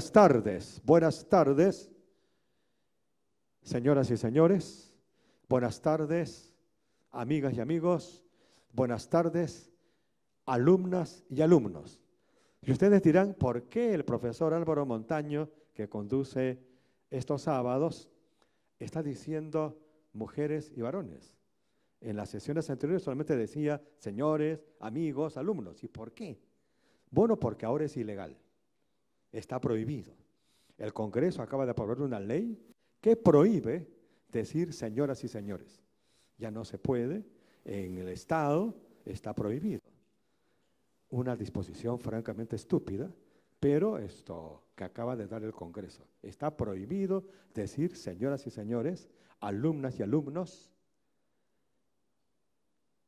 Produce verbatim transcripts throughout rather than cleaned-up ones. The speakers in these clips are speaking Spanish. Buenas tardes, buenas tardes, señoras y señores, buenas tardes, amigas y amigos, buenas tardes, alumnas y alumnos. Y ustedes dirán, ¿por qué el profesor Álvaro Montaño, que conduce estos sábados, está diciendo mujeres y varones? En las sesiones anteriores solamente decía señores, amigos, alumnos. ¿Y por qué? Bueno, porque ahora es ilegal. Está prohibido. El Congreso acaba de aprobar una ley que prohíbe decir señoras y señores. Ya no se puede. En el Estado está prohibido. Una disposición francamente estúpida, pero esto que acaba de dar el Congreso. Está prohibido decir señoras y señores, alumnas y alumnos,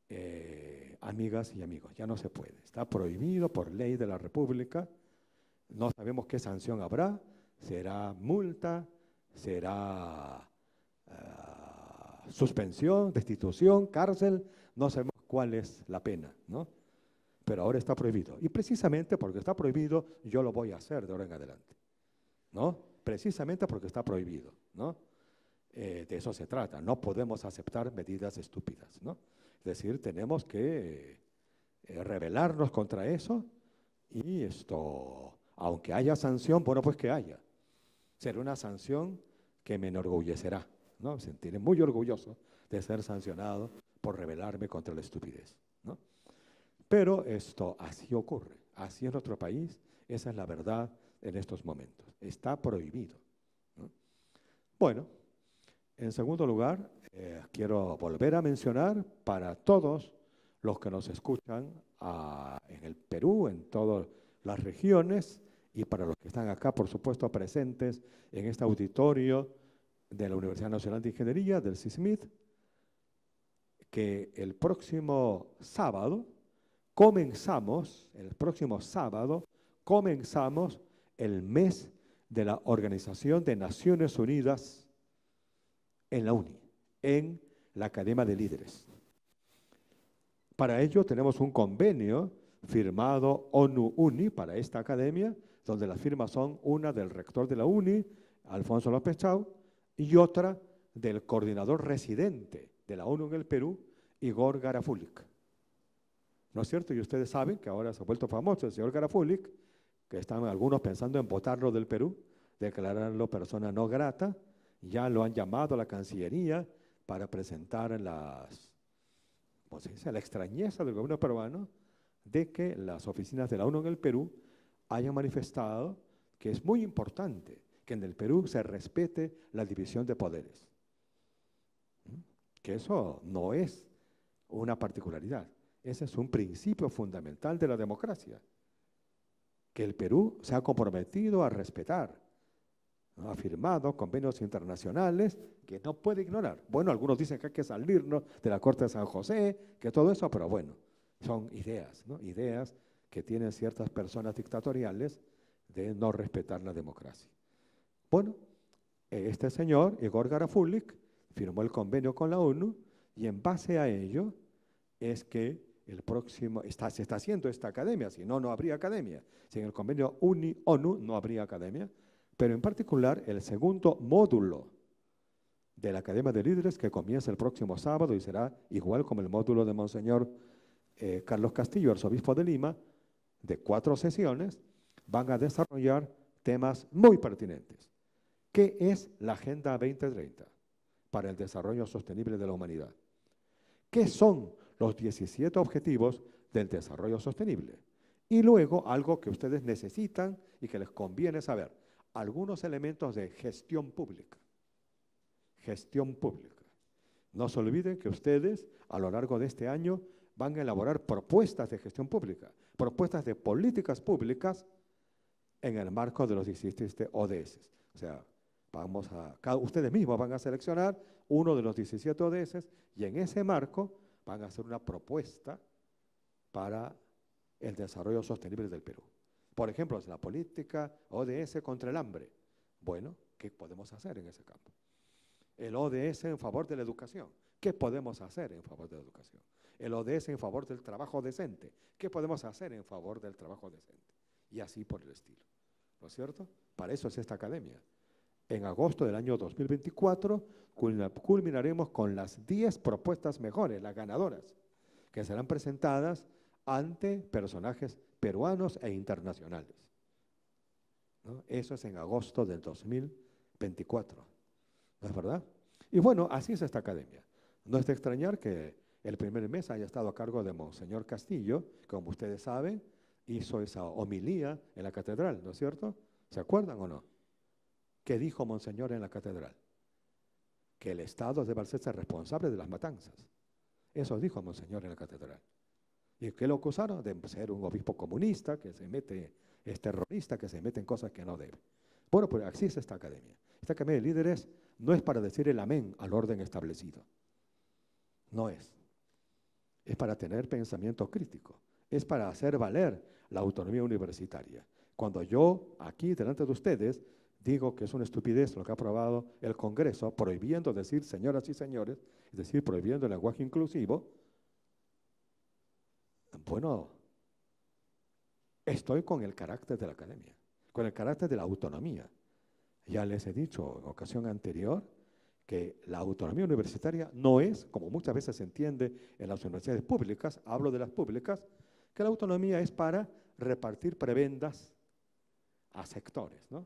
eh, amigas y amigos. Ya no se puede. Está prohibido por ley de la República. No sabemos qué sanción habrá, será multa, será uh, suspensión, destitución, cárcel, no sabemos cuál es la pena, ¿no? Pero ahora está prohibido. Y precisamente porque está prohibido, yo lo voy a hacer de ahora en adelante, ¿no? Precisamente porque está prohibido, ¿no? Eh, de eso se trata, no podemos aceptar medidas estúpidas, ¿no? Es decir, tenemos que eh, rebelarnos contra eso y esto... Aunque haya sanción, bueno, pues que haya. Será una sanción que me enorgullecerá, ¿no? Me sentiré muy orgulloso de ser sancionado por rebelarme contra la estupidez, ¿no? Pero esto, así ocurre. Así es nuestro país. Esa es la verdad en estos momentos. Está prohibido, ¿no? Bueno, en segundo lugar, eh, quiero volver a mencionar para todos los que nos escuchan a, en el Perú, en todo las regiones, y para los que están acá, por supuesto, presentes en este auditorio de la Universidad Nacional de Ingeniería, del C I S M I D, que el próximo sábado comenzamos, el próximo sábado comenzamos el mes de la Organización de Naciones Unidas en la U N I, en la Academia de Líderes. Para ello tenemos un convenio firmado ONU-U N I para esta academia, donde las firmas son una del rector de la U N I, Alfonso López Chau, y otra del coordinador residente de la ONU en el Perú, Igor Garafulic. ¿No es cierto? Y ustedes saben que ahora se ha vuelto famoso el señor Garafulic, que están algunos pensando en votarlo del Perú, declararlo persona no grata, ya lo han llamado a la Cancillería para presentar las, ¿cómo se dice?, la extrañeza del gobierno peruano de que las oficinas de la ONU en el Perú hayan manifestado que es muy importante que en el Perú se respete la división de poderes. Que eso no es una particularidad, ese es un principio fundamental de la democracia, que el Perú se ha comprometido a respetar, ¿no? Ha firmado convenios internacionales que no puede ignorar. Bueno, algunos dicen que hay que salirnos de la Corte de San José, que todo eso, pero bueno, son ideas, ¿no? Ideas que tienen ciertas personas dictatoriales de no respetar la democracia. Bueno, este señor, Igor Garafulic, firmó el convenio con la ONU y en base a ello es que el próximo, está, se está haciendo esta academia, si no, no habría academia. Sin el convenio U N I-ONU no habría academia, pero en particular el segundo módulo de la Academia de Líderes que comienza el próximo sábado y será igual como el módulo de Monseñor Eh, Carlos Castillo, arzobispo de Lima, de cuatro sesiones, van a desarrollar temas muy pertinentes. ¿Qué es la Agenda veinte treinta para el desarrollo sostenible de la humanidad? ¿Qué son los diecisiete objetivos del desarrollo sostenible? Y luego, algo que ustedes necesitan y que les conviene saber, algunos elementos de gestión pública. Gestión pública. No se olviden que ustedes, a lo largo de este año, van a elaborar propuestas de gestión pública, propuestas de políticas públicas en el marco de los diecisiete O D S. O sea, vamos a, cada, ustedes mismos van a seleccionar uno de los diecisiete O D S y en ese marco van a hacer una propuesta para el desarrollo sostenible del Perú. Por ejemplo, la política O D S contra el hambre. Bueno, ¿qué podemos hacer en ese campo? El O D S en favor de la educación. ¿Qué podemos hacer en favor de la educación? El O D S en favor del trabajo decente. ¿Qué podemos hacer en favor del trabajo decente? Y así por el estilo, ¿no es cierto? Para eso es esta academia. En agosto del año dos mil veinticuatro culminaremos con las diez propuestas mejores, las ganadoras, que serán presentadas ante personajes peruanos e internacionales, ¿no? Eso es en agosto del dos mil veinticuatro, ¿no es verdad? Y bueno, así es esta academia. No es de extrañar que el primer mes haya estado a cargo de Monseñor Castillo, como ustedes saben, hizo esa homilía en la catedral, ¿no es cierto? ¿Se acuerdan o no? ¿Qué dijo Monseñor en la catedral? Que el Estado debe hacerse responsable de las matanzas. Eso dijo Monseñor en la catedral. ¿Y qué lo acusaron? De ser un obispo comunista, que se mete, es terrorista, que se mete en cosas que no debe. Bueno, pues así es esta academia. Esta academia de líderes no es para decir el amén al orden establecido. No es. Es para tener pensamiento crítico. Es para hacer valer la autonomía universitaria. Cuando yo, aquí, delante de ustedes, digo que es una estupidez lo que ha aprobado el Congreso, prohibiendo decir señoras y señores, es decir, prohibiendo el lenguaje inclusivo, bueno, estoy con el carácter de la academia, con el carácter de la autonomía. Ya les he dicho en ocasión anterior que la autonomía universitaria no es, como muchas veces se entiende en las universidades públicas, hablo de las públicas, que la autonomía es para repartir prebendas a sectores, ¿no?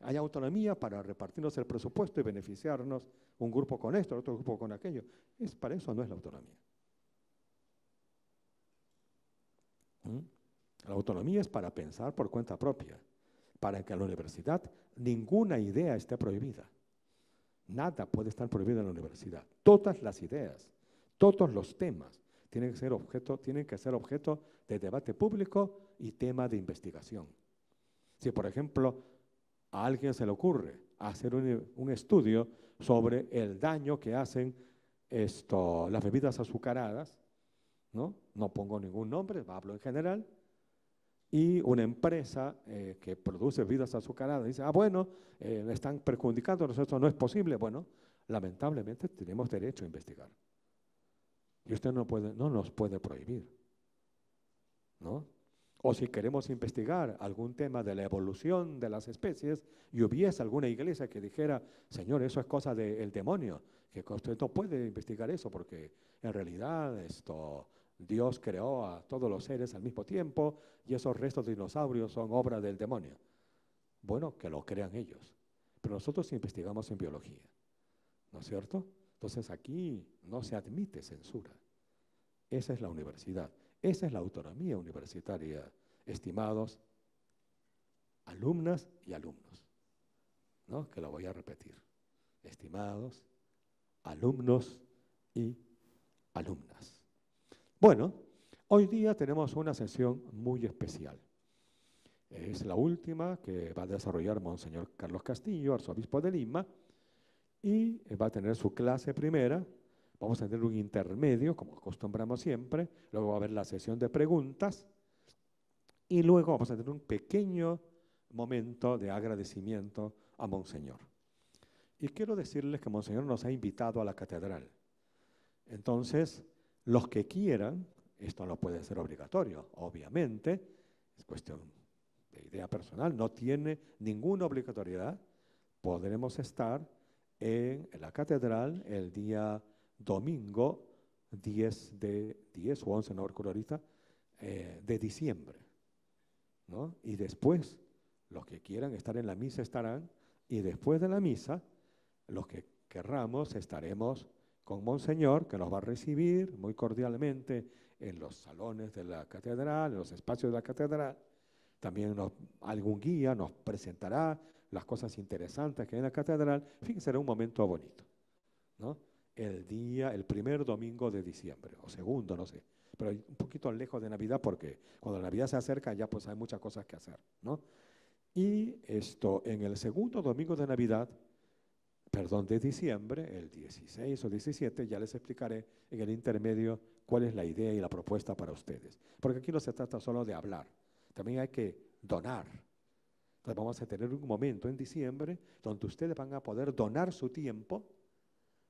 Hay autonomía para repartirnos el presupuesto y beneficiarnos un grupo con esto, otro grupo con aquello. Es, para eso no es la autonomía. ¿Mm? La autonomía es para pensar por cuenta propia, para que en la universidad ninguna idea esté prohibida. Nada puede estar prohibido en la universidad. Todas las ideas, todos los temas tienen que ser objeto, tienen que ser objeto de debate público y tema de investigación. Si, por ejemplo, a alguien se le ocurre hacer un, un estudio sobre el daño que hacen esto, las bebidas azucaradas, ¿no? No pongo ningún nombre, hablo en general, y una empresa eh, que produce bebidas azucaradas dice, ah, bueno, eh, están perjudicando, eso no es posible. Bueno, lamentablemente tenemos derecho a investigar. Y usted no, puede, no nos puede prohibir, ¿no? O si queremos investigar algún tema de la evolución de las especies y hubiese alguna iglesia que dijera, señor, eso es cosa del demonio, que usted no puede investigar eso porque en realidad esto, Dios creó a todos los seres al mismo tiempo y esos restos de dinosaurios son obra del demonio. Bueno, que lo crean ellos, pero nosotros investigamos en biología, ¿no es cierto? Entonces aquí no se admite censura, esa es la universidad. Esa es la autonomía universitaria, estimados alumnas y alumnos, ¿no? Que lo voy a repetir, estimados alumnos y alumnas. Bueno, hoy día tenemos una sesión muy especial. Es la última que va a desarrollar Monseñor Carlos Castillo, arzobispo de Lima, y va a tener su clase primera. Vamos a tener un intermedio, como acostumbramos siempre, luego va a haber la sesión de preguntas y luego vamos a tener un pequeño momento de agradecimiento a Monseñor. Y quiero decirles que Monseñor nos ha invitado a la catedral. Entonces, los que quieran, esto no puede ser obligatorio, obviamente, es cuestión de idea personal, no tiene ninguna obligatoriedad, podremos estar en la catedral el día domingo diez de diez o once, no recuerdo ahorita, eh, de diciembre, ¿no? Y después, los que quieran estar en la misa estarán, y después de la misa, los que querramos estaremos con Monseñor, que nos va a recibir muy cordialmente en los salones de la catedral, en los espacios de la catedral. También nos, algún guía nos presentará las cosas interesantes que hay en la catedral. En fin, será un momento bonito, ¿no? El día, el primer domingo de diciembre, o segundo, no sé, pero un poquito lejos de Navidad porque cuando la Navidad se acerca ya pues hay muchas cosas que hacer, ¿no? Y esto, en el segundo domingo de Navidad, perdón, de diciembre, el dieciséis o diecisiete, ya les explicaré en el intermedio cuál es la idea y la propuesta para ustedes, porque aquí no se trata solo de hablar, también hay que donar. Entonces vamos a tener un momento en diciembre donde ustedes van a poder donar su tiempo.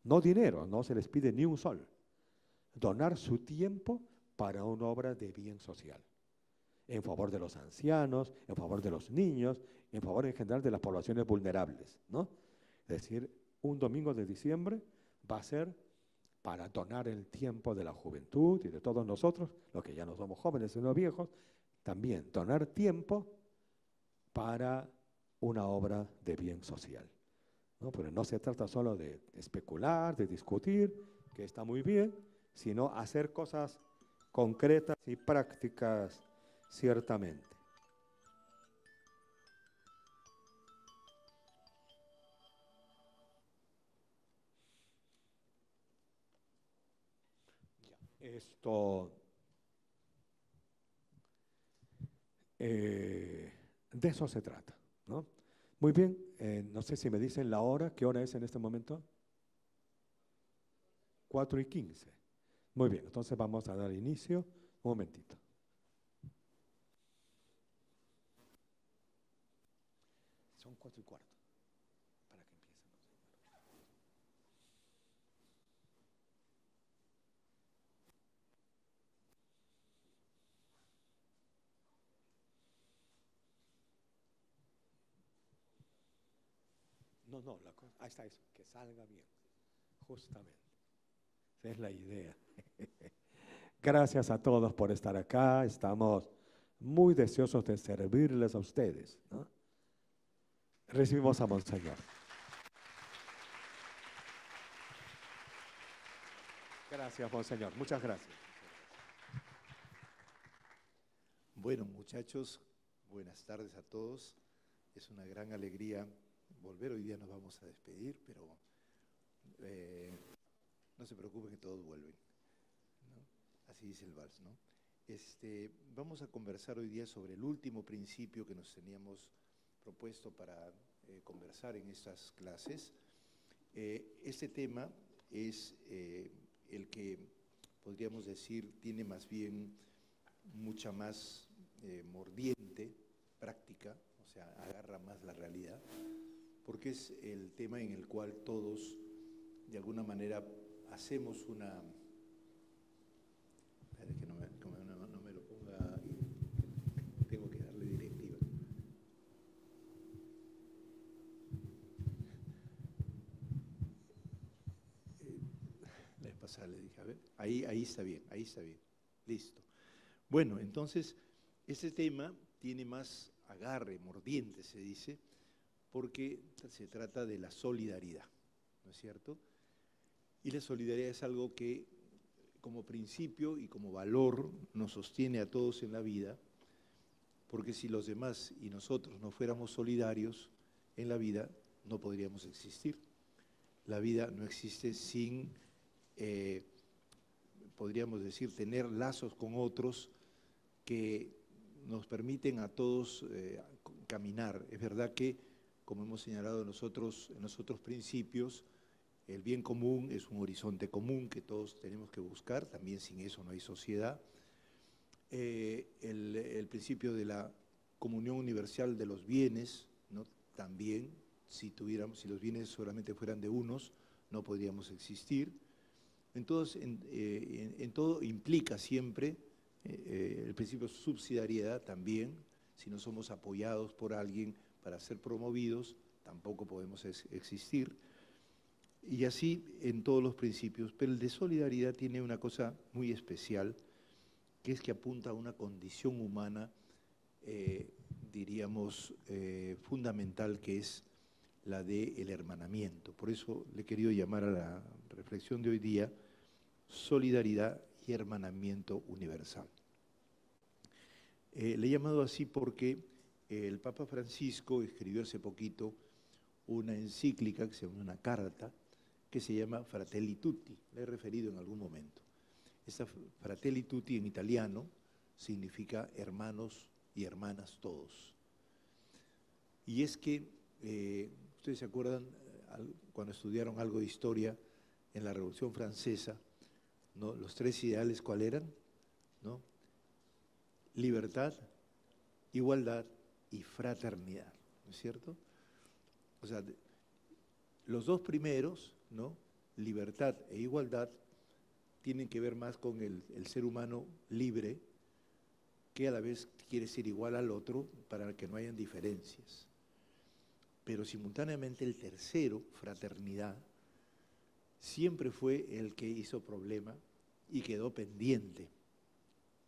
No dinero, no se les pide ni un sol. Donar su tiempo para una obra de bien social. en favor de los ancianos, en favor de los niños, en favor en general de las poblaciones vulnerables, ¿no? Es decir, un domingo de diciembre va a ser para donar el tiempo de la juventud y de todos nosotros, los que ya no somos jóvenes sino viejos, también donar tiempo para una obra de bien social, ¿no? Pero no se trata solo de especular, de discutir, que está muy bien, sino hacer cosas concretas y prácticas ciertamente. Esto, eh, de eso se trata, ¿no? Muy bien, eh, no sé si me dicen la hora, ¿qué hora es en este momento? cuatro y quince. Muy bien, entonces vamos a dar inicio, un momentito. Son cuatro y cuarto. No, no, la cosa, ahí está eso, que salga bien, justamente. Esa es la idea. Gracias a todos por estar acá, estamos muy deseosos de servirles a ustedes, ¿no? Recibimos a Monseñor. Gracias, Monseñor, muchas gracias. Bueno, muchachos, buenas tardes a todos. Es una gran alegría volver. Hoy día nos vamos a despedir, pero eh, no se preocupen que todos vuelven, ¿no? Así dice el vals, ¿no? Este, vamos a conversar hoy día sobre el último principio que nos teníamos propuesto para eh, conversar en estas clases. Eh, este tema es eh, el que, podríamos decir, tiene más bien mucha más eh, mordiente práctica, o sea, agarra más la realidad, porque es el tema en el cual todos, de alguna manera, hacemos una... Espera que no me, no, no me lo ponga, tengo que darle directiva. Eh, la vez pasada le dije, a ver, ahí, ahí está bien, ahí está bien, listo. Bueno, entonces, este tema tiene más agarre, mordiente se dice, porque se trata de la solidaridad, ¿no es cierto? Y la solidaridad es algo que como principio y como valor nos sostiene a todos en la vida, porque si los demás y nosotros no fuéramos solidarios en la vida, no podríamos existir. La vida no existe sin, eh, podríamos decir, tener lazos con otros que nos permiten a todos eh, caminar. Es verdad que, como hemos señalado en los otros, en los otros principios, el bien común es un horizonte común que todos tenemos que buscar, también sin eso no hay sociedad. Eh, el, el principio de la comunión universal de los bienes, ¿no? También, si, tuviéramos, si los bienes solamente fueran de unos, no podríamos existir. Entonces, en, eh, en, en todo implica siempre eh, el principio de subsidiariedad también, si no somos apoyados por alguien, para ser promovidos, tampoco podemos existir, y así en todos los principios. Pero el de solidaridad tiene una cosa muy especial, que es que apunta a una condición humana, eh, diríamos, eh, fundamental, que es la del hermanamiento. Por eso le he querido llamar a la reflexión de hoy día, solidaridad y hermanamiento universal. Eh, le he llamado así porque... El Papa Francisco escribió hace poquito una encíclica, que se llama una carta, que se llama Fratelli Tutti, la he referido en algún momento. Esta Fratelli Tutti en italiano significa hermanos y hermanas todos. Y es que, eh, ustedes se acuerdan, cuando estudiaron algo de historia en la Revolución Francesa, ¿no? Los tres ideales, ¿cuál eran? ¿No? Libertad, igualdad y fraternidad, ¿no es cierto? O sea, los dos primeros, ¿no? Libertad e igualdad, tienen que ver más con el, el ser humano libre que a la vez quiere ser igual al otro para que no hayan diferencias. Pero simultáneamente el tercero, fraternidad, siempre fue el que hizo problema y quedó pendiente,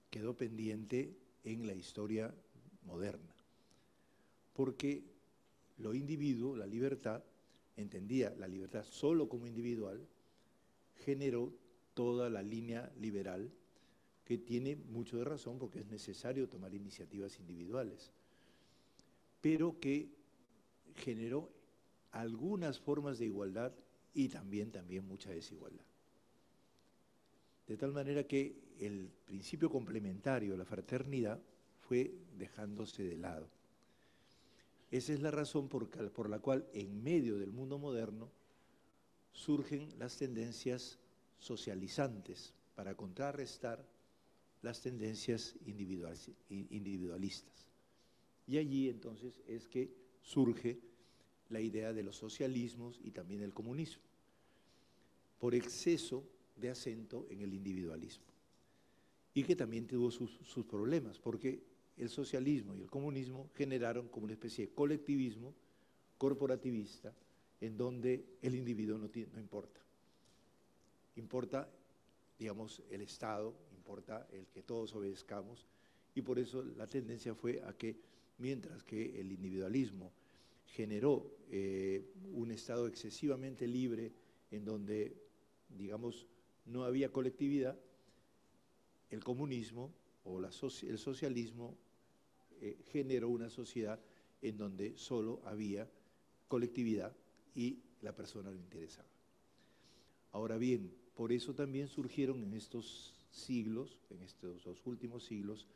quedó pendiente en la historia moderna. Porque lo individuo, la libertad, entendía la libertad solo como individual, generó toda la línea liberal que tiene mucho de razón porque es necesario tomar iniciativas individuales, pero que generó algunas formas de igualdad y también, también mucha desigualdad. De tal manera que el principio complementario, la fraternidad, fue dejándose de lado. Esa es la razón por, por la cual en medio del mundo moderno surgen las tendencias socializantes para contrarrestar las tendencias individualistas. Y allí entonces es que surge la idea de los socialismos y también del comunismo, por exceso de acento en el individualismo, y que también tuvo sus, sus problemas, porque el socialismo y el comunismo generaron como una especie de colectivismo corporativista en donde el individuo no, tiene, no importa. Importa, digamos, el Estado, importa el que todos obedezcamos, y por eso la tendencia fue a que, mientras que el individualismo generó eh, un Estado excesivamente libre en donde, digamos, no había colectividad, el comunismo o la so- el socialismo eh, generó una sociedad en donde solo había colectividad y la persona lo interesaba. Ahora bien, por eso también surgieron en estos siglos, en estos dos últimos siglos,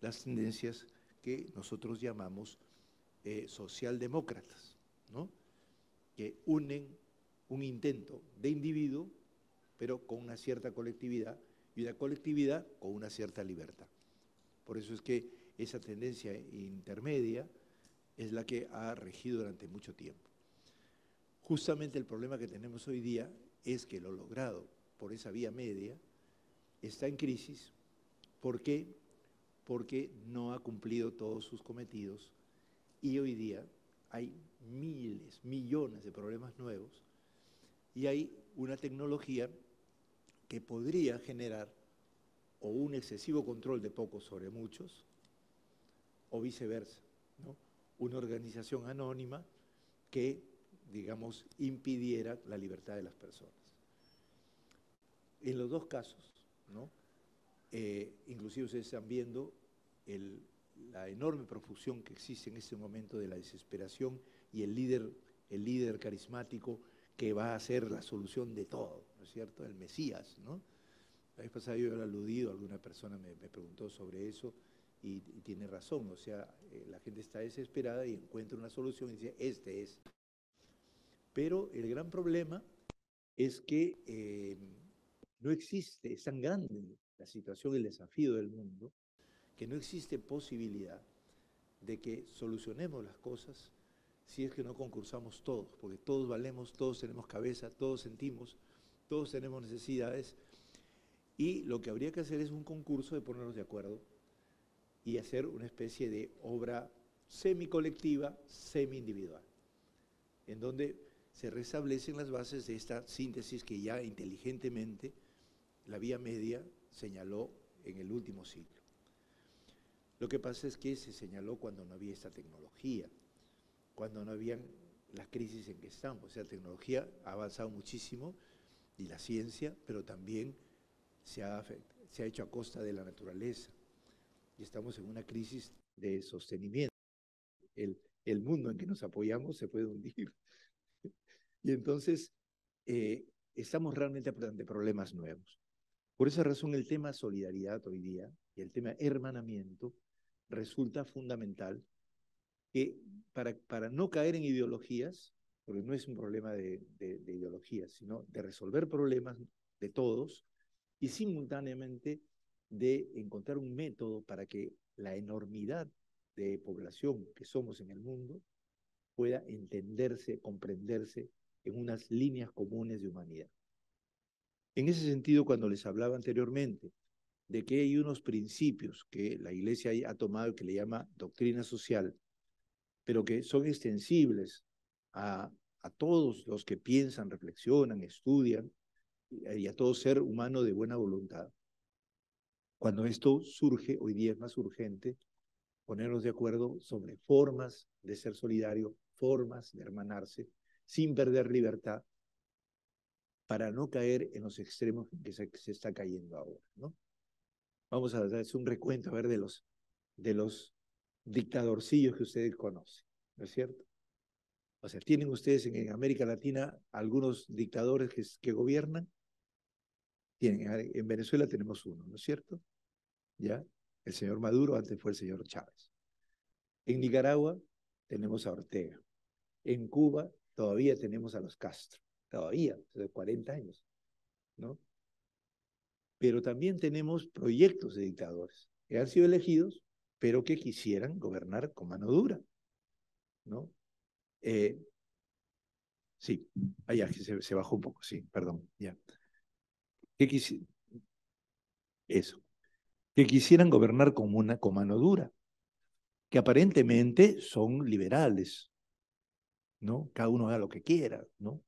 las tendencias que nosotros llamamos eh, socialdemócratas, ¿no? Que unen un intento de individuo, pero con una cierta colectividad, y una colectividad con una cierta libertad. Por eso es que esa tendencia intermedia es la que ha regido durante mucho tiempo. Justamente el problema que tenemos hoy día es que lo logrado por esa vía media está en crisis. ¿Por qué? Porque no ha cumplido todos sus cometidos y hoy día hay miles, millones de problemas nuevos y hay una tecnología que podría generar o un excesivo control de pocos sobre muchos, o viceversa, ¿no? Una organización anónima que, digamos, impidiera la libertad de las personas. En los dos casos, ¿no? Eh, inclusive ustedes están viendo el, la enorme profusión que existe en este momento de la desesperación y el líder, el líder carismático que va a ser la solución de todo, ¿no es cierto? El Mesías, ¿no? La vez pasada yo lo he aludido, alguna persona me, me preguntó sobre eso y, y tiene razón, o sea, eh, la gente está desesperada y encuentra una solución y dice, este es. Pero el gran problema es que eh, no existe, es tan grande la situación y el desafío del mundo, que no existe posibilidad de que solucionemos las cosas si es que no concursamos todos, porque todos valemos, todos tenemos cabeza, todos sentimos, todos tenemos necesidades, y lo que habría que hacer es un concurso de ponernos de acuerdo y hacer una especie de obra semicolectiva, semi-individual, en donde se restablecen las bases de esta síntesis que ya inteligentemente la vía media señaló en el último siglo. Lo que pasa es que se señaló cuando no había esta tecnología, cuando no habían las crisis en que estamos. O sea, la tecnología ha avanzado muchísimo y la ciencia, pero también se ha, se ha hecho a costa de la naturaleza. Y estamos en una crisis de sostenimiento. El, el mundo en que nos apoyamos se puede hundir. Y entonces eh, estamos realmente ante problemas nuevos. Por esa razón el tema solidaridad hoy día y el tema hermanamiento resulta fundamental que para, para no caer en ideologías, porque no es un problema de, de, de ideologías, sino de resolver problemas de todos y simultáneamente de encontrar un método para que la enormidad de población que somos en el mundo pueda entenderse, comprenderse en unas líneas comunes de humanidad. En ese sentido, cuando les hablaba anteriormente de que hay unos principios que la Iglesia ha tomado que le llama doctrina social, pero que son extensibles a, a todos los que piensan, reflexionan, estudian, y a todo ser humano de buena voluntad. Cuando esto surge, hoy día es más urgente ponernos de acuerdo sobre formas de ser solidario, formas de hermanarse, sin perder libertad, para no caer en los extremos que se, se está cayendo ahora, ¿no? Vamos a hacer un recuento, a ver, de los, de los dictadorcillos que ustedes conocen, ¿no es cierto? O sea, ¿tienen ustedes en, en América Latina algunos dictadores que, que gobiernan? Tienen, en Venezuela tenemos uno, ¿no es cierto? ¿Ya? El señor Maduro, antes fue el señor Chávez. En Nicaragua tenemos a Ortega. En Cuba todavía tenemos a los Castro, todavía, de cuarenta años, ¿no? Pero también tenemos proyectos de dictadores que han sido elegidos, pero que quisieran gobernar con mano dura, ¿no? Eh, sí, allá se, se bajó un poco, sí, perdón, ya. Que quisi Eso. Que quisieran gobernar con, una, con mano dura, que aparentemente son liberales, ¿no? Cada uno haga lo que quiera, ¿no?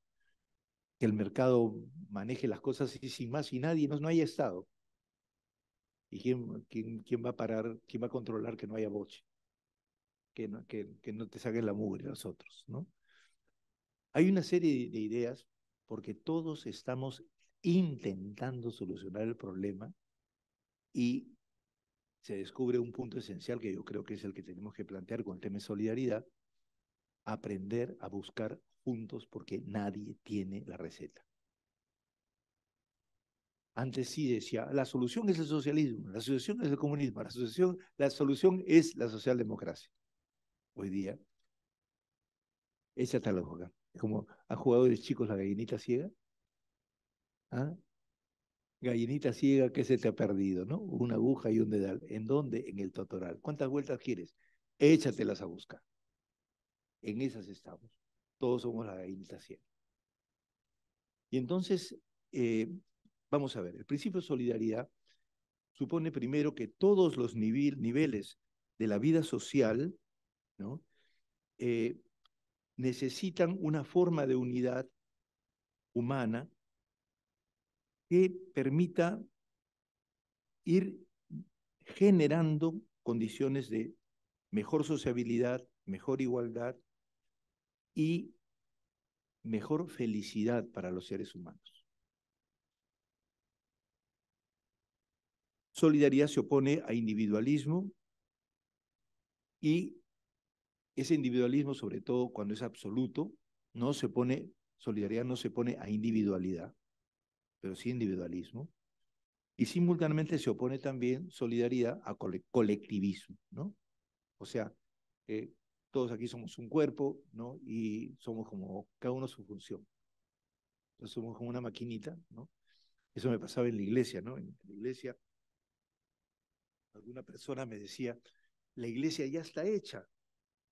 Que el mercado maneje las cosas y sin más y nadie, no, no haya Estado. ¿Y quién, quién, quién va a parar, quién va a controlar que no haya boche? Que no, que, que no te saquen la mugre los otros, ¿no? Hay una serie de ideas porque todos estamos intentando solucionar el problema y se descubre un punto esencial que yo creo que es el que tenemos que plantear con el tema de solidaridad, aprender a buscar juntos porque nadie tiene la receta. Antes sí decía, la solución es el socialismo, la solución es el comunismo, la solución, la solución es la socialdemocracia. Hoy día, esa tal la juega. Como han jugado de chicos la gallinita ciega. ¿Ah? Gallinita ciega, ¿qué se te ha perdido? ¿No? Una aguja y un dedal. ¿En dónde? En el totoral. ¿Cuántas vueltas quieres? Échatelas a buscar. En esas estamos. Todos somos la gallinita ciega. Y entonces, eh, vamos a ver, el principio de solidaridad supone primero que todos los nivel, niveles de la vida social, ¿no? eh, necesitan una forma de unidad humana que permita ir generando condiciones de mejor sociabilidad, mejor igualdad y mejor felicidad para los seres humanos. Solidaridad se opone a individualismo y ese individualismo, sobre todo cuando es absoluto, no se pone, solidaridad no se pone a individualidad, pero sí individualismo. Y simultáneamente se opone también solidaridad a cole, colectivismo, ¿no? O sea, eh, todos aquí somos un cuerpo, ¿no? Y somos como, cada uno su función. Entonces somos como una maquinita, ¿no? Eso me pasaba en la iglesia, ¿no? En la iglesia, alguna persona me decía, la iglesia ya está hecha,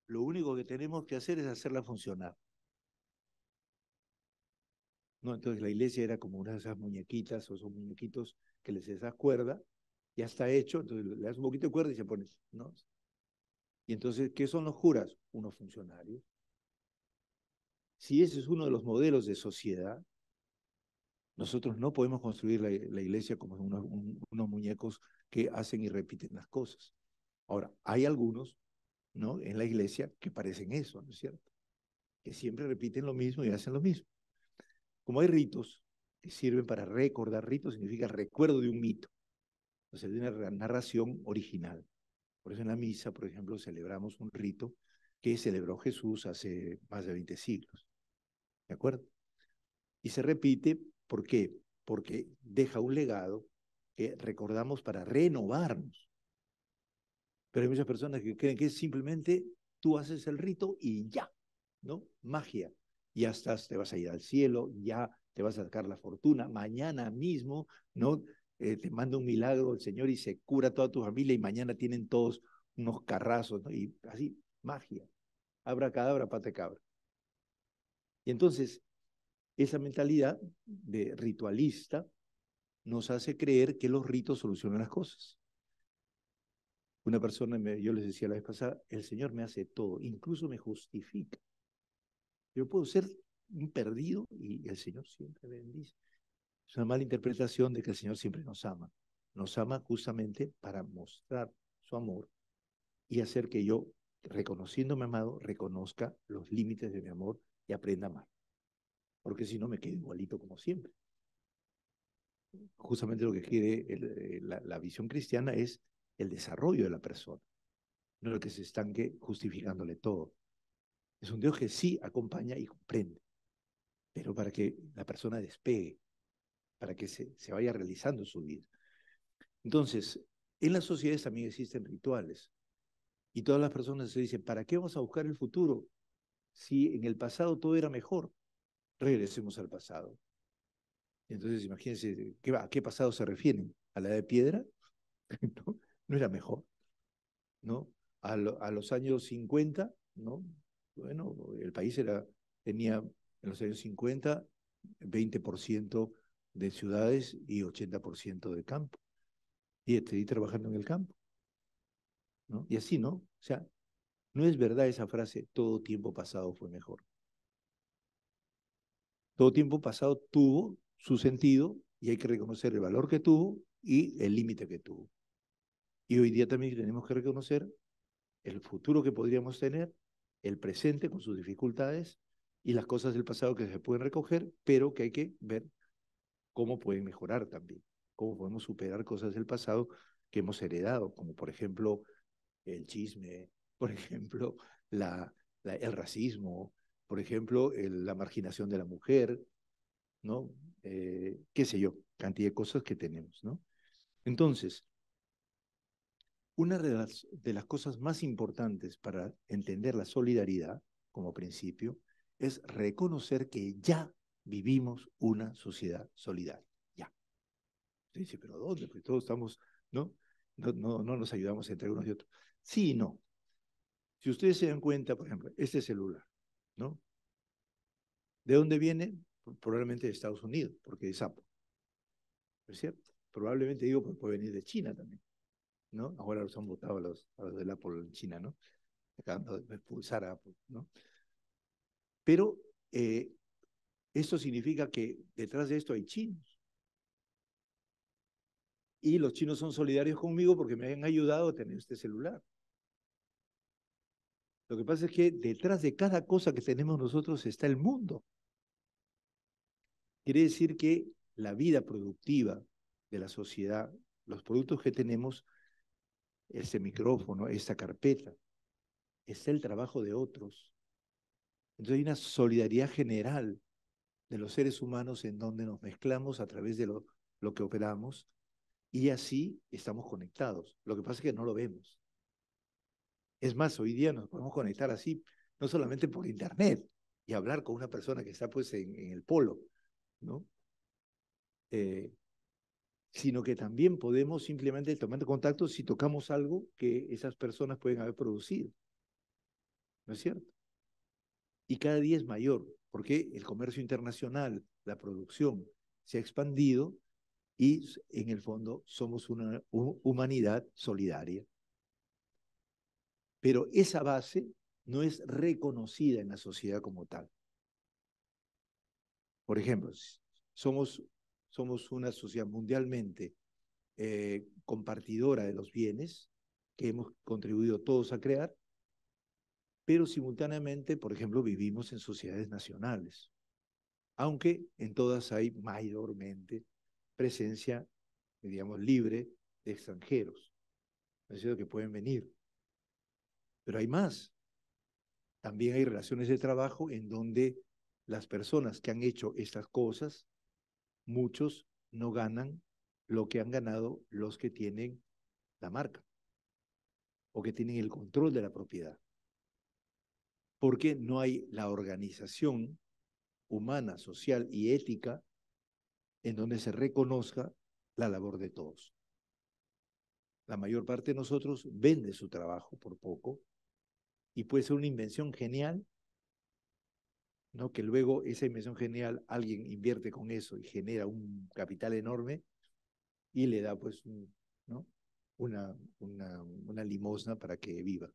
lo único que tenemos que hacer es hacerla funcionar. No, entonces la iglesia era como una de esas muñequitas o esos muñequitos que les das cuerda, ya está hecho, entonces le das un poquito de cuerda y se pone, ¿no? Y entonces, ¿qué son los curas? Unos funcionarios. Si ese es uno de los modelos de sociedad, nosotros no podemos construir la, la iglesia como unos, un, unos muñecos que hacen y repiten las cosas. Ahora, hay algunos, ¿no?, en la iglesia que parecen eso, ¿no es cierto? Que siempre repiten lo mismo y hacen lo mismo. Como hay ritos que sirven para recordar, ritos significa recuerdo de un mito, o sea, de una narración original. Por eso en la misa, por ejemplo, celebramos un rito que celebró Jesús hace más de veinte siglos, ¿de acuerdo? Y se repite, ¿por qué? Porque deja un legado que recordamos para renovarnos. Pero hay muchas personas que creen que es simplemente tú haces el rito y ya, ¿no? Magia. Ya estás, te vas a ir al cielo, ya te vas a sacar la fortuna, mañana mismo, ¿no? Eh, te manda un milagro el Señor y se cura toda tu familia y mañana tienen todos unos carrazos, ¿no? Y así, magia, abracadabra, patacabra. Y entonces, esa mentalidad de ritualista, nos hace creer que los ritos solucionan las cosas. Una persona, me, yo les decía la vez pasada, el Señor me hace todo, incluso me justifica. Yo puedo ser un perdido y el Señor siempre me bendice. Es una mala interpretación de que el Señor siempre nos ama. Nos ama justamente para mostrar su amor y hacer que yo, reconociéndome amado, reconozca los límites de mi amor y aprenda a amar. Porque si no me quedo igualito como siempre. Justamente lo que quiere el, la, la visión cristiana es el desarrollo de la persona, no lo que se estanque justificándole todo. Es un Dios que sí acompaña y comprende, pero para que la persona despegue, para que se, se vaya realizando su vida. Entonces, en las sociedades también existen rituales, y todas las personas se dicen, ¿para qué vamos a buscar el futuro? Si en el pasado todo era mejor, regresemos al pasado. Entonces, imagínense, ¿qué, ¿a qué pasado se refieren? ¿A la edad de piedra? ¿No? No era mejor, ¿no? A, lo, a los años cincuenta, ¿no? Bueno, el país era, tenía en los años cincuenta veinte por ciento de ciudades y ochenta por ciento de campo. Y estoy trabajando en el campo, ¿no? Y así, ¿no? O sea, no es verdad esa frase, todo tiempo pasado fue mejor. Todo tiempo pasado tuvo su sentido y hay que reconocer el valor que tuvo y el límite que tuvo. Y hoy día también tenemos que reconocer el futuro que podríamos tener, el presente con sus dificultades y las cosas del pasado que se pueden recoger, pero que hay que ver cómo pueden mejorar también, cómo podemos superar cosas del pasado que hemos heredado, como por ejemplo el chisme, por ejemplo la, la, el racismo, por ejemplo el, la marginación de la mujer, ¿no? Eh, qué sé yo, cantidad de cosas que tenemos, ¿no? Entonces, una de las, de las cosas más importantes para entender la solidaridad como principio es reconocer que ya vivimos una sociedad solidaria, ya. Usted dice, ¿pero dónde? Porque todos estamos, ¿no? No, no, no nos ayudamos entre unos y otros. Sí y no. Si ustedes se dan cuenta, por ejemplo, este celular, ¿no? ¿De dónde viene? Probablemente de Estados Unidos, porque es Apple. ¿No es cierto? Probablemente, digo, porque puede venir de China también, ¿no? Ahora los han votado a los, a los del Apple en China, ¿no? Acabando de expulsar a Apple, ¿no? Pero eh, esto significa que detrás de esto hay chinos. Y los chinos son solidarios conmigo porque me han ayudado a tener este celular. Lo que pasa es que detrás de cada cosa que tenemos nosotros está el mundo. Quiere decir que la vida productiva de la sociedad, los productos que tenemos, este micrófono, esta carpeta, es el trabajo de otros. Entonces hay una solidaridad general de los seres humanos en donde nos mezclamos a través de lo, lo que operamos y así estamos conectados. Lo que pasa es que no lo vemos. Es más, hoy día nos podemos conectar así, no solamente por internet y hablar con una persona que está pues en, en el polo, ¿no? Eh, sino que también podemos simplemente tomar contacto si tocamos algo que esas personas pueden haber producido, ¿no es cierto? Y cada día es mayor, porque el comercio internacional, la producción, se ha expandido y en el fondo somos una humanidad solidaria. Pero esa base no es reconocida en la sociedad como tal. Por ejemplo, somos, somos una sociedad mundialmente eh, compartidora de los bienes que hemos contribuido todos a crear, pero simultáneamente, por ejemplo, vivimos en sociedades nacionales, aunque en todas hay mayormente presencia, digamos, libre de extranjeros, ¿no es cierto?, que pueden venir. Pero hay más. También hay relaciones de trabajo en donde las personas que han hecho estas cosas, muchos no ganan lo que han ganado los que tienen la marca o que tienen el control de la propiedad, porque no hay la organización humana, social y ética en donde se reconozca la labor de todos. La mayor parte de nosotros vende su trabajo por poco y puede ser una invención genial, ¿no? Que luego esa inversión genial, alguien invierte con eso y genera un capital enorme, y le da pues un, ¿no? una, una, una limosna para que viva.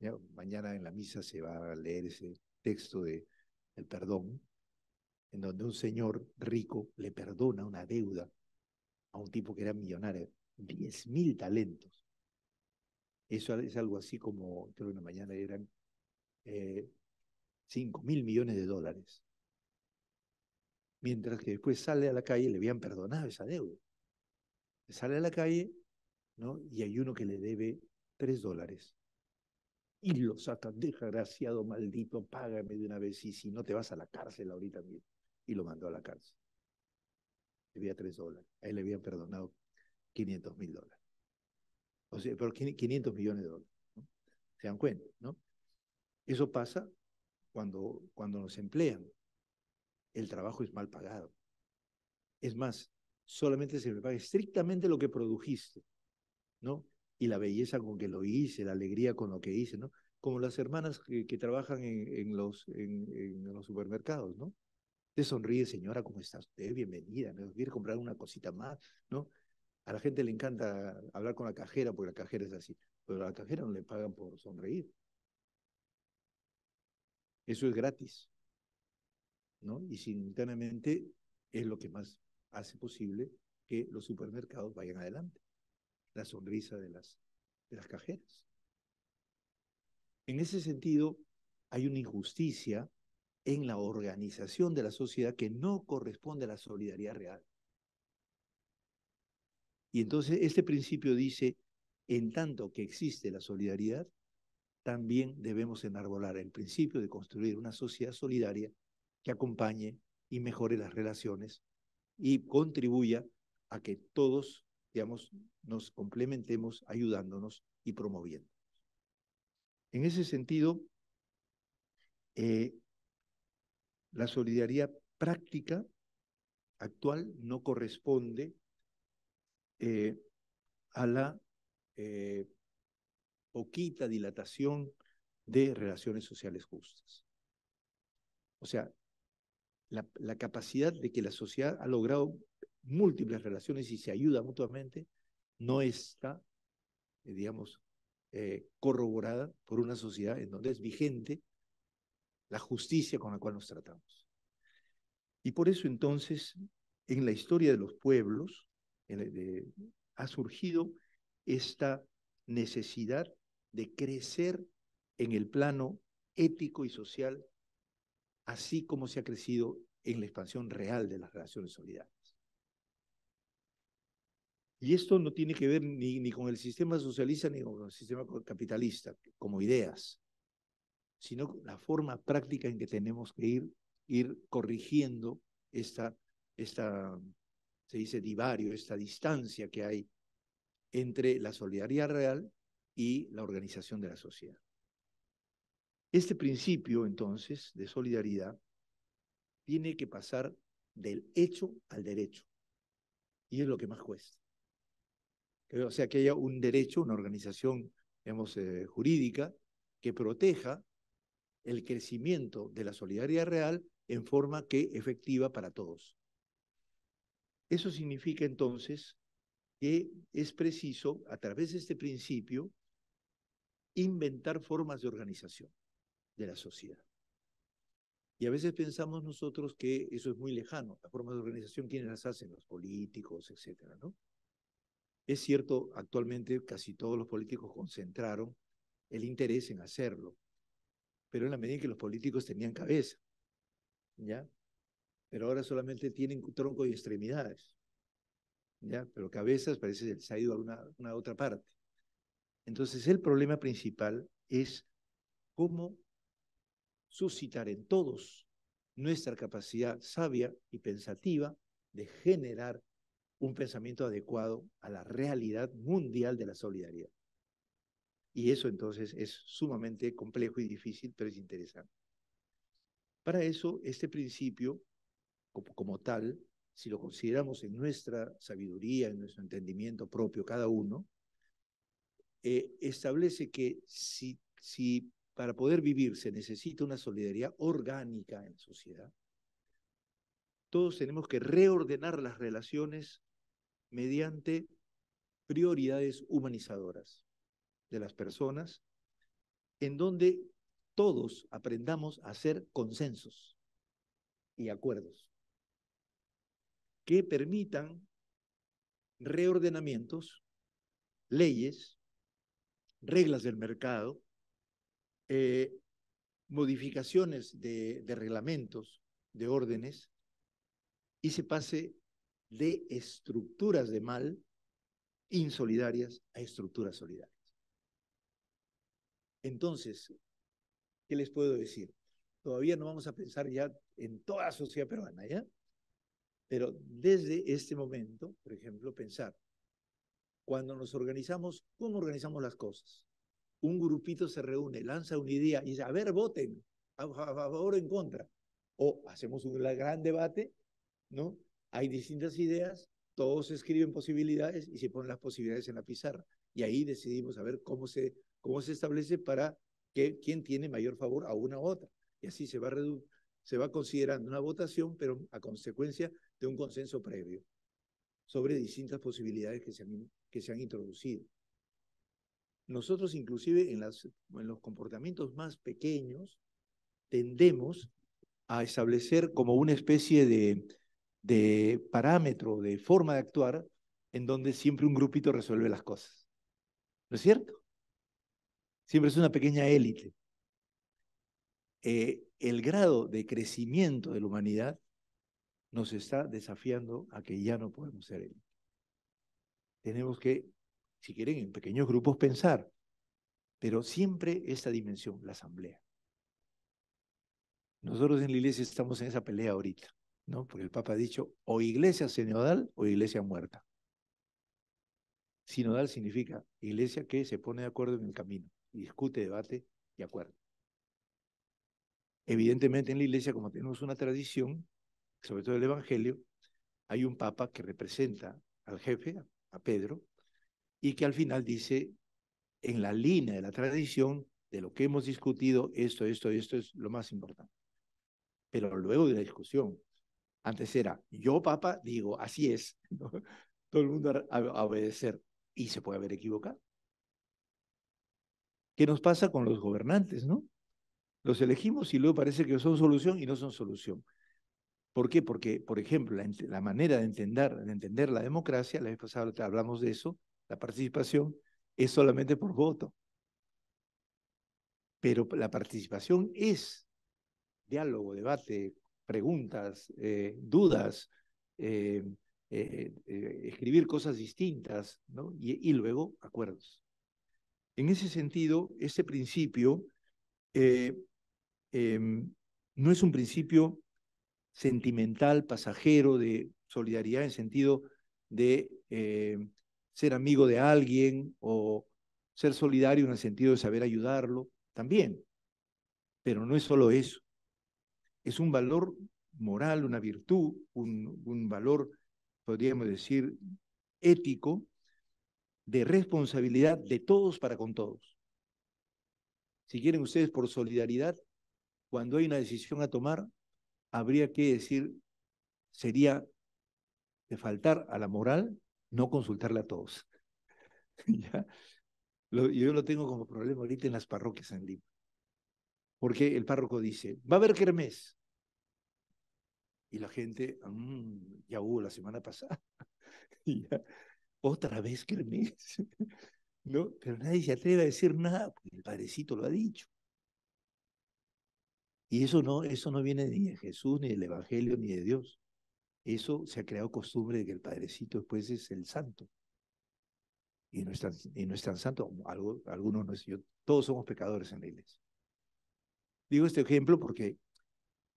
¿Ya? Mañana en la misa se va a leer ese texto de el perdón, en donde un señor rico le perdona una deuda a un tipo que era millonario, diez mil talentos. Eso es algo así como, creo que en la mañana eran eh, cinco mil millones de dólares. Mientras que después sale a la calle, le habían perdonado esa deuda. Sale a la calle, ¿no? Y hay uno que le debe tres dólares. Y lo sacan, desgraciado, maldito, págame de una vez, y si no te vas a la cárcel ahorita mismo. Y lo mandó a la cárcel. Debía tres dólares. A él le habían perdonado quinientos mil dólares. O sea, pero quinientos millones de dólares. ¿No? Se dan cuenta, ¿no? Eso pasa cuando, cuando nos emplean. El trabajo es mal pagado. Es más, solamente se le paga estrictamente lo que produjiste, ¿no? Y la belleza con que lo hice, la alegría con lo que hice, ¿no? Como las hermanas que, que trabajan en, en, los, en, en los supermercados, ¿no? Te sonríe, señora, ¿cómo está usted? Bienvenida, ¿me quiere comprar una cosita más? ¿No? A la gente le encanta hablar con la cajera, porque la cajera es así, pero a la cajera no le pagan por sonreír. Eso es gratis, ¿no? Y simultáneamente es lo que más hace posible que los supermercados vayan adelante, la sonrisa de las, de las cajeras. En ese sentido, hay una injusticia en la organización de la sociedad que no corresponde a la solidaridad real. Y entonces este principio dice, en tanto que existe la solidaridad, también debemos enarbolar el principio de construir una sociedad solidaria que acompañe y mejore las relaciones y contribuya a que todos, digamos, nos complementemos ayudándonos y promoviendo. En ese sentido, eh, la solidaridad práctica actual no corresponde eh, a la eh, poquita dilatación de relaciones sociales justas. O sea, la, la capacidad de que la sociedad ha logrado múltiples relaciones y se ayuda mutuamente, no está, digamos, eh, corroborada por una sociedad en donde es vigente la justicia con la cual nos tratamos. Y por eso entonces, en la historia de los pueblos, en el de, ha surgido esta necesidad de crecer en el plano ético y social, así como se ha crecido en la expansión real de las relaciones solidarias. Y esto no tiene que ver ni, ni con el sistema socialista ni con el sistema capitalista, como ideas, sino la forma práctica en que tenemos que ir, ir corrigiendo esta, esta, se dice, divario, esta distancia que hay entre la solidaridad real y la organización de la sociedad. Este principio, entonces, de solidaridad, tiene que pasar del hecho al derecho, y es lo que más cuesta. O sea, que haya un derecho, una organización, digamos, eh, jurídica, que proteja el crecimiento de la solidaridad real en forma que efectiva para todos. Eso significa entonces que es preciso, a través de este principio, inventar formas de organización de la sociedad. Y a veces pensamos nosotros que eso es muy lejano, las formas de organización, ¿quiénes las hacen? Los políticos, etcétera, ¿no? Es cierto, actualmente casi todos los políticos concentraron el interés en hacerlo, pero en la medida en que los políticos tenían cabeza, ¿ya? Pero ahora solamente tienen tronco y extremidades, ¿ya? Pero cabezas parece que se ha ido a una, una otra parte. Entonces el problema principal es cómo suscitar en todos nuestra capacidad sabia y pensativa de generar un pensamiento adecuado a la realidad mundial de la solidaridad. Y eso entonces es sumamente complejo y difícil, pero es interesante. Para eso, este principio, como, como tal, si lo consideramos en nuestra sabiduría, en nuestro entendimiento propio, cada uno, eh, establece que si, si para poder vivir se necesita una solidaridad orgánica en la sociedad, todos tenemos que reordenar las relaciones mediante prioridades humanizadoras de las personas, en donde todos aprendamos a hacer consensos y acuerdos que permitan reordenamientos, leyes, reglas del mercado, eh, modificaciones de, de reglamentos, de órdenes, y se pase de estructuras de mal insolidarias a estructuras solidarias. Entonces, ¿qué les puedo decir? Todavía no vamos a pensar ya en toda la sociedad peruana, ¿ya? Pero desde este momento, por ejemplo, pensar, cuando nos organizamos, ¿cómo organizamos las cosas? Un grupito se reúne, lanza una idea y dice, a ver, voten, a favor o en contra. O hacemos un gran debate, ¿no? Hay distintas ideas, todos escriben posibilidades y se ponen las posibilidades en la pizarra. Y ahí decidimos a ver cómo se, cómo se establece para que, quién tiene mayor favor a una u otra. Y así se va, redu se va considerando una votación, pero a consecuencia de un consenso previo sobre distintas posibilidades que se han, que se han introducido. Nosotros inclusive en, las, en los comportamientos más pequeños tendemos a establecer como una especie de, de parámetro, de forma de actuar, en donde siempre un grupito resuelve las cosas. ¿No es cierto? Siempre es una pequeña élite. Eh, el grado de crecimiento de la humanidad nos está desafiando a que ya no podemos ser élite. Tenemos que, si quieren, en pequeños grupos pensar, pero siempre esta dimensión, la asamblea. Nosotros en la iglesia estamos en esa pelea ahorita, ¿no? Porque el Papa ha dicho, o iglesia sinodal o iglesia muerta. Sinodal significa iglesia que se pone de acuerdo en el camino, y discute, debate y acuerdo. Evidentemente en la iglesia, como tenemos una tradición, sobre todo el Evangelio, hay un Papa que representa al jefe, a Pedro, y que al final dice, en la línea de la tradición, de lo que hemos discutido, esto, esto, esto es lo más importante. Pero luego de la discusión, antes era, yo Papa, digo, así es, ¿no? Todo el mundo a, a obedecer, y se puede haber equivocado. ¿Qué nos pasa con los gobernantes, no? Los elegimos y luego parece que son solución y no son solución. ¿Por qué? Porque, por ejemplo, la, la manera de entender, de entender la democracia, la vez pasada hablamos de eso, la participación es solamente por voto. Pero la participación es diálogo, debate, preguntas, eh, dudas, eh, eh, eh, escribir cosas distintas, ¿no? y, y luego acuerdos. En ese sentido, ese principio eh, eh, no es un principio sentimental, pasajero, de solidaridad en sentido de eh, ser amigo de alguien o ser solidario en el sentido de saber ayudarlo. También, pero no es solo eso, es un valor moral, una virtud, un, un valor, podríamos decir, ético, de responsabilidad de todos para con todos. Si quieren ustedes, por solidaridad, cuando hay una decisión a tomar, habría que decir, sería de faltar a la moral no consultarla a todos. ¿Ya? Yo lo tengo como problema ahorita en las parroquias en Lima. Porque el párroco dice, va a haber kermés. Y la gente, mmm, ya hubo la semana pasada. Y ya, otra vez kermés. ¿No? Pero nadie se atreve a decir nada, porque el padrecito lo ha dicho. Y eso no, eso no viene ni de Jesús, ni del Evangelio, ni de Dios. Eso se ha creado costumbre de que el padrecito después es el santo. Y no es tan, y no es tan santo, algo, algunos no es, yo, todos somos pecadores en la iglesia. Digo este ejemplo porque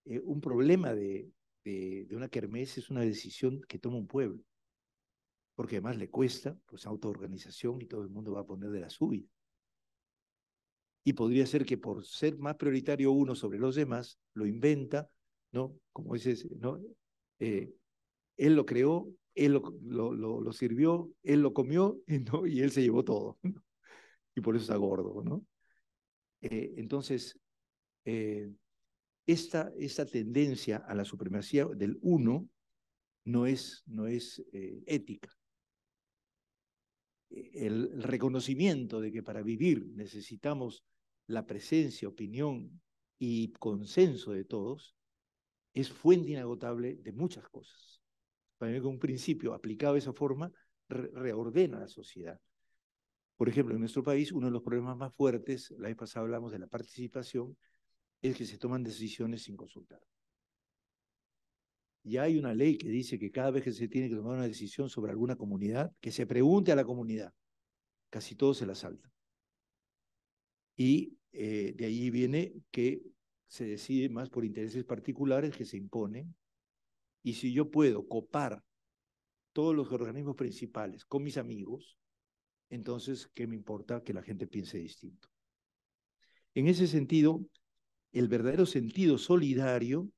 eh, un problema de, de, de una kermés es una decisión que toma un pueblo, porque además le cuesta, pues, autoorganización, y todo el mundo va a poner de la suya. Y podría ser que por ser más prioritario uno sobre los demás, lo inventa, ¿no? Como dices, ¿no? Eh, él lo creó, él lo, lo, lo, lo sirvió, él lo comió, ¿no? Y él se llevó todo, ¿no? Y por eso está gordo, ¿no? Eh, entonces, eh, esta, esta tendencia a la supremacía del uno no es, no es eh, ética, el reconocimiento de que para vivir necesitamos la presencia, opinión y consenso de todos, es fuente inagotable de muchas cosas. Para mí, que un principio aplicado de esa forma re reordena la sociedad. Por ejemplo, en nuestro país, uno de los problemas más fuertes, la vez pasada hablamos de la participación, es que se toman decisiones sin consultar. Ya hay una ley que dice que cada vez que se tiene que tomar una decisión sobre alguna comunidad, que se pregunte a la comunidad. Casi todos se la saltan. Y eh, de ahí viene que se decide más por intereses particulares que se imponen. Y si yo puedo copar todos los organismos principales con mis amigos, entonces, ¿qué me importa que la gente piense distinto? En ese sentido, el verdadero sentido solidario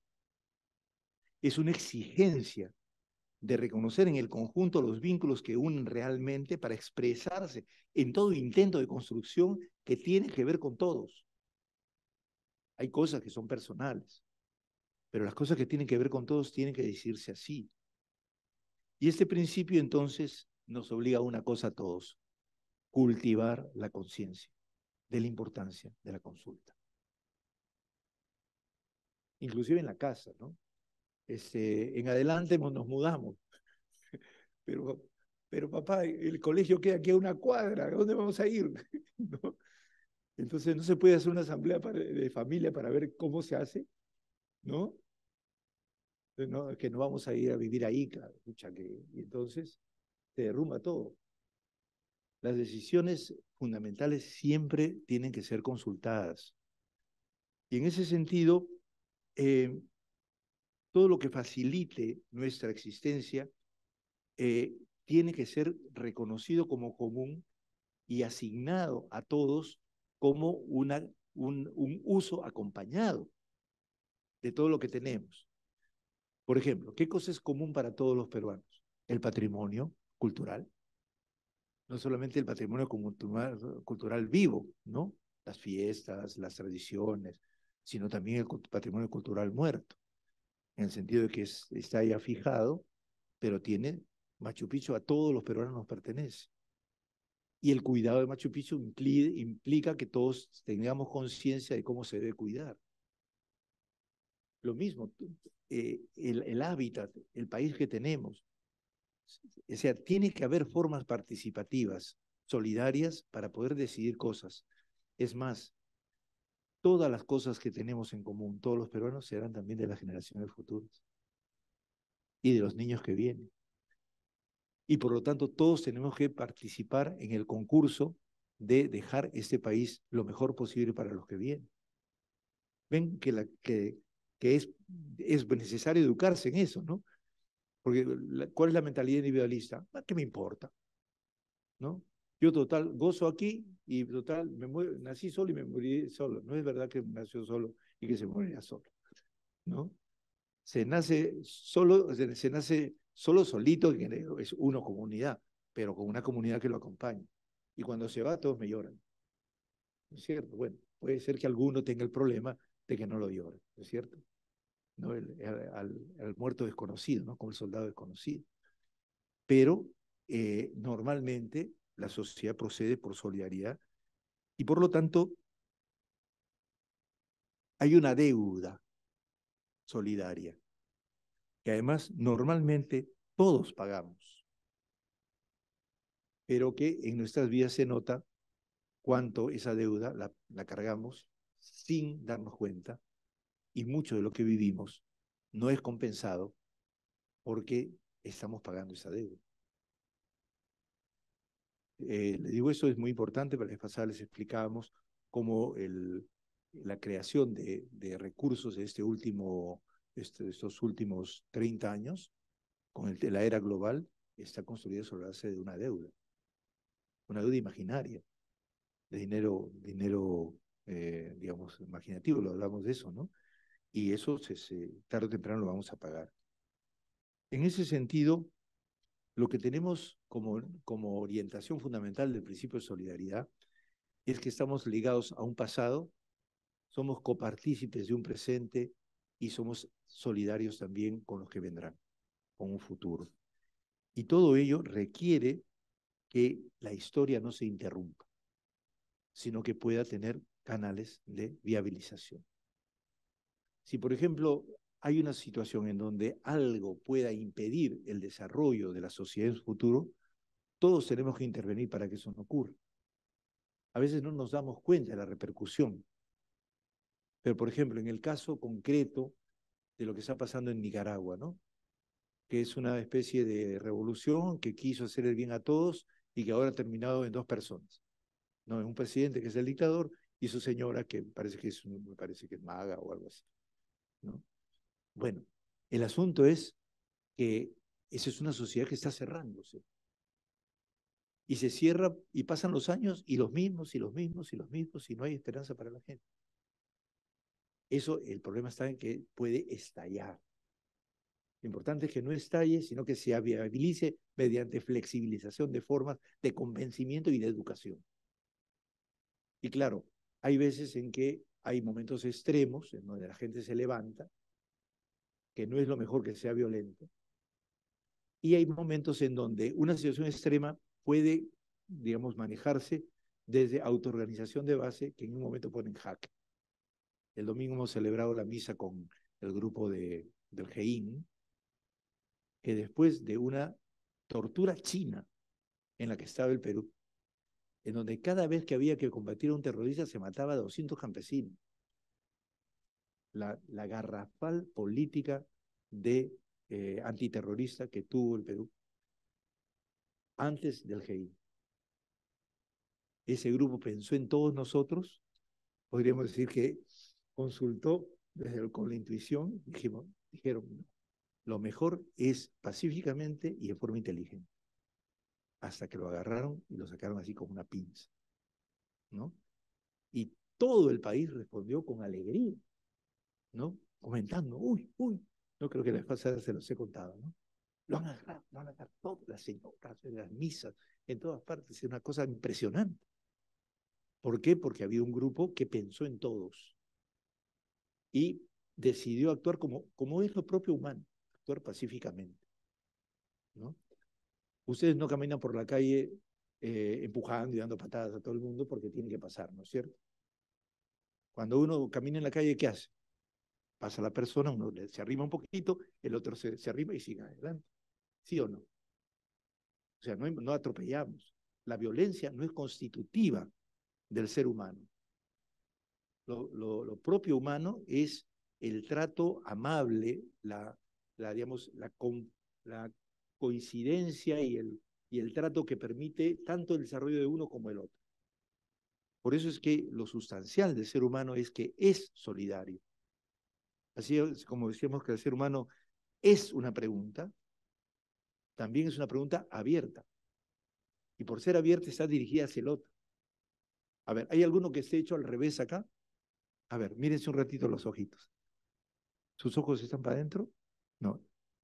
es una exigencia de reconocer en el conjunto los vínculos que unen realmente para expresarse en todo intento de construcción que tiene que ver con todos. Hay cosas que son personales, pero las cosas que tienen que ver con todos tienen que decirse así. Y este principio entonces nos obliga a una cosa a todos: cultivar la conciencia de la importancia de la consulta. Inclusive en la casa, ¿no? Este, en adelante nos mudamos. Pero, pero papá, el colegio queda aquí a una cuadra, ¿a dónde vamos a ir? ¿No? Entonces no se puede hacer una asamblea para, de familia para ver cómo se hace, ¿no? No, es que no vamos a ir a vivir ahí, claro, escucha, que, y entonces se derrumba todo. Las decisiones fundamentales siempre tienen que ser consultadas. Y en ese sentido, eh, todo lo que facilite nuestra existencia eh, tiene que ser reconocido como común y asignado a todos como una, un, un uso acompañado de todo lo que tenemos. Por ejemplo, ¿qué cosa es común para todos los peruanos? El patrimonio cultural. No solamente el patrimonio cultural vivo, ¿no? Las fiestas, las tradiciones, sino también el patrimonio cultural muerto, en el sentido de que es, está ya fijado, pero tiene Machu Picchu, a todos los peruanos nos pertenece. Y el cuidado de Machu Picchu impli, implica que todos tengamos conciencia de cómo se debe cuidar. Lo mismo, eh, el, el hábitat, el país que tenemos. O sea, tiene que haber formas participativas, solidarias, para poder decidir cosas. Es más, todas las cosas que tenemos en común, todos los peruanos, serán también de las generaciones futuras y de los niños que vienen. Y por lo tanto, todos tenemos que participar en el concurso de dejar este país lo mejor posible para los que vienen. Ven que, la, que, que es, es necesario educarse en eso, ¿no? Porque, ¿cuál es la mentalidad individualista? ¿Qué me importa? ¿No? Yo total gozo aquí y total me muero, nací solo y me moriré solo. No es verdad que nació solo y que se morirá solo, ¿no? Se nace solo, se, se nace solo solito, que es uno comunidad, pero con una comunidad que lo acompañe. Y cuando se va, todos me lloran, ¿no es cierto? Bueno, puede ser que alguno tenga el problema de que no lo llore, ¿no es cierto? ¿No? El, al, al muerto desconocido, ¿no? Como el soldado desconocido. Pero eh, normalmente la sociedad procede por solidaridad y por lo tanto hay una deuda solidaria que además normalmente todos pagamos, pero que en nuestras vidas se nota cuánto esa deuda la, la cargamos sin darnos cuenta. Y mucho de lo que vivimos no es compensado porque estamos pagando esa deuda. Eh, les digo, eso es muy importante, pero la vez pasada les explicábamos cómo el, la creación de, de recursos de este último, este, estos últimos treinta años, con el, la era global, está construida sobre la base de una deuda, una deuda imaginaria, de dinero, dinero eh, digamos, imaginativo, lo hablamos de eso, ¿no? Y eso se, se, tarde o temprano lo vamos a pagar. En ese sentido, lo que tenemos como, como orientación fundamental del principio de solidaridad es que estamos ligados a un pasado, somos copartícipes de un presente y somos solidarios también con los que vendrán, con un futuro. Y todo ello requiere que la historia no se interrumpa, sino que pueda tener canales de viabilización. Si, por ejemplo, hay una situación en donde algo pueda impedir el desarrollo de la sociedad en su futuro, todos tenemos que intervenir para que eso no ocurra. A veces no nos damos cuenta de la repercusión. Pero, por ejemplo, en el caso concreto de lo que está pasando en Nicaragua, ¿no? Que es una especie de revolución que quiso hacer el bien a todos y que ahora ha terminado en dos personas. No, es un presidente que es el dictador y su señora que parece que es, me parece que es maga o algo así, ¿no? Bueno, el asunto es que esa es una sociedad que está cerrándose. Y se cierra y pasan los años y los mismos y los mismos y los mismos y no hay esperanza para la gente. Eso, el problema está en que puede estallar. Lo importante es que no estalle, sino que se viabilice mediante flexibilización de formas de convencimiento y de educación. Y claro, hay veces en que hay momentos extremos en donde la gente se levanta, que no es lo mejor que sea violento, y hay momentos en donde una situación extrema puede, digamos, manejarse desde autoorganización de base que en un momento ponen jaque. El domingo hemos celebrado la misa con el grupo de, del GEIN, que después de una tortura china en la que estaba el Perú, en donde cada vez que había que combatir a un terrorista se mataba a doscientos campesinos. La, la garrafal política de eh, antiterrorista que tuvo el Perú antes del GEIN. Ese grupo pensó en todos nosotros, podríamos decir que consultó desde el, con la intuición, dijimos, dijeron, no, lo mejor es pacíficamente y de forma inteligente. Hasta que lo agarraron y lo sacaron así como una pinza, ¿no? Y todo el país respondió con alegría, ¿no? Comentando, uy, uy, no creo que la vez pasada se los he contado, ¿no? Lo han agarrado, lo han agarrado todas las señoras, en las misas, en todas partes, es una cosa impresionante. ¿Por qué? Porque había un grupo que pensó en todos y decidió actuar como, como es lo propio humano, actuar pacíficamente, ¿no? Ustedes no caminan por la calle eh, empujando y dando patadas a todo el mundo porque tienen que pasar, ¿no es cierto? Cuando uno camina en la calle, ¿qué hace? Pasa la persona, uno se arrima un poquito, el otro se, se arrima y sigue adelante. ¿Sí o no? O sea, no, no atropellamos. La violencia no es constitutiva del ser humano. Lo, lo, lo propio humano es el trato amable, la, la digamos, la... la coincidencia y el, y el trato que permite tanto el desarrollo de uno como el otro. Por eso es que lo sustancial del ser humano es que es solidario. Así es como decíamos que el ser humano es una pregunta, también es una pregunta abierta. Y por ser abierta está dirigida hacia el otro. A ver, ¿hay alguno que esté hecho al revés acá? A ver, mírense un ratito los ojitos. ¿Sus ojos están para adentro? No,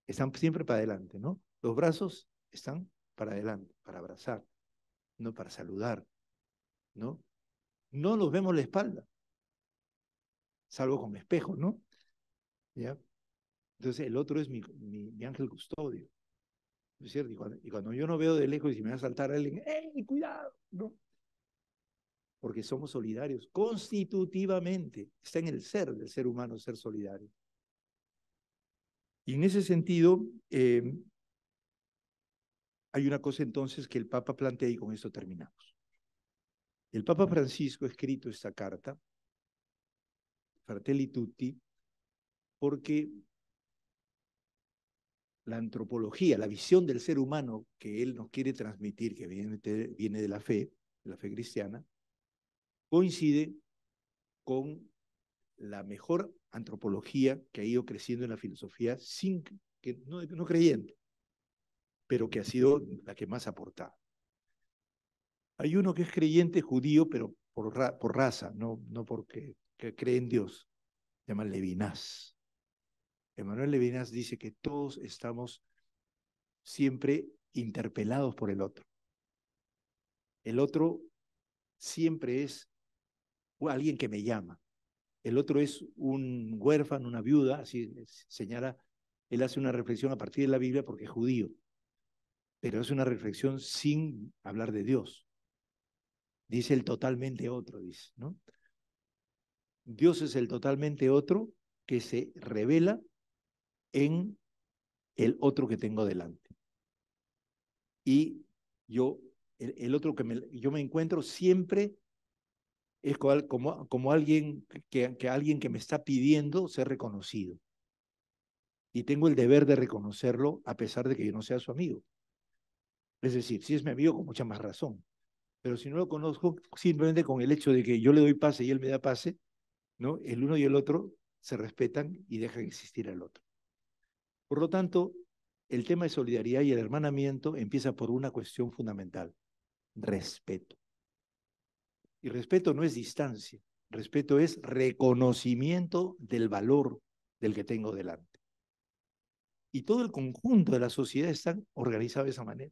están siempre para adelante, ¿no? Los brazos están para adelante, para abrazar, no para saludar, ¿no? No nos vemos la espalda, salvo con espejo, ¿no? ¿Ya? Entonces el otro es mi, mi, mi ángel custodio, ¿no es cierto? Y cuando, y cuando yo no veo de lejos y si me va a saltar alguien, ¡ey, cuidado! ¿No? Porque somos solidarios, constitutivamente, está en el ser del ser humano ser solidario. Y en ese sentido, eh, hay una cosa entonces que el Papa plantea y con esto terminamos. El Papa Francisco ha escrito esta carta, Fratelli Tutti, porque la antropología, la visión del ser humano que él nos quiere transmitir, que viene de la fe, de la fe cristiana, coincide con la mejor antropología que ha ido creciendo en la filosofía sin que, no, no creyente, pero que ha sido la que más ha aportado. Hay uno que es creyente judío, pero por, ra, por raza, no, no porque que cree en Dios, se llama Levinas. Manuel Levinas dice que todos estamos siempre interpelados por el otro. El otro siempre es alguien que me llama. El otro es un huérfano, una viuda, así señala, él hace una reflexión a partir de la Biblia porque es judío. pero es una reflexión sin hablar de Dios. Dice el totalmente otro, dice, ¿no? Dios es el totalmente otro que se revela en el otro que tengo delante. Y yo, el, el otro que me, yo me encuentro siempre es como, como alguien, que, que alguien que me está pidiendo ser reconocido. Y tengo el deber de reconocerlo a pesar de que yo no sea su amigo. Es decir, si es mi amigo, con mucha más razón. Pero si no lo conozco, simplemente con el hecho de que yo le doy pase y él me da pase, ¿no? El uno y el otro se respetan y dejan existir al otro. Por lo tanto, el tema de solidaridad y el hermanamiento empieza por una cuestión fundamental: respeto. Y respeto no es distancia, respeto es reconocimiento del valor del que tengo delante. Y todo el conjunto de la sociedad está organizado de esa manera,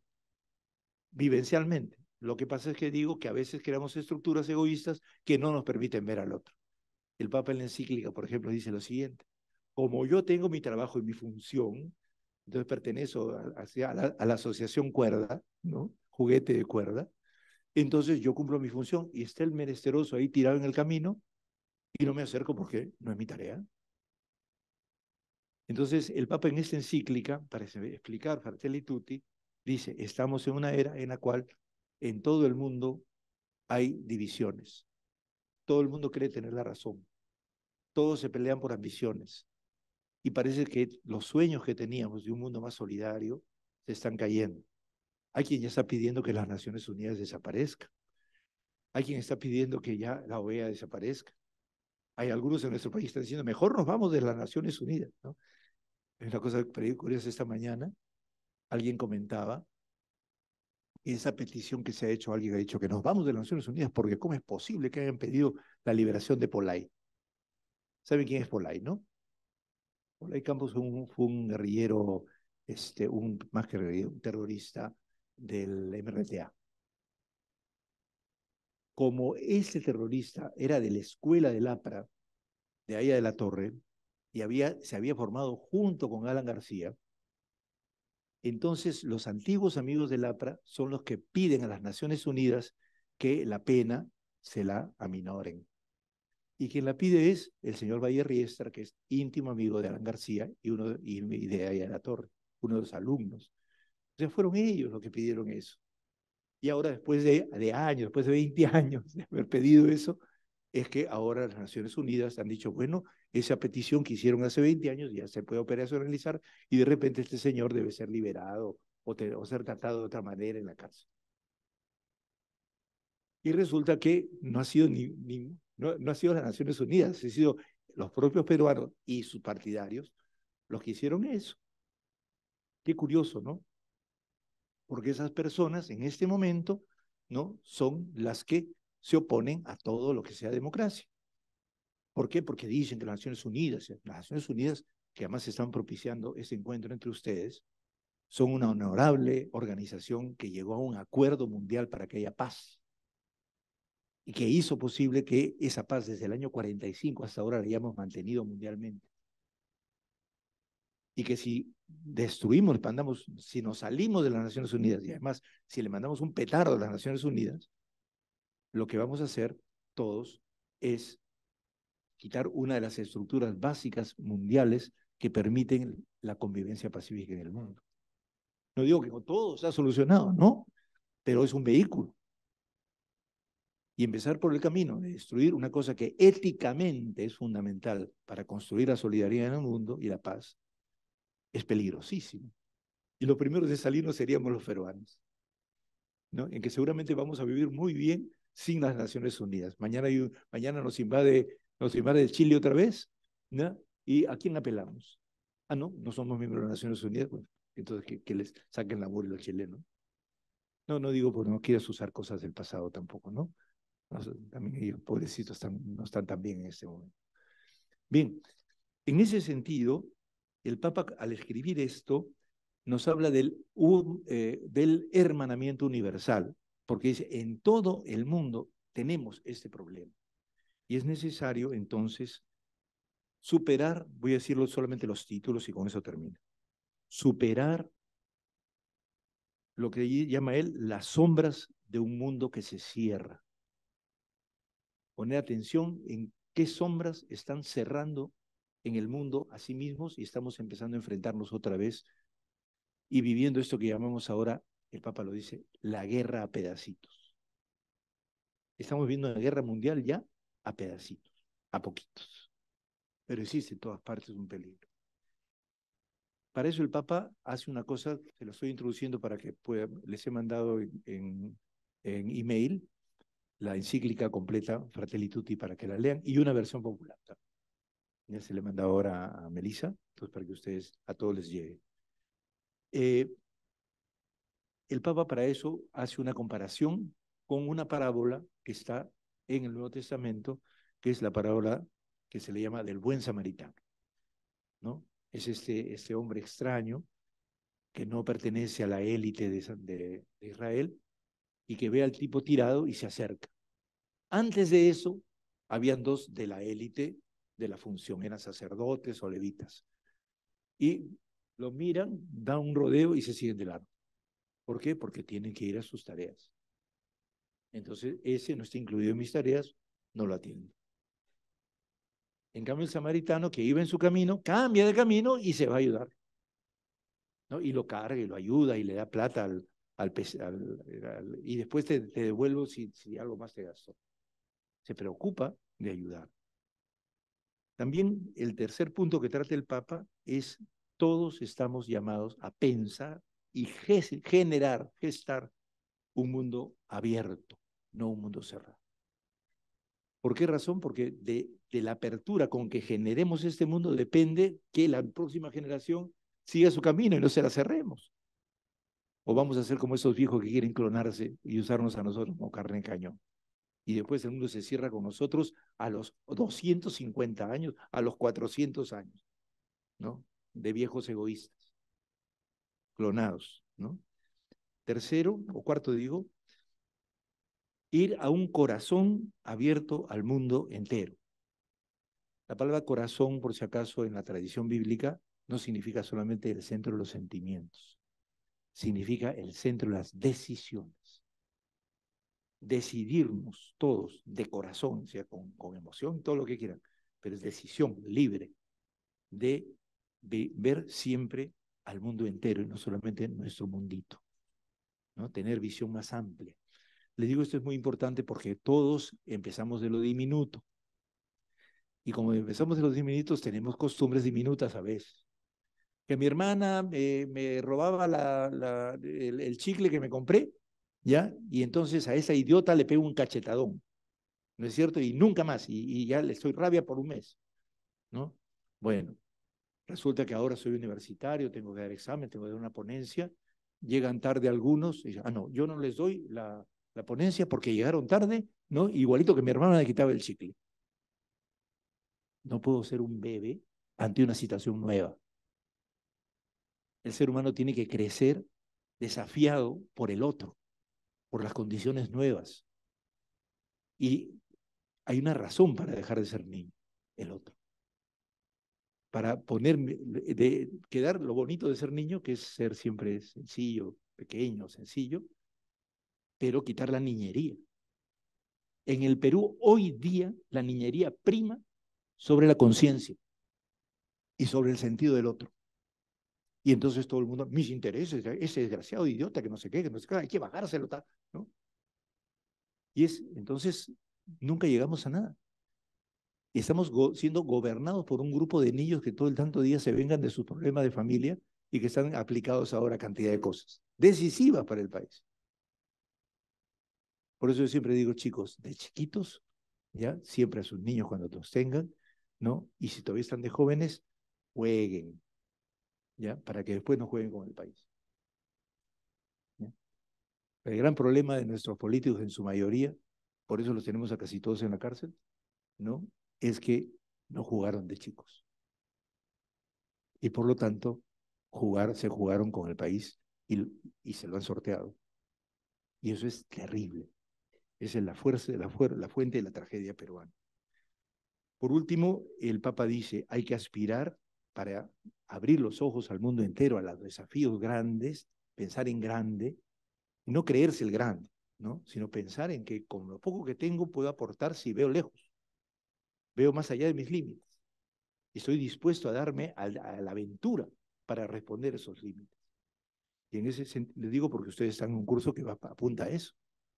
vivencialmente. Lo que pasa es que digo que a veces creamos estructuras egoístas que no nos permiten ver al otro. El Papa en la encíclica, por ejemplo, dice lo siguiente: como yo tengo mi trabajo y mi función, entonces pertenezco a, a, la, a la asociación cuerda, ¿no? Juguete de cuerda, entonces yo cumplo mi función y está el menesteroso ahí tirado en el camino y no me acerco porque no es mi tarea. Entonces el Papa en esta encíclica, para explicar Fratelli Tutti, dice: estamos en una era en la cual en todo el mundo hay divisiones. Todo el mundo cree tener la razón. Todos se pelean por ambiciones. Y parece que los sueños que teníamos de un mundo más solidario se están cayendo. Hay quien ya está pidiendo que las Naciones Unidas desaparezcan. Hay quien está pidiendo que ya la O E A desaparezca. Hay algunos en nuestro país que están diciendo: mejor nos vamos de las Naciones Unidas, ¿no? Es una cosa curiosa. Esta mañana alguien comentaba esa petición que se ha hecho. Alguien ha dicho que nos vamos de las Naciones Unidas porque ¿cómo es posible que hayan pedido la liberación de Polay? ¿Saben quién es Polay, no? Polay Campos fue un, fue un guerrillero, este, un, más que guerrillero, un terrorista del M R T A. Como ese terrorista era de la escuela del APRA, de Haya de la Torre, y había, se había formado junto con Alan García, entonces los antiguos amigos del APRA son los que piden a las Naciones Unidas que la pena se la aminoren. Y quien la pide es el señor Valle Riestra, que es íntimo amigo de Alan García y, uno, y de Haya de la Torre, uno de los alumnos. O sea, fueron ellos los que pidieron eso. Y ahora, después de, de años, después de veinte años de haber pedido eso, es que ahora las Naciones Unidas han dicho: bueno, esa petición que hicieron hace veinte años ya se puede operacionalizar y de repente este señor debe ser liberado o, te, o ser tratado de otra manera en la cárcel. Y resulta que no ha sido, ni, ni, no, no ha sido las Naciones Unidas, han sido los propios peruanos y sus partidarios los que hicieron eso. Qué curioso, ¿no? Porque esas personas en este momento, ¿no?, son las que se oponen a todo lo que sea democracia. ¿Por qué? Porque dicen que las Naciones Unidas, las Naciones Unidas, que además están propiciando este encuentro entre ustedes, son una honorable organización que llegó a un acuerdo mundial para que haya paz y que hizo posible que esa paz desde el año cuarenta y cinco hasta ahora la hayamos mantenido mundialmente. Y que si destruimos, mandamos, si nos salimos de las Naciones Unidas y además si le mandamos un petardo a las Naciones Unidas, lo que vamos a hacer todos es quitar una de las estructuras básicas mundiales que permiten la convivencia pacífica en el mundo. No digo que con todo está solucionado, no, pero es un vehículo. Y empezar por el camino de destruir una cosa que éticamente es fundamental para construir la solidaridad en el mundo y la paz es peligrosísimo. Y los primeros de salirnos seríamos los peruanos, ¿no? En que seguramente vamos a vivir muy bien sin las Naciones Unidas. Mañana, hay un, mañana nos invade nos invade Chile otra vez, ¿no? ¿Y a quién apelamos? Ah, no, no somos miembros de las Naciones Unidas. Bueno, entonces que, que les saquen la burla a los chilenos. No, no digo porque no quieras usar cosas del pasado tampoco, ¿no? No, también ellos, pobrecitos, están, no están tan bien en este momento. Bien, en ese sentido, el Papa, al escribir esto, nos habla del, un, eh, del hermanamiento universal, porque dice: en todo el mundo tenemos este problema. Y es necesario, entonces, superar, voy a decirlo solamente los títulos y con eso termino, superar lo que llama él las sombras de un mundo que se cierra. Poner atención en qué sombras están cerrando en el mundo a sí mismos y estamos empezando a enfrentarnos otra vez y viviendo esto que llamamos ahora, el Papa lo dice, la guerra a pedacitos. Estamos viendo la guerra mundial ya a pedacitos, a poquitos. Pero existe en todas partes un peligro. Para eso el Papa hace una cosa, se lo estoy introduciendo para que pueda, les he mandado en, en, en email la encíclica completa, Fratelli Tutti, para que la lean, y una versión popular. Ya se le manda ahora a Melissa, entonces para que ustedes, a todos les llegue. Eh, el Papa para eso hace una comparación con una parábola que está en el Nuevo Testamento, que es la parábola que se le llama del buen samaritano, ¿no? Es este, este hombre extraño que no pertenece a la élite de, de, de Israel y que ve al tipo tirado y se acerca. Antes de eso, habían dos de la élite de la función, eran sacerdotes o levitas. Y lo miran, dan un rodeo y se siguen de largo. ¿Por qué? Porque tienen que ir a sus tareas. Entonces, ese no está incluido en mis tareas, no lo atiendo. En cambio, el samaritano que iba en su camino, cambia de camino y se va a ayudar, ¿no? Y lo carga y lo ayuda y le da plata al... Al, al, al, y después te, te devuelvo si, si algo más te gastó. Se preocupa de ayudar. También el tercer punto que trata el Papa es todos estamos llamados a pensar y ges, generar, gestar un mundo abierto, no un mundo cerrado. ¿Por qué razón? Porque de, de la apertura con que generemos este mundo depende que la próxima generación siga su camino y no se la cerremos. O vamos a ser como esos viejos que quieren clonarse y usarnos a nosotros como carne en cañón. Y después el mundo se cierra con nosotros a los doscientos cincuenta años, a los cuatrocientos años, ¿no? De viejos egoístas, clonados, ¿no? Tercero, o cuarto digo, ir a un corazón abierto al mundo entero. La palabra corazón, por si acaso, en la tradición bíblica, no significa solamente el centro de los sentimientos. Significa el centro de las decisiones. Decidirnos todos de corazón, o sea, con, con emoción, todo lo que quieran, pero es decisión libre de, de ver siempre al mundo entero y no solamente nuestro mundito, ¿no? Tener visión más amplia. Les digo, esto es muy importante porque todos empezamos de lo diminuto. Y como empezamos de los diminutos, tenemos costumbres diminutas a veces. Que mi hermana eh, me robaba la, la, el, el chicle que me compré, ¿ya? Y entonces a esa idiota le pego un cachetadón, ¿no es cierto? Y nunca más, y, y ya le estoy rabia por un mes, ¿no? Bueno, resulta que ahora soy universitario, tengo que dar examen, tengo que dar una ponencia, llegan tarde algunos, y, ah, no, yo no les doy la, la ponencia porque llegaron tarde, ¿no? Igualito que mi hermana le quitaba el chicle. No puedo ser un bebé ante una situación nueva. El ser humano tiene que crecer desafiado por el otro, por las condiciones nuevas. Y hay una razón para dejar de ser niño, el otro. Para ponerme, de quedar lo bonito de ser niño, que es ser siempre sencillo, pequeño, sencillo, pero quitar la niñería. En el Perú, hoy día, la niñería prima sobre la conciencia y sobre el sentido del otro. Y entonces todo el mundo, mis intereses, ese desgraciado idiota que no sé qué, que no sé qué, hay que bajárselo, tal, ¿no? Y es, entonces, nunca llegamos a nada. Estamos go- siendo gobernados por un grupo de niños que todo el tanto día se vengan de sus problemas de familia y que están aplicados ahora a cantidad de cosas decisivas para el país. Por eso yo siempre digo, chicos, de chiquitos, ya, siempre a sus niños cuando los tengan, ¿no? Y si todavía están de jóvenes, jueguen. ¿Ya? Para que después no jueguen con el país. ¿Ya? El gran problema de nuestros políticos en su mayoría, por eso los tenemos a casi todos en la cárcel, ¿no? Es que no jugaron de chicos. Y por lo tanto, jugar, se jugaron con el país y, y se lo han sorteado. Y eso es terrible. Esa es la, fuerza, la, fu la fuente de la tragedia peruana. Por último, el Papa dice, hay que aspirar para abrir los ojos al mundo entero, a los desafíos grandes, pensar en grande, Y no creerse el grande, ¿no? Sino pensar en que con lo poco que tengo puedo aportar si veo lejos, veo más allá de mis límites. Y estoy dispuesto a darme a la, a la aventura para responder esos límites. Y en ese sentido, les digo porque ustedes están en un curso que va, apunta a eso,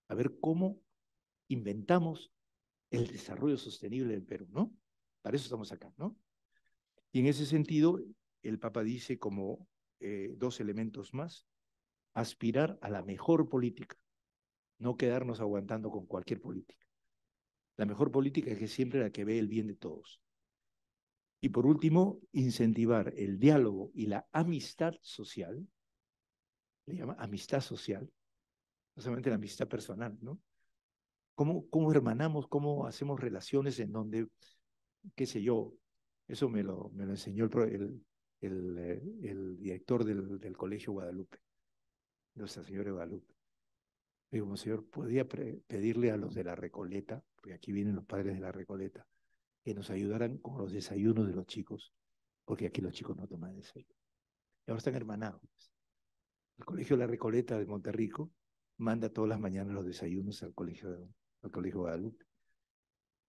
a ver cómo inventamos el desarrollo sostenible del Perú, ¿no? Para eso estamos acá, ¿no? Y en ese sentido, el Papa dice como eh, dos elementos más, aspirar a la mejor política, no quedarnos aguantando con cualquier política. La mejor política es que siempre la que ve el bien de todos. Y por último, incentivar el diálogo y la amistad social, le llama amistad social, no solamente la amistad personal, ¿no? ¿Cómo, cómo hermanamos, cómo hacemos relaciones en donde, qué sé yo, eso me lo, me lo enseñó el, el, el, el director del, del Colegio Guadalupe, Nuestra Señora Guadalupe. Digo, monseñor, ¿podría pedirle a los de La Recoleta, porque aquí vienen los padres de La Recoleta, que nos ayudaran con los desayunos de los chicos, porque aquí los chicos no toman desayuno? Y ahora están hermanados. El Colegio La Recoleta de Monterrico manda todas las mañanas los desayunos al Colegio, al Colegio Guadalupe,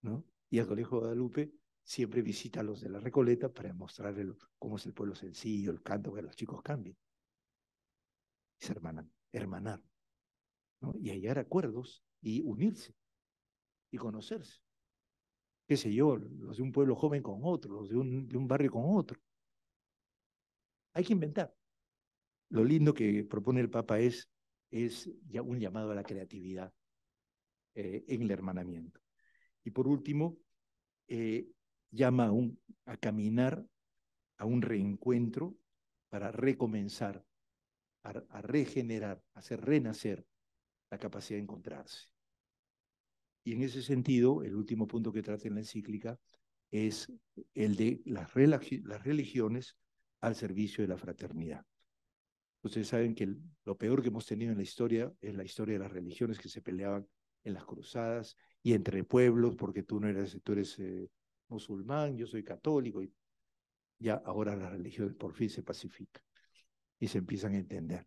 ¿no? Y al Colegio Guadalupe siempre visita a los de La Recoleta para mostrarles cómo es el pueblo sencillo, el canto, que los chicos cambien. Es hermanar, hermanar, ¿no? Y hallar acuerdos y unirse y conocerse. Qué sé yo, los de un pueblo joven con otro, los de un, de un barrio con otro. Hay que inventar. Lo lindo que propone el Papa es, es ya un llamado a la creatividad eh, en el hermanamiento. Y por último, eh, llama a, un, a caminar a un reencuentro para recomenzar, a, a regenerar, a hacer renacer la capacidad de encontrarse. Y en ese sentido, el último punto que trata en la encíclica es el de las, religi- las religiones al servicio de la fraternidad. Ustedes saben que el, lo peor que hemos tenido en la historia es la historia de las religiones que se peleaban en las cruzadas y entre pueblos, porque tú no eres, tú eres eh, musulmán, yo soy católico, y ya ahora las religiones por fin se pacifican y se empiezan a entender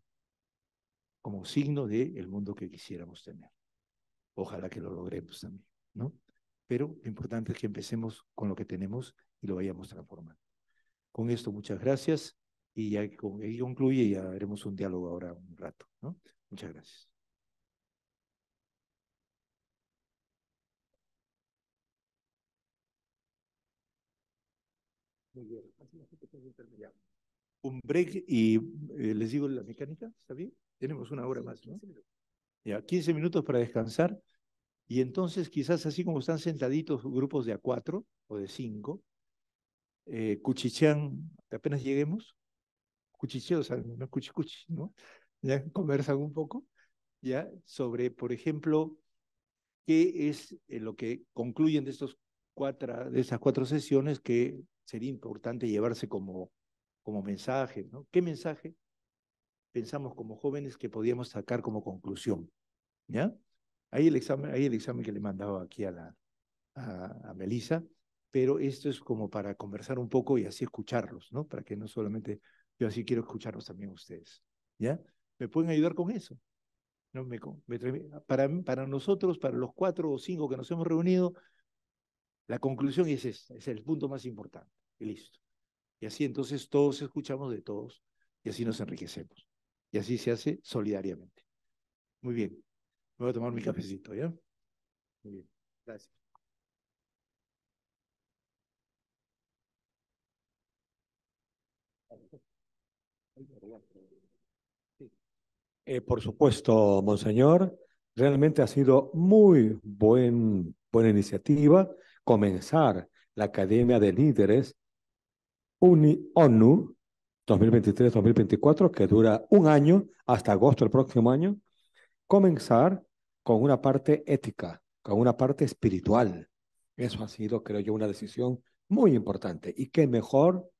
como signo del mundo que quisiéramos tener. Ojalá que lo logremos también, ¿no? Pero lo importante es que empecemos con lo que tenemos y lo vayamos transformando. Con esto, muchas gracias. Y ya y concluye y haremos un diálogo ahora un rato, ¿no? Muchas gracias. Muy bien. Un break y eh, les digo la mecánica, ¿está bien? Tenemos una hora más, ¿no? Ya, quince minutos para descansar, y entonces quizás así como están sentaditos grupos de a cuatro o de cinco, eh, cuchichean, apenas lleguemos, cuchicheo, o sea, no cuchicuchi, ¿no? Ya conversan un poco, ya, sobre, por ejemplo, qué es eh, lo que concluyen de, estos cuatro, de estas cuatro sesiones que sería importante llevarse como, como mensaje, ¿no? ¿Qué mensaje pensamos como jóvenes que podíamos sacar como conclusión? ¿Ya? Ahí el examen, ahí el examen que le mandaba aquí a, la, a, a Melissa, pero esto es como para conversar un poco y así escucharlos, ¿no? Para que no solamente, yo así quiero escucharlos también ustedes, ¿ya? ¿Me pueden ayudar con eso? ¿No? Me, me, para, para nosotros, para los cuatro o cinco que nos hemos reunido, la conclusión es esta, es el punto más importante, y listo. Y así entonces todos escuchamos de todos, y así nos enriquecemos. Y así se hace solidariamente. Muy bien. Me voy a tomar mi cafecito, ¿ya? Muy bien. Gracias. Eh, por supuesto, monseñor. Realmente ha sido muy buen, buena iniciativa comenzar la Academia de Líderes ONU dos mil veintitrés dos mil veinticuatro, que dura un año, hasta agosto del próximo año, comenzar con una parte ética, con una parte espiritual. Eso ha sido, creo yo, una decisión muy importante. Y qué mejor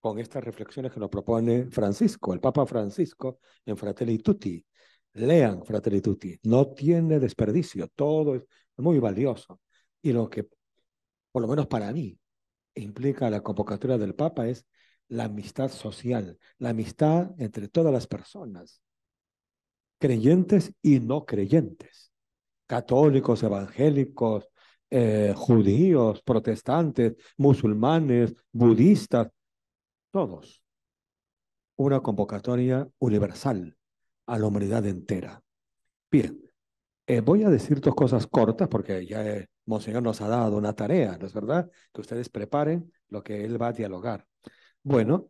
con estas reflexiones que nos propone Francisco, el Papa Francisco, en Fratelli Tutti. Lean Fratelli Tutti, no tiene desperdicio, todo es muy valioso. Y lo que, por lo menos para mí, implica la convocatoria del Papa es la amistad social, la amistad entre todas las personas. creyentes y no creyentes, católicos, evangélicos, eh, judíos, protestantes, musulmanes, budistas, todos. Una convocatoria universal a la humanidad entera. Bien, eh, voy a decir dos cosas cortas porque ya eh, Monseñor nos ha dado una tarea, ¿no es verdad? Que ustedes preparen lo que él va a dialogar. Bueno,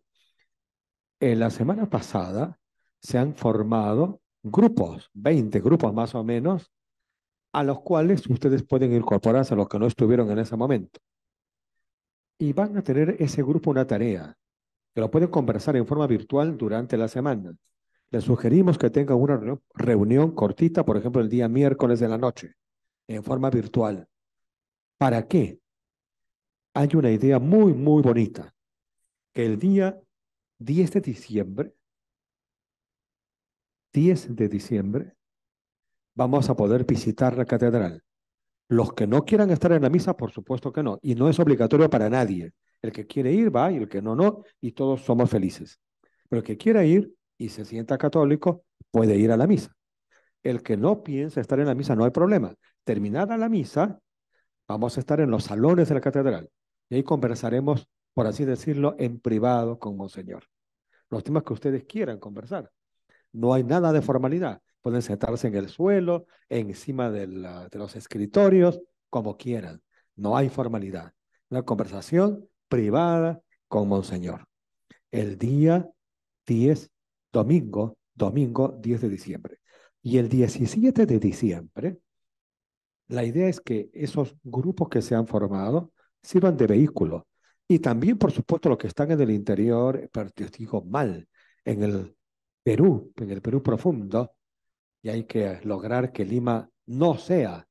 eh, la semana pasada se han formado grupos, veinte grupos más o menos, a los cuales ustedes pueden incorporarse, a los que no estuvieron en ese momento. Y van a tener ese grupo una tarea, que lo pueden conversar en forma virtual durante la semana. Les sugerimos que tengan una reunión cortita, por ejemplo, el día miércoles de la noche, en forma virtual. ¿Para qué? Hay una idea muy, muy bonita, que el día diez de diciembre, diez de diciembre, vamos a poder visitar la catedral. Los que no quieran estar en la misa, por supuesto que no, y no es obligatorio para nadie. El que quiere ir va y el que no, no, y todos somos felices. Pero el que quiera ir y se sienta católico, puede ir a la misa. El que no piensa estar en la misa, no hay problema. Terminada la misa, vamos a estar en los salones de la catedral y ahí conversaremos, por así decirlo, en privado con Monseñor. Los temas que ustedes quieran conversar. No hay nada de formalidad. Pueden sentarse en el suelo, encima de, la, de los escritorios, como quieran. No hay formalidad. Una conversación privada con Monseñor. El día diez, domingo, domingo diez de diciembre. Y el diecisiete de diciembre, la idea es que esos grupos que se han formado sirvan de vehículo. Y también, por supuesto, los que están en el interior, pero yo digo mal, en el Perú, en el Perú profundo, y hay que lograr que Lima no sea,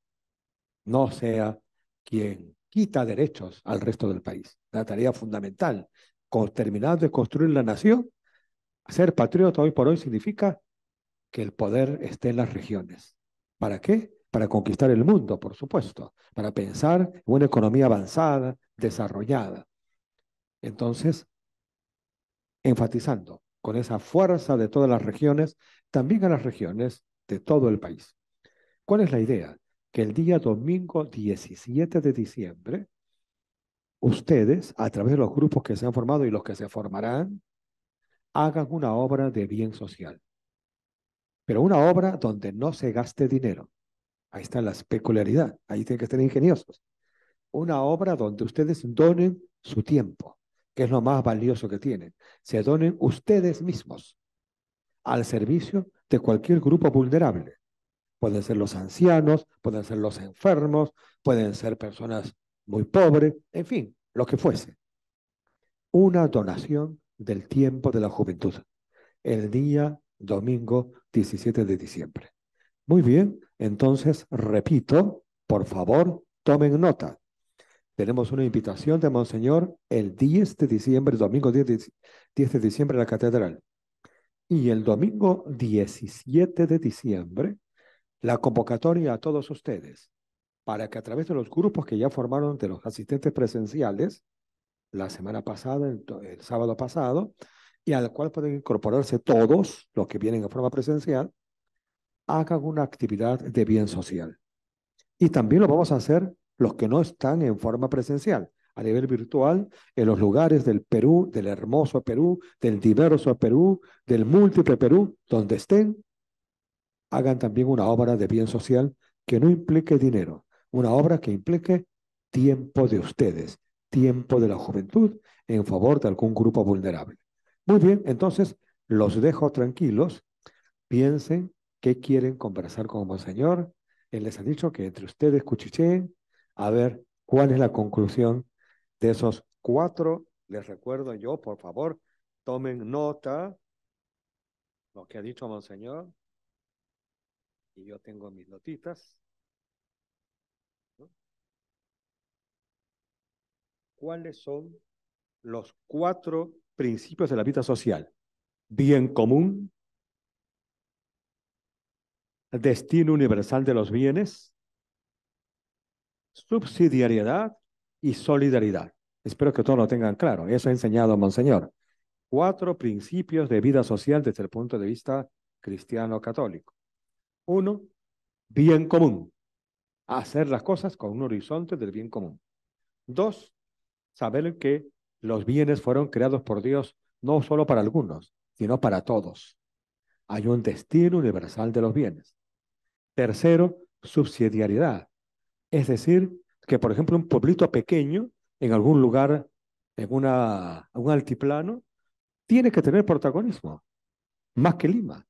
no sea quien quita derechos al resto del país. La tarea fundamental, con, terminado de construir la nación, ser patriota hoy por hoy significa que el poder esté en las regiones. ¿Para qué? Para conquistar el mundo, por supuesto, para pensar en una economía avanzada, desarrollada. Entonces, enfatizando con esa fuerza de todas las regiones, también a las regiones de todo el país. ¿Cuál es la idea? Que el día domingo diecisiete de diciembre, ustedes, a través de los grupos que se han formado y los que se formarán, hagan una obra de bien social. Pero una obra donde no se gaste dinero. Ahí está la peculiaridad, ahí tienen que ser ingeniosos. Una obra donde ustedes donen su tiempo, que es lo más valioso que tienen. Se donen ustedes mismos al servicio de cualquier grupo vulnerable. Pueden ser los ancianos, pueden ser los enfermos, pueden ser personas muy pobres, en fin, lo que fuese. Una donación del tiempo de la juventud. El día domingo diecisiete de diciembre. Muy bien, entonces repito, por favor, tomen nota. Tenemos una invitación de Monseñor el diez de diciembre, domingo diez de diciembre en la catedral. Y el domingo diecisiete de diciembre, la convocatoria a todos ustedes, para que a través de los grupos que ya formaron de los asistentes presenciales, la semana pasada, el, el sábado pasado, y al cual pueden incorporarse todos los que vienen en forma presencial, hagan una actividad de bien social. Y también lo vamos a hacer los que no están en forma presencial, a nivel virtual, en los lugares del Perú, del hermoso Perú, del diverso Perú, del múltiple Perú, donde estén, hagan también una obra de bien social que no implique dinero, una obra que implique tiempo de ustedes, tiempo de la juventud en favor de algún grupo vulnerable. Muy bien, entonces los dejo tranquilos, piensen qué quieren conversar con Monseñor. Él les ha dicho que entre ustedes cuchicheen a ver cuál es la conclusión de esos cuatro. Les recuerdo yo, por favor, tomen nota lo que ha dicho Monseñor. Y yo tengo mis notitas. ¿No? ¿Cuáles son los cuatro principios de la vida social? Bien común, destino universal de los bienes, subsidiariedad y solidaridad. Espero que todos lo tengan claro. Eso ha enseñado Monseñor. Cuatro principios de vida social desde el punto de vista cristiano-católico. Uno, bien común. Hacer las cosas con un horizonte del bien común. Dos, saber que los bienes fueron creados por Dios no solo para algunos, sino para todos. Hay un destino universal de los bienes. Tercero, subsidiariedad. Es decir, que por ejemplo un pueblito pequeño, en algún lugar, en una, un altiplano, tiene que tener protagonismo, más que Lima.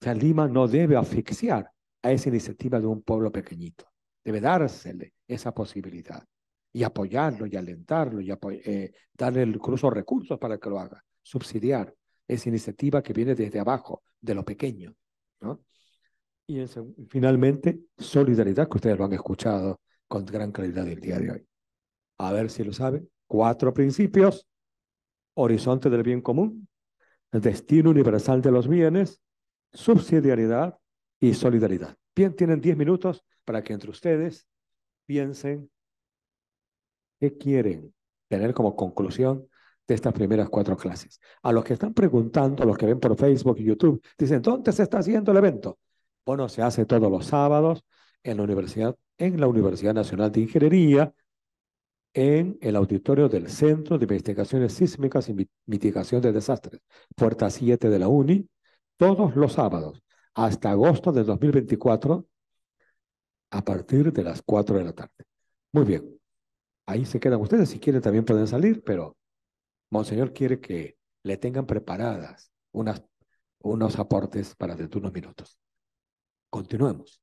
O sea, Lima no debe asfixiar a esa iniciativa de un pueblo pequeñito. Debe dársele esa posibilidad y apoyarlo y alentarlo y apoy eh, darle incluso recursos para que lo haga, subsidiar esa iniciativa que viene desde abajo, de lo pequeño, ¿no? Y eso, finalmente, solidaridad, que ustedes lo han escuchado con gran claridad el día de hoy. A ver si lo saben. Cuatro principios: horizonte del bien común, el destino universal de los bienes, subsidiariedad y solidaridad. Bien, tienen diez minutos para que entre ustedes piensen qué quieren tener como conclusión de estas primeras cuatro clases. A los que están preguntando, a los que ven por Facebook y YouTube, dicen, ¿dónde se está haciendo el evento? Bueno, se hace todos los sábados en la Universidad, en la Universidad Nacional de Ingeniería, en el auditorio del Centro de Investigaciones Sísmicas y Mitigación de Desastres, puerta siete de la UNI, todos los sábados, hasta agosto del dos mil veinticuatro, a partir de las cuatro de la tarde. Muy bien, ahí se quedan ustedes, si quieren también pueden salir, pero Monseñor quiere que le tengan preparadas unas, unos aportes para dentro de unos minutos. Continuemos.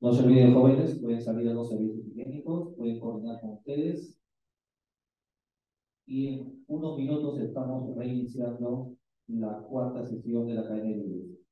No se olviden, jóvenes, pueden salir a los servicios técnicos, pueden coordinar con ustedes. Y en unos minutos estamos reiniciando la cuarta sesión de la Academia de Líderes.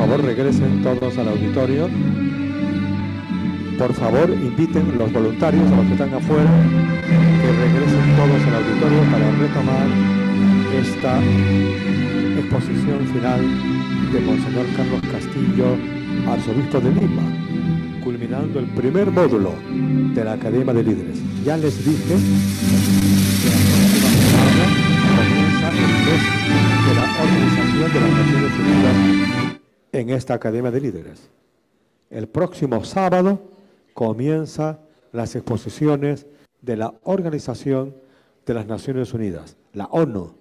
favor regresen todos al auditorio. Por favor, inviten los voluntarios, a los que están afuera, que regresen todos al auditorio para retomar esta exposición final de Monseñor Carlos Castillo, arzobispo de Lima, culminando el primer módulo de la Academia de Líderes. Ya les dije que comienza el mes de la Organización de las Naciones Unidas en esta Academia de Líderes. El próximo sábado comienza las exposiciones de la Organización de las Naciones Unidas, la ONU,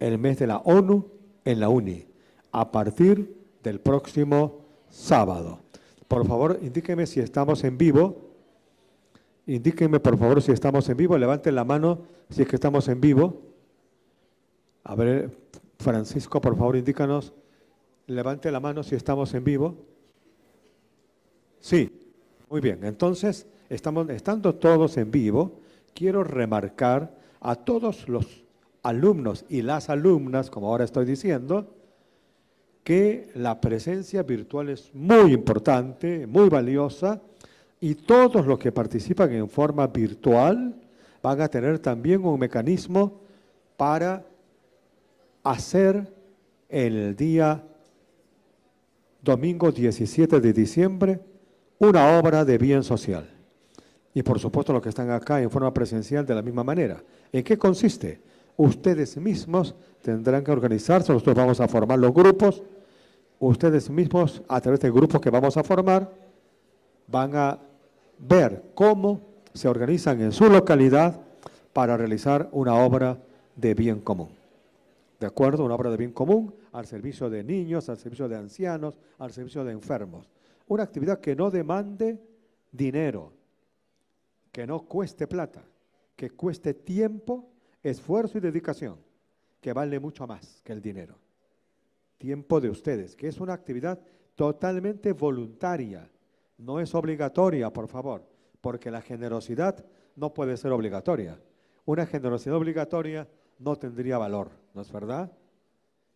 el mes de la ONU en la UNI, a partir del próximo sábado. Por favor, indíquenme si estamos en vivo, indíquenme por favor si estamos en vivo, levanten la mano si es que estamos en vivo. A ver, Francisco, por favor, indícanos, levante la mano si estamos en vivo. Sí. Muy bien, entonces, estamos, estando todos en vivo, quiero remarcar a todos los alumnos y las alumnas, como ahora estoy diciendo, que la presencia virtual es muy importante, muy valiosa, y todos los que participan en forma virtual van a tener también un mecanismo para hacer el día domingo diecisiete de diciembre, una obra de bien social. Y por supuesto los que están acá en forma presencial de la misma manera. ¿En qué consiste? Ustedes mismos tendrán que organizarse, nosotros vamos a formar los grupos, ustedes mismos a través de grupos que vamos a formar, van a ver cómo se organizan en su localidad para realizar una obra de bien común. ¿De acuerdo? Una obra de bien común al servicio de niños, al servicio de ancianos, al servicio de enfermos. Una actividad que no demande dinero, que no cueste plata, que cueste tiempo, esfuerzo y dedicación, que vale mucho más que el dinero. Tiempo de ustedes, que es una actividad totalmente voluntaria, no es obligatoria, por favor, porque la generosidad no puede ser obligatoria. Una generosidad obligatoria no tendría valor, ¿no es verdad?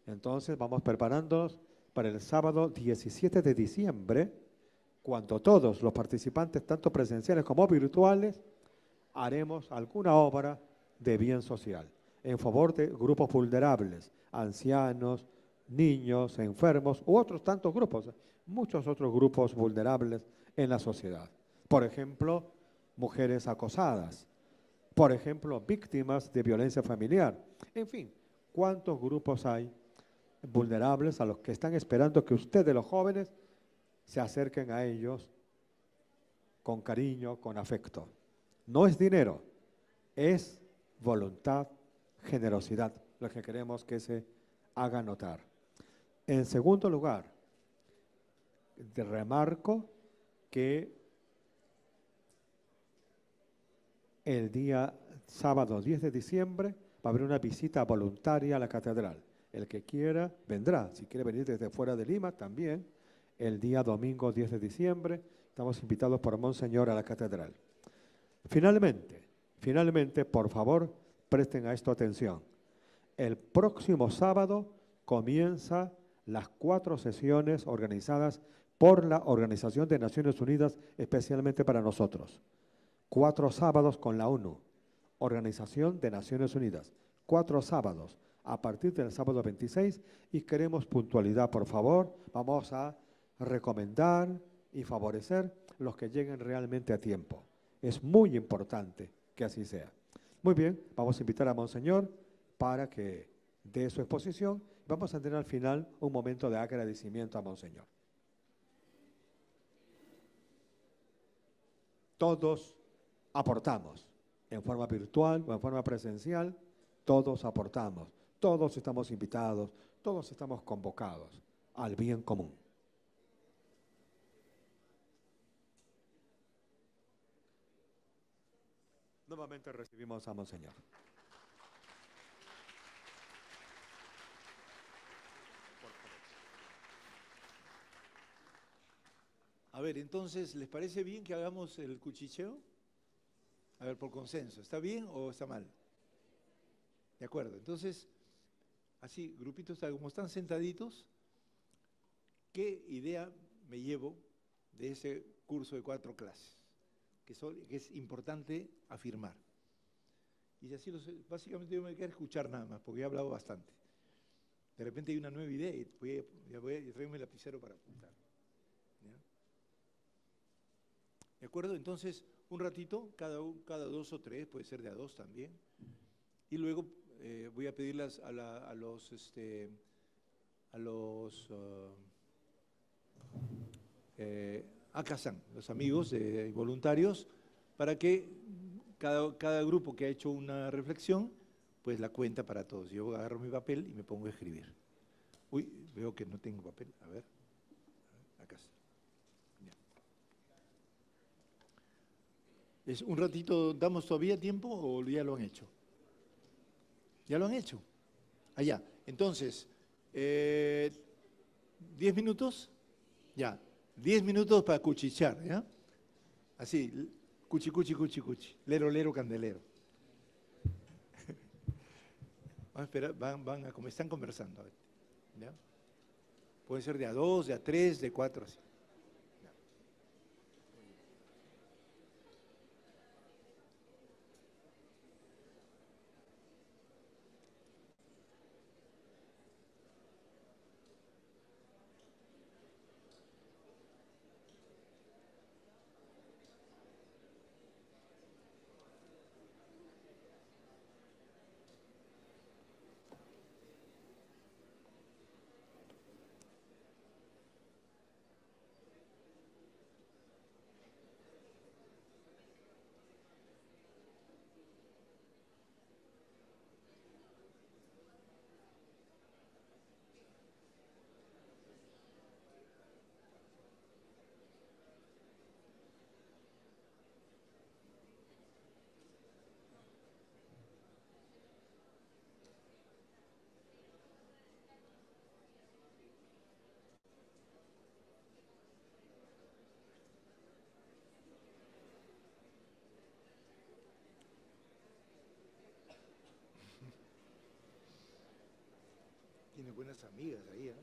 Entonces vamos preparándonos para el sábado diecisiete de diciembre, cuando todos los participantes, tanto presenciales como virtuales, haremos alguna obra de bien social en favor de grupos vulnerables, ancianos, niños, enfermos u otros tantos grupos, muchos otros grupos vulnerables en la sociedad. Por ejemplo, mujeres acosadas, por ejemplo, víctimas de violencia familiar, en fin, ¿cuántos grupos hay vulnerables a los que están esperando que ustedes, los jóvenes, se acerquen a ellos con cariño, con afecto? No es dinero, es voluntad, generosidad, lo que queremos que se haga notar. En segundo lugar, remarco que el día sábado diez de diciembre va a haber una visita voluntaria a la catedral. El que quiera, vendrá. Si quiere venir desde fuera de Lima, también. El día domingo diez de diciembre, estamos invitados por Monseñor a la Catedral. Finalmente, finalmente, por favor, presten a esto atención. El próximo sábado comienza las cuatro sesiones organizadas por la Organización de Naciones Unidas, especialmente para nosotros. Cuatro sábados con la ONU, Organización de Naciones Unidas. Cuatro sábados. A partir del sábado veintiséis, y queremos puntualidad, por favor, vamos a recomendar y favorecer los que lleguen realmente a tiempo. Es muy importante que así sea. Muy bien, vamos a invitar a Monseñor para que dé su exposición. Vamos a tener al final un momento de agradecimiento a Monseñor. Todos aportamos, en forma virtual o en forma presencial, todos aportamos. Todos estamos invitados, todos estamos convocados al bien común. Nuevamente recibimos a Monseñor. A ver, entonces, ¿les parece bien que hagamos el cuchicheo? A ver, por consenso, ¿está bien o está mal? De acuerdo, entonces... Así, grupitos, como están sentaditos, ¿Qué idea me llevo de ese curso de cuatro clases? Que, son, que es importante afirmar. Y así los, básicamente yo me quedé a escuchar nada más, porque he hablado bastante. De repente hay una nueva idea y voy a, ya voy a traerme el lapicero para apuntar. ¿Ya? ¿De acuerdo? Entonces, un ratito, cada, cada dos o tres, puede ser de a dos también. Y luego eh, voy a pedirlas a, la, a los... Este, a los uh, eh, Akasan, los amigos eh, voluntarios, para que cada, cada grupo que ha hecho una reflexión, pues la cuenta para todos. Yo agarro mi papel y me pongo a escribir. Uy, veo que no tengo papel. A ver, acá está. Bien. Es un ratito, ¿damos todavía tiempo o ya lo han hecho? ¿Ya lo han hecho? Allá. Entonces, eh, ¿diez minutos? Ya. Diez minutos para cuchichar, ¿ya? Así, cuchi, cuchi, cuchi, cuchi, lero, lero, candelero. Van a esperar, van, van a como están conversando, ¿ya? Pueden ser de a dos, de a tres, de cuatro, así. Tiene buenas amigas ahí, ¿eh?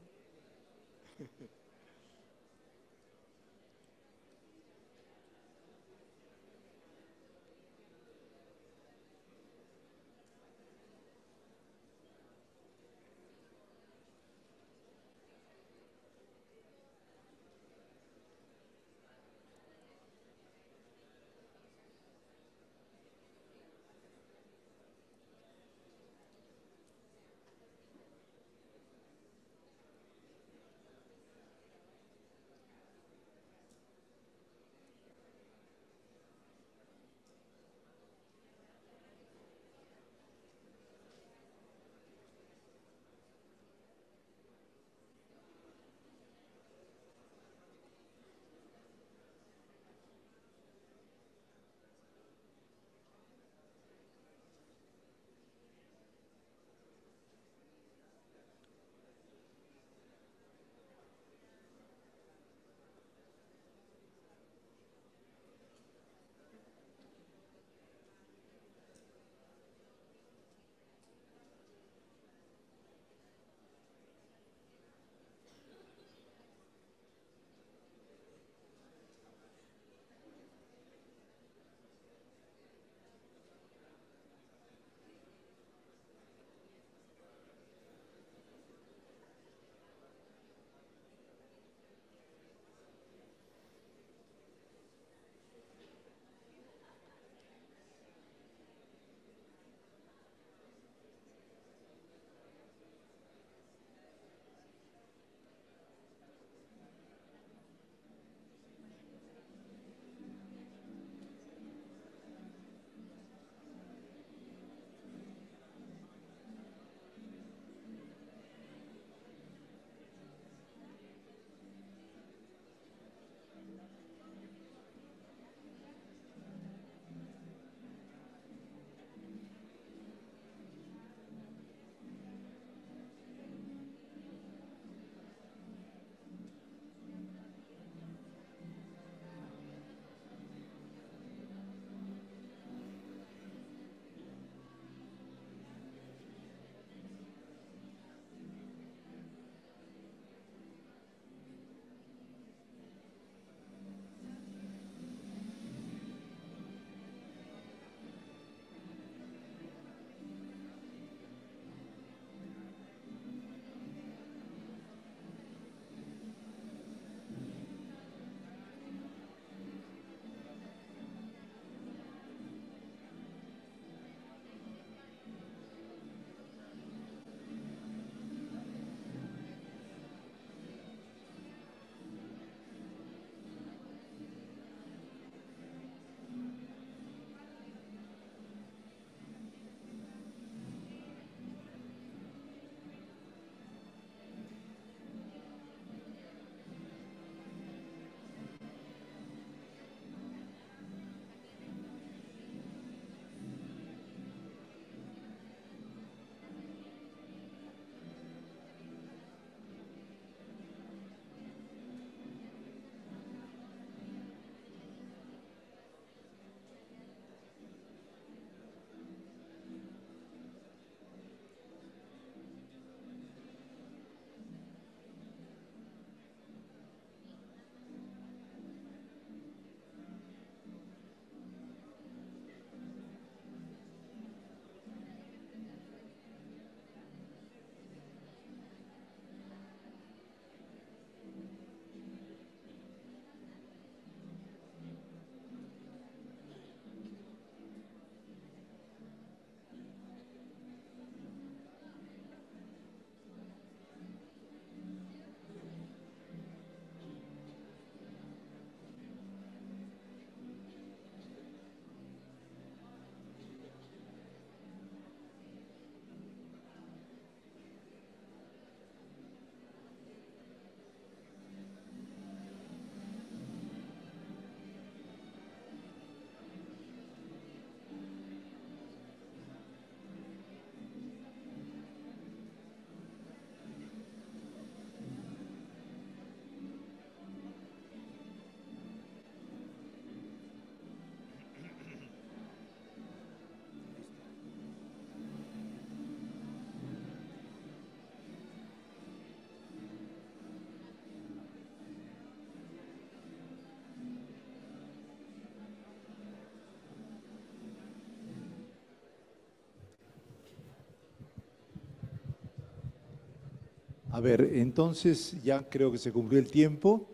A ver, entonces ya creo que se cumplió el tiempo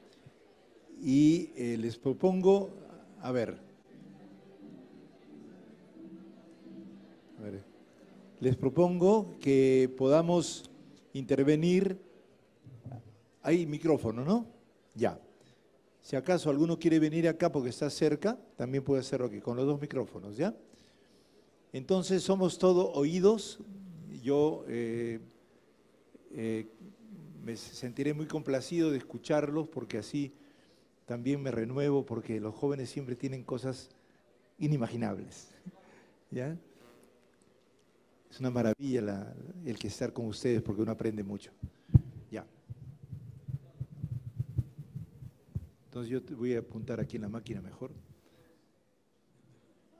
y eh, les propongo, a ver, a ver, les propongo que podamos intervenir. Hay micrófono, ¿no? Ya. Si acaso alguno quiere venir acá porque está cerca, también puede hacerlo aquí, con los dos micrófonos, ¿ya? Entonces somos todo oídos. Yo eh, eh, me sentiré muy complacido de escucharlos porque así también me renuevo, porque los jóvenes siempre tienen cosas inimaginables, ¿ya? Es una maravilla la, el que estar con ustedes porque uno aprende mucho. Ya. Entonces yo te voy a apuntar aquí en la máquina mejor.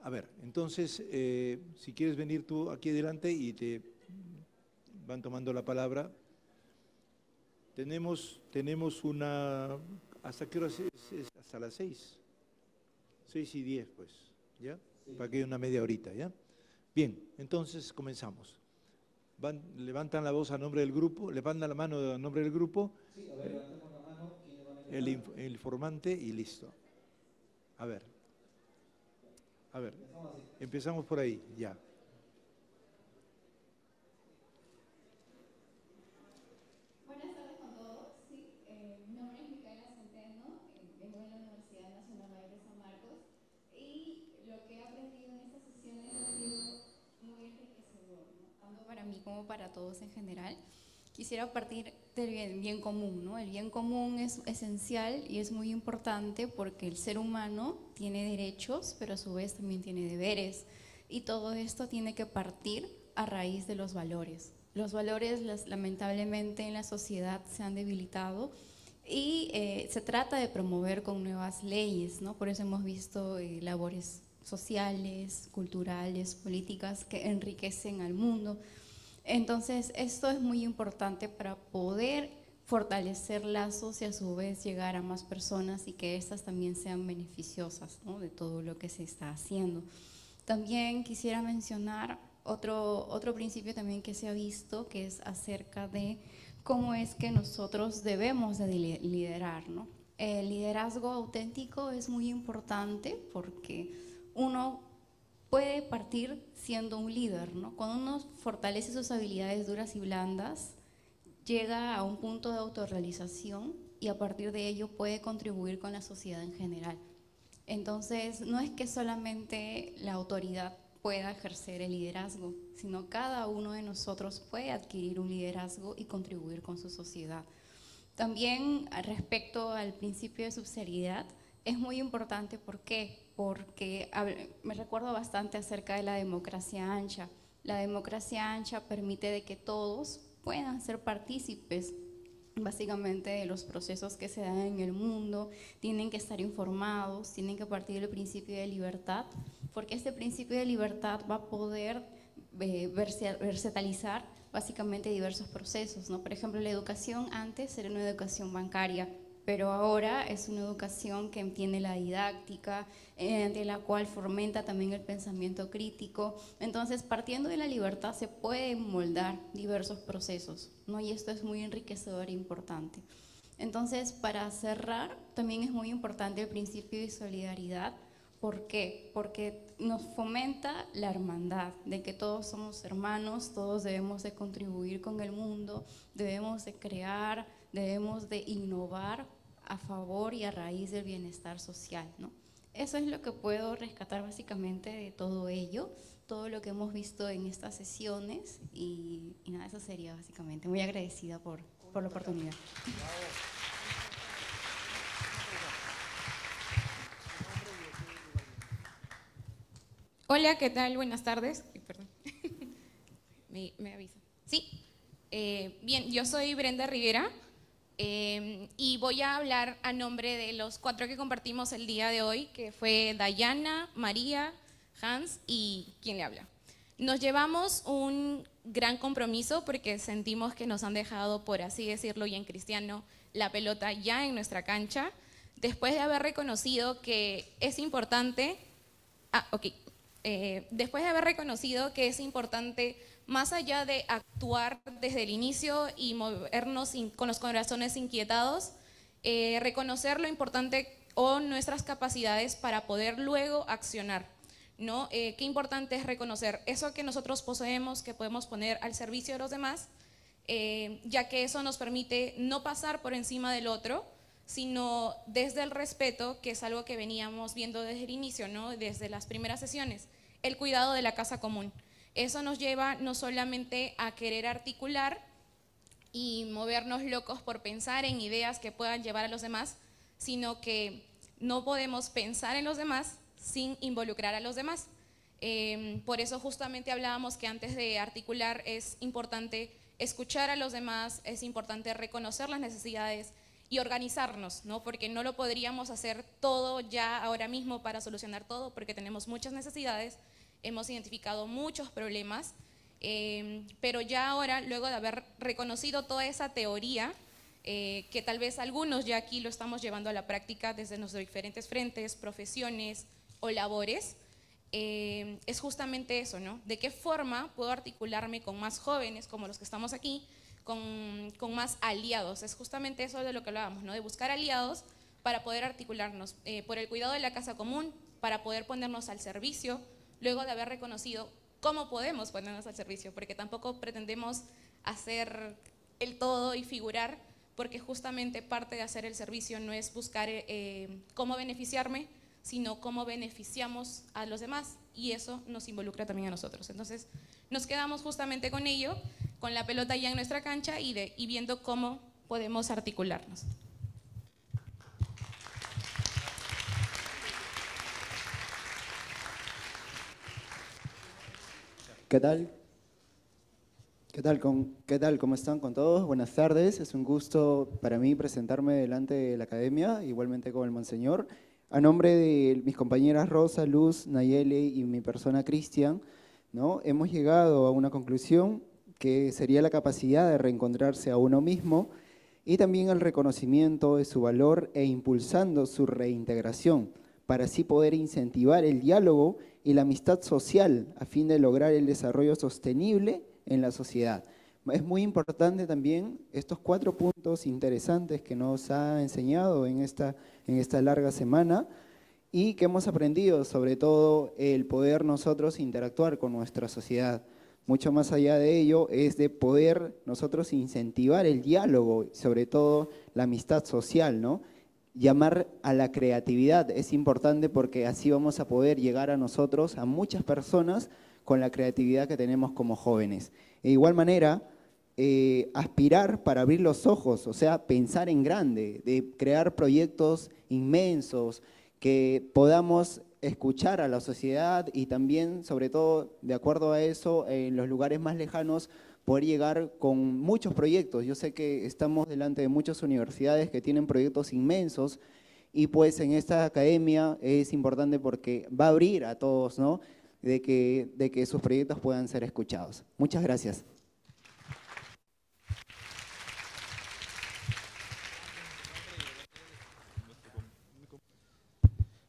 A ver, entonces, eh, si quieres venir tú aquí adelante y te van tomando la palabra. Tenemos, tenemos una… ¿Hasta qué hora es? Es hasta las seis. Seis y diez, pues, ¿ya? Sí. Para que haya una media horita, ¿ya? Bien, entonces comenzamos. Van, levantan la voz a nombre del grupo, levantan la mano a nombre del grupo. Sí, a ver, levantamos la mano. ¿Quién levanta la mano? El, inf el informante y listo. A ver. A ver, empezamos por ahí, ya. Como para todos en general, quisiera partir del bien, bien común, ¿no? El bien común es esencial y es muy importante porque el ser humano tiene derechos, pero a su vez también tiene deberes, y todo esto tiene que partir a raíz de los valores. Los valores las, lamentablemente en la sociedad se han debilitado y eh, se trata de promover con nuevas leyes, ¿no? Por eso hemos visto eh, labores sociales, culturales, políticas que enriquecen al mundo. Entonces, esto es muy importante para poder fortalecer lazos y a su vez llegar a más personas y que estas también sean beneficiosas, ¿no? De todo lo que se está haciendo. También quisiera mencionar otro, otro principio también que se ha visto, que es acerca de cómo es que nosotros debemos de liderar, ¿no? El liderazgo auténtico es muy importante porque uno puede partir siendo un líder, ¿no? Cuando uno fortalece sus habilidades duras y blandas, llega a un punto de autorrealización y a partir de ello puede contribuir con la sociedad en general. Entonces, no es que solamente la autoridad pueda ejercer el liderazgo, sino cada uno de nosotros puede adquirir un liderazgo y contribuir con su sociedad. También, respecto al principio de subsidiariedad, es muy importante, ¿por qué? Porque me recuerdo bastante acerca de la democracia ancha. La democracia ancha permite de que todos puedan ser partícipes, básicamente, de los procesos que se dan en el mundo, tienen que estar informados, tienen que partir del principio de libertad, porque este principio de libertad va a poder eh, versatilizar básicamente diversos procesos, ¿no? Por ejemplo, la educación antes era una educación bancaria, pero ahora es una educación que entiende la didáctica, eh, de la cual fomenta también el pensamiento crítico. Entonces, partiendo de la libertad se pueden moldar diversos procesos, ¿no? Y esto es muy enriquecedor e importante. Entonces, para cerrar, también es muy importante el principio de solidaridad. ¿Por qué? Porque nos fomenta la hermandad, de que todos somos hermanos, todos debemos de contribuir con el mundo, debemos de crear, debemos de innovar a favor y a raíz del bienestar social, ¿no? Eso es lo que puedo rescatar básicamente de todo ello, todo lo que hemos visto en estas sesiones y, y nada, eso sería básicamente. Muy agradecida por, por la oportunidad. Hola, ¿qué tal? Buenas tardes. Perdón. me, me avisa. Sí. Eh, bien, yo soy Brenda Rivera eh, y voy a hablar a nombre de los cuatro que compartimos el día de hoy, que fue Dayana, María, Hans y quien le habla. Nos llevamos un gran compromiso porque sentimos que nos han dejado, por así decirlo y en cristiano, la pelota ya en nuestra cancha, después de haber reconocido que es importante… Ah, ok. Eh, después de haber reconocido que es importante más allá de actuar desde el inicio y movernos con los corazones inquietados, eh, reconocer lo importante o nuestras capacidades para poder luego accionar, ¿no? Eh, qué importante es reconocer eso que nosotros poseemos, que podemos poner al servicio de los demás, eh, ya que eso nos permite no pasar por encima del otro, sino desde el respeto, que es algo que veníamos viendo desde el inicio, ¿no? Desde las primeras sesiones, el cuidado de la casa común. Eso nos lleva no solamente a querer articular y movernos locos por pensar en ideas que puedan llevar a los demás, sino que no podemos pensar en los demás sin involucrar a los demás. Eh, por eso justamente hablábamos que antes de articular es importante escuchar a los demás, es importante reconocer las necesidades y organizarnos, ¿no? Porque no lo podríamos hacer todo ya ahora mismo para solucionar todo, porque tenemos muchas necesidades, hemos identificado muchos problemas, eh, pero ya ahora, luego de haber reconocido toda esa teoría, eh, que tal vez algunos ya aquí lo estamos llevando a la práctica desde nuestros diferentes frentes, profesiones o labores, eh, es justamente eso, ¿no? ¿De qué forma puedo articularme con más jóvenes, como los que estamos aquí, con, con más aliados? Es justamente eso de lo que hablábamos, ¿no? De buscar aliados para poder articularnos, eh, por el cuidado de la casa común, para poder ponernos al servicio, luego de haber reconocido cómo podemos ponernos al servicio, porque tampoco pretendemos hacer el todo y figurar, porque justamente parte de hacer el servicio no es buscar eh, cómo beneficiarme, sino cómo beneficiamos a los demás, y eso nos involucra también a nosotros. Entonces nos quedamos justamente con ello, con la pelota ya en nuestra cancha y, de, y viendo cómo podemos articularnos. ¿Qué tal? ¿Qué tal? Con, ¿Qué tal? ¿Cómo están con todos? Buenas tardes, es un gusto para mí presentarme delante de la Academia, igualmente con el Monseñor. A nombre de mis compañeras Rosa, Luz, Nayeli y mi persona Cristian, ¿no? Hemos llegado a una conclusión que sería la capacidad de reencontrarse a uno mismo y también el reconocimiento de su valor e impulsando su reintegración, para así poder incentivar el diálogo y la amistad social a fin de lograr el desarrollo sostenible en la sociedad. Es muy importante también estos cuatro puntos interesantes que nos ha enseñado en esta, en esta larga semana y que hemos aprendido, sobre todo el poder nosotros interactuar con nuestra sociedad. Mucho más allá de ello es de poder nosotros incentivar el diálogo, sobre todo la amistad social, ¿no? Llamar a la creatividad es importante porque así vamos a poder llegar a nosotros, a muchas personas, con la creatividad que tenemos como jóvenes. De igual manera, eh, aspirar para abrir los ojos, o sea, pensar en grande, de crear proyectos inmensos, que podamos escuchar a la sociedad y también, sobre todo, de acuerdo a eso, en los lugares más lejanos, poder llegar con muchos proyectos. Yo sé que estamos delante de muchas universidades que tienen proyectos inmensos y pues en esta academia es importante porque va a abrir a todos, ¿no? De que, de que sus proyectos puedan ser escuchados. Muchas gracias.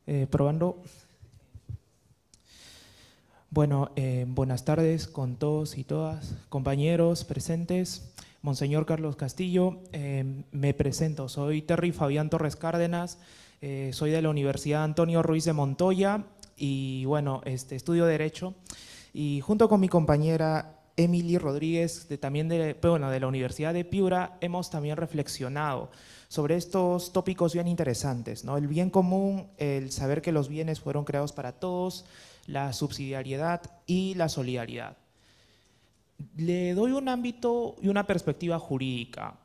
Eh, probando. Bueno, eh, buenas tardes con todos y todas, compañeros presentes. Monseñor Carlos Castillo, eh, me presento, soy Terry Fabián Torres Cárdenas, eh, soy de la Universidad Antonio Ruiz de Montoya y bueno, este, estudio Derecho y junto con mi compañera Emily Rodríguez, de, también de, bueno, de la Universidad de Piura, hemos también reflexionado sobre estos tópicos bien interesantes, ¿no? El bien común, el saber que los bienes fueron creados para todos, la subsidiariedad y la solidaridad. Le doy un ámbito y una perspectiva jurídica.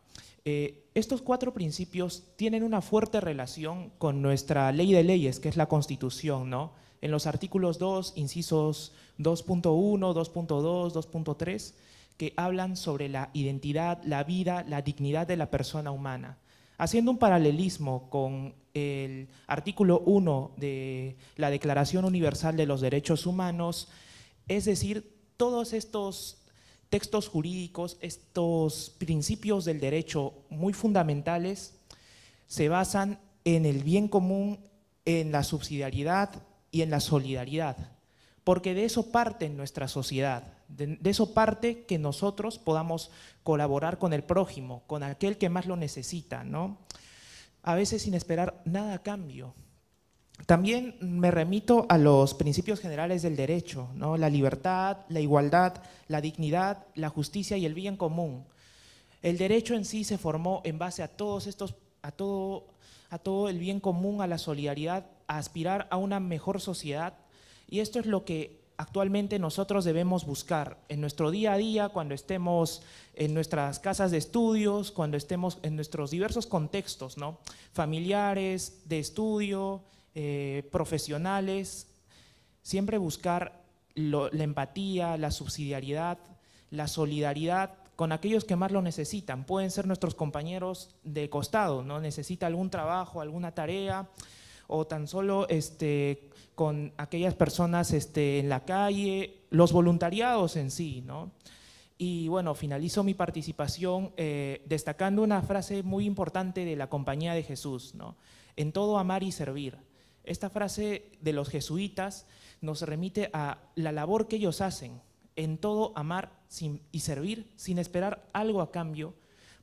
Eh, estos cuatro principios tienen una fuerte relación con nuestra ley de leyes, que es la Constitución, ¿no? En los artículos dos, incisos dos punto uno, dos punto dos, dos punto tres, que hablan sobre la identidad, la vida, la dignidad de la persona humana. Haciendo un paralelismo con el artículo uno de la Declaración Universal de los Derechos Humanos, es decir, todos estos textos jurídicos, estos principios del derecho muy fundamentales, se basan en el bien común, en la subsidiariedad y en la solidaridad. porque de eso parte nuestra sociedad, de, de eso parte que nosotros podamos colaborar con el prójimo, con aquel que más lo necesita, ¿no? A veces sin esperar nada a cambio. También me remito a los principios generales del derecho, ¿no? La libertad, la igualdad, la dignidad, la justicia y el bien común. El derecho en sí se formó en base a todos estos, a todo, a todo el bien común, a la solidaridad, a aspirar a una mejor sociedad, y esto es lo que actualmente nosotros debemos buscar en nuestro día a día, cuando estemos en nuestras casas de estudios, cuando estemos en nuestros diversos contextos, ¿no? Familiares, de estudio, Eh, profesionales, siempre buscar lo, la empatía, la subsidiariedad, la solidaridad con aquellos que más lo necesitan. Pueden ser nuestros compañeros de costado, ¿no? Necesita algún trabajo, alguna tarea, o tan solo este, con aquellas personas este, en la calle, los voluntariados en sí, ¿no? Y bueno, finalizo mi participación eh, destacando una frase muy importante de la Compañía de Jesús, ¿no? En todo amar y servir. Esta frase de los jesuitas nos remite a la labor que ellos hacen, en todo amar sin, y servir sin esperar algo a cambio,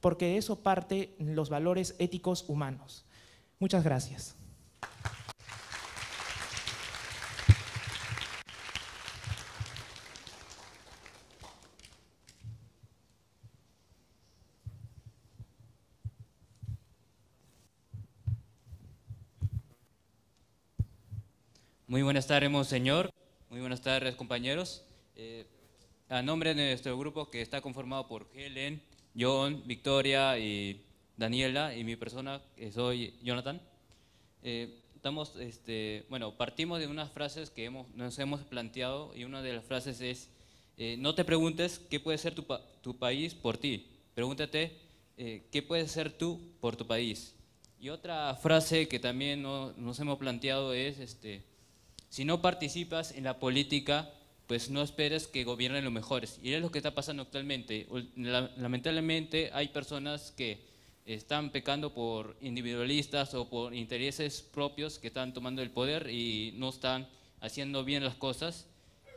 porque de eso parte los valores éticos humanos. Muchas gracias. Muy buenas tardes, Monseñor. Muy buenas tardes, compañeros. Eh, a nombre de nuestro grupo, que está conformado por Helen, John, Victoria y Daniela, y mi persona, que soy Jonathan, eh, estamos, este, bueno, partimos de unas frases que hemos, nos hemos planteado, y una de las frases es, eh, no te preguntes qué puede ser tu, pa tu país por ti, pregúntate eh, qué puedes ser tú por tu país. Y otra frase que también no, nos hemos planteado es, este, si no participas en la política, pues no esperes que gobiernen los mejores. Y es lo que está pasando actualmente. Lamentablemente hay personas que están pecando por individualistas o por intereses propios, que están tomando el poder y no están haciendo bien las cosas.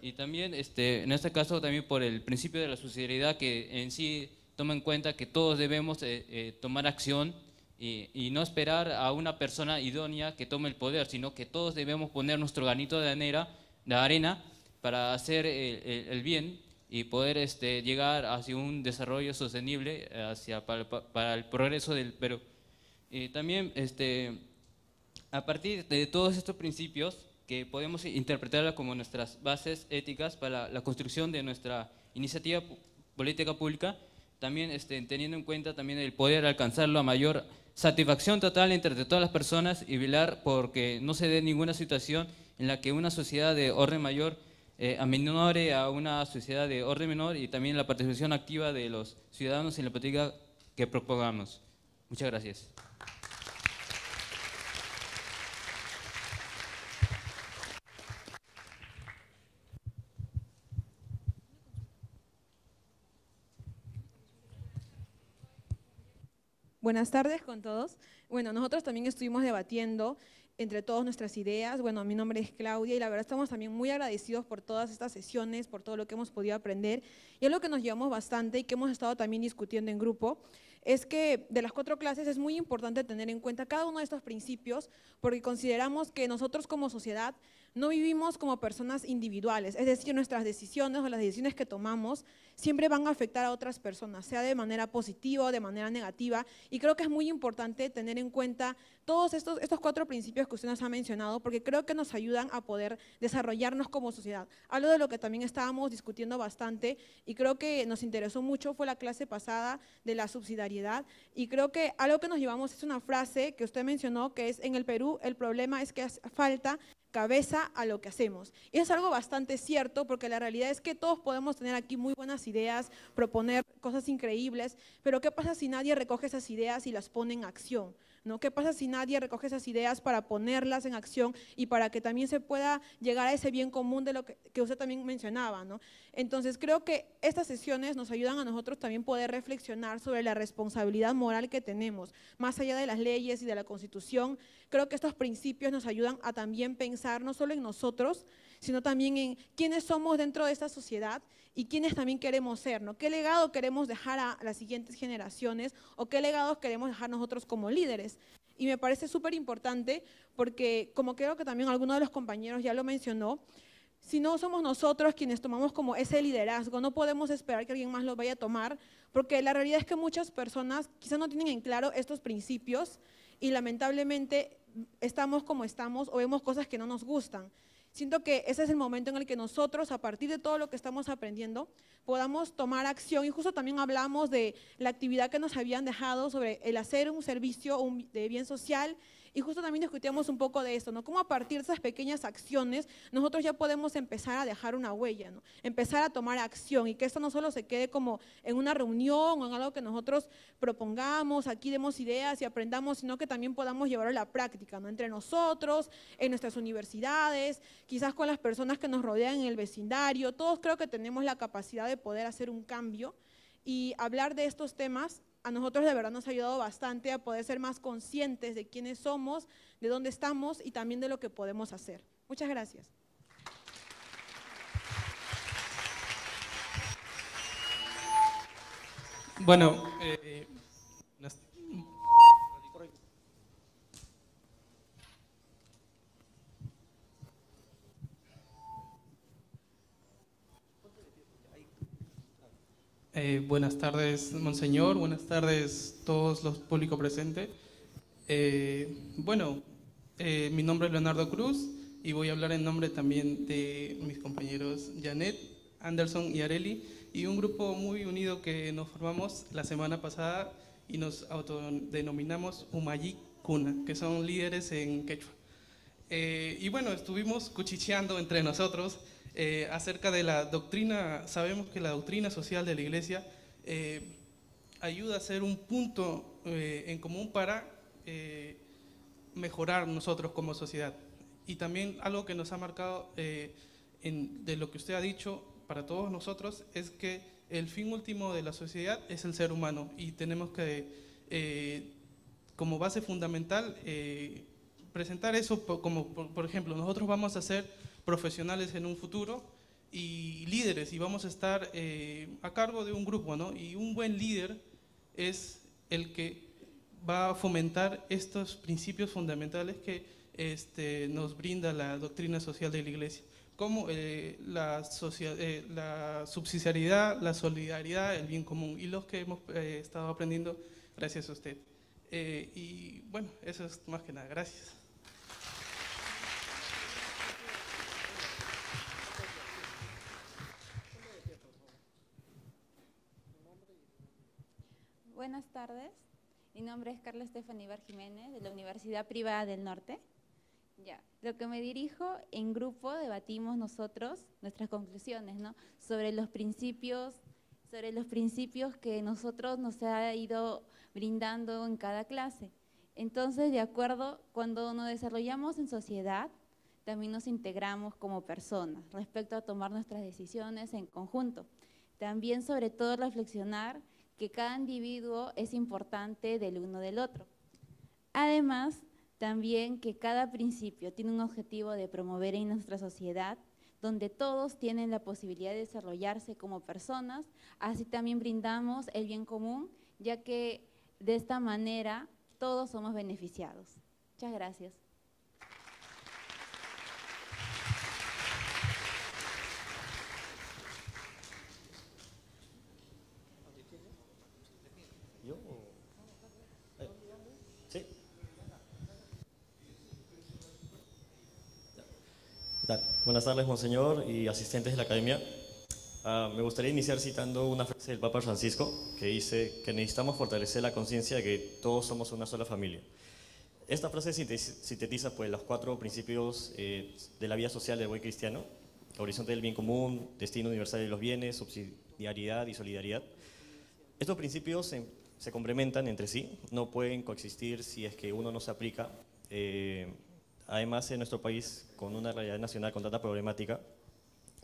Y también, este, en este caso, también por el principio de la subsidiariedad, que en sí toma en cuenta que todos debemos eh, eh, tomar acción Y, y no esperar a una persona idónea que tome el poder, sino que todos debemos poner nuestro granito de arena, de arena para hacer el, el, el bien y poder este, llegar hacia un desarrollo sostenible, hacia, para, para el progreso del Perú. Y también, este, a partir de todos estos principios, que podemos interpretarlos como nuestras bases éticas para la construcción de nuestra iniciativa política pública, también este, teniendo en cuenta también el poder alcanzarlo a mayor satisfacción total entre todas las personas y velar porque no se dé ninguna situación en la que una sociedad de orden mayor eh, aminore a una sociedad de orden menor, y también la participación activa de los ciudadanos en la política que propongamos. Muchas gracias. Buenas tardes con todos. Bueno, nosotros también estuvimos debatiendo entre todos nuestras ideas. Bueno, mi nombre es Claudia y la verdad estamos también muy agradecidos por todas estas sesiones, por todo lo que hemos podido aprender. Y algo que nos llevamos bastante y que hemos estado también discutiendo en grupo es que de las cuatro clases es muy importante tener en cuenta cada uno de estos principios, porque consideramos que nosotros como sociedad no vivimos como personas individuales, es decir, nuestras decisiones o las decisiones que tomamos siempre van a afectar a otras personas, sea de manera positiva o de manera negativa, y creo que es muy importante tener en cuenta todos estos, estos cuatro principios que usted nos ha mencionado, porque creo que nos ayudan a poder desarrollarnos como sociedad. Algo de lo que también estábamos discutiendo bastante y creo que nos interesó mucho fue la clase pasada de la subsidiariedad, y creo que algo que nos llevamos es una frase que usted mencionó, que es: en el Perú el problema es que hace falta cabeza a lo que hacemos. Y es algo bastante cierto, porque la realidad es que todos podemos tener aquí muy buenas ideas, proponer cosas increíbles, pero ¿qué pasa si nadie recoge esas ideas y las pone en acción? ¿no? ¿Qué pasa si nadie recoge esas ideas para ponerlas en acción y para que también se pueda llegar a ese bien común de lo que, que usted también mencionaba, ¿no? Entonces, creo que estas sesiones nos ayudan a nosotros también poder reflexionar sobre la responsabilidad moral que tenemos, más allá de las leyes y de la Constitución. Creo que estos principios nos ayudan a también pensar no solo en nosotros, sino también en quiénes somos dentro de esta sociedad y quiénes también queremos ser, ¿no? ¿Qué legado queremos dejar a las siguientes generaciones o qué legados queremos dejar nosotros como líderes? Y me parece súper importante porque, como creo que también alguno de los compañeros ya lo mencionó, si no somos nosotros quienes tomamos como ese liderazgo, no podemos esperar que alguien más lo vaya a tomar, porque la realidad es que muchas personas quizás no tienen en claro estos principios y lamentablemente estamos como estamos o vemos cosas que no nos gustan. Siento que ese es el momento en el que nosotros, a partir de todo lo que estamos aprendiendo, podamos tomar acción. Y justo también hablamos de la actividad que nos habían dejado sobre el hacer un servicio de bien social, y justo también discutíamos un poco de esto, ¿no? Cómo a partir de esas pequeñas acciones nosotros ya podemos empezar a dejar una huella, ¿no? Empezar a tomar acción y que esto no solo se quede como en una reunión o en algo que nosotros propongamos, aquí demos ideas y aprendamos, sino que también podamos llevarlo a la práctica, ¿no? Entre nosotros, en nuestras universidades, quizás con las personas que nos rodean en el vecindario. Todos creo que tenemos la capacidad de poder hacer un cambio, y hablar de estos temas a nosotros de verdad nos ha ayudado bastante a poder ser más conscientes de quiénes somos, de dónde estamos y también de lo que podemos hacer. Muchas gracias. Bueno, eh, las... Eh, buenas tardes, Monseñor. Buenas tardes, todos los públicos presentes. Eh, bueno, eh, mi nombre es Leonardo Cruz y voy a hablar en nombre también de mis compañeros Janet, Anderson y Areli, y un grupo muy unido que nos formamos la semana pasada y nos autodenominamos Humayi Cuna, que son líderes en quechua. Eh, y bueno, estuvimos cuchicheando entre nosotros Eh, acerca de la doctrina. Sabemos que la doctrina social de la Iglesia eh, ayuda a ser un punto eh, en común para eh, mejorar nosotros como sociedad. Y también algo que nos ha marcado eh, en, de lo que usted ha dicho para todos nosotros es que el fin último de la sociedad es el ser humano, y tenemos que, eh, como base fundamental, eh, presentar eso por, como, por, por ejemplo, nosotros vamos a hacer profesionales en un futuro y líderes, y vamos a estar eh, a cargo de un grupo, ¿no? Y un buen líder es el que va a fomentar estos principios fundamentales que este, nos brinda la doctrina social de la Iglesia, como eh, la, social, eh, la subsidiariedad, la solidaridad, el bien común, y los que hemos eh, estado aprendiendo gracias a usted. Eh, y bueno, eso es más que nada. Gracias. Buenas tardes, mi nombre es Carla Estefanía Jiménez, de la Universidad Privada del Norte. Ya, lo que me dirijo, en grupo debatimos nosotros nuestras conclusiones, ¿no? Sobre los principios, sobre los principios que nosotros nos ha ido brindando en cada clase. Entonces, de acuerdo, cuando nos desarrollamos en sociedad, también nos integramos como personas respecto a tomar nuestras decisiones en conjunto. También, sobre todo, reflexionar que cada individuo es importante del uno del otro. Además, también que cada principio tiene un objetivo de promover en nuestra sociedad, donde todos tienen la posibilidad de desarrollarse como personas. Así también brindamos el bien común, ya que de esta manera todos somos beneficiados. Muchas gracias. Buenas tardes, Monseñor y asistentes de la Academia. Uh, me gustaría iniciar citando una frase del Papa Francisco que dice que necesitamos fortalecer la conciencia de que todos somos una sola familia. Esta frase sintetiza pues, los cuatro principios eh, de la vida social del buen cristiano: horizonte del bien común, destino universal de los bienes, subsidiariedad y solidaridad. Estos principios se se complementan entre sí, no pueden coexistir si es que uno no se aplica. Eh, además, en nuestro país, con una realidad nacional con tanta problemática,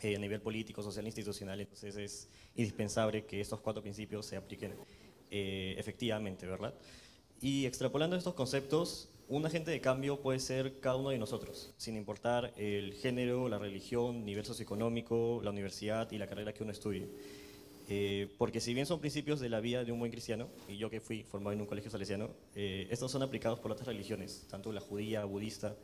eh, a nivel político, social e institucional, entonces es indispensable que estos cuatro principios se apliquen eh, efectivamente, ¿verdad? Y extrapolando estos conceptos, un agente de cambio puede ser cada uno de nosotros, sin importar el género, la religión, nivel socioeconómico, la universidad y la carrera que uno estudie. Eh, porque si bien son principios de la vida de un buen cristiano, y yo que fui formado en un colegio salesiano, eh, estos son aplicados por otras religiones, tanto la judía, budista.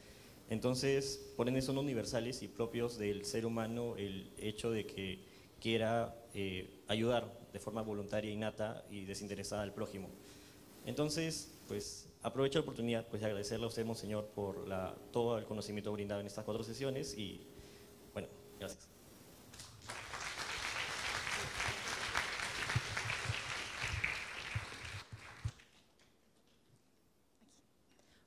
Entonces, por ende, son universales y propios del ser humano el hecho de que quiera eh, ayudar de forma voluntaria, innata y desinteresada al prójimo. Entonces, pues aprovecho la oportunidad pues, de agradecerle a usted, Monseñor, por la, todo el conocimiento brindado en estas cuatro sesiones y, bueno, gracias.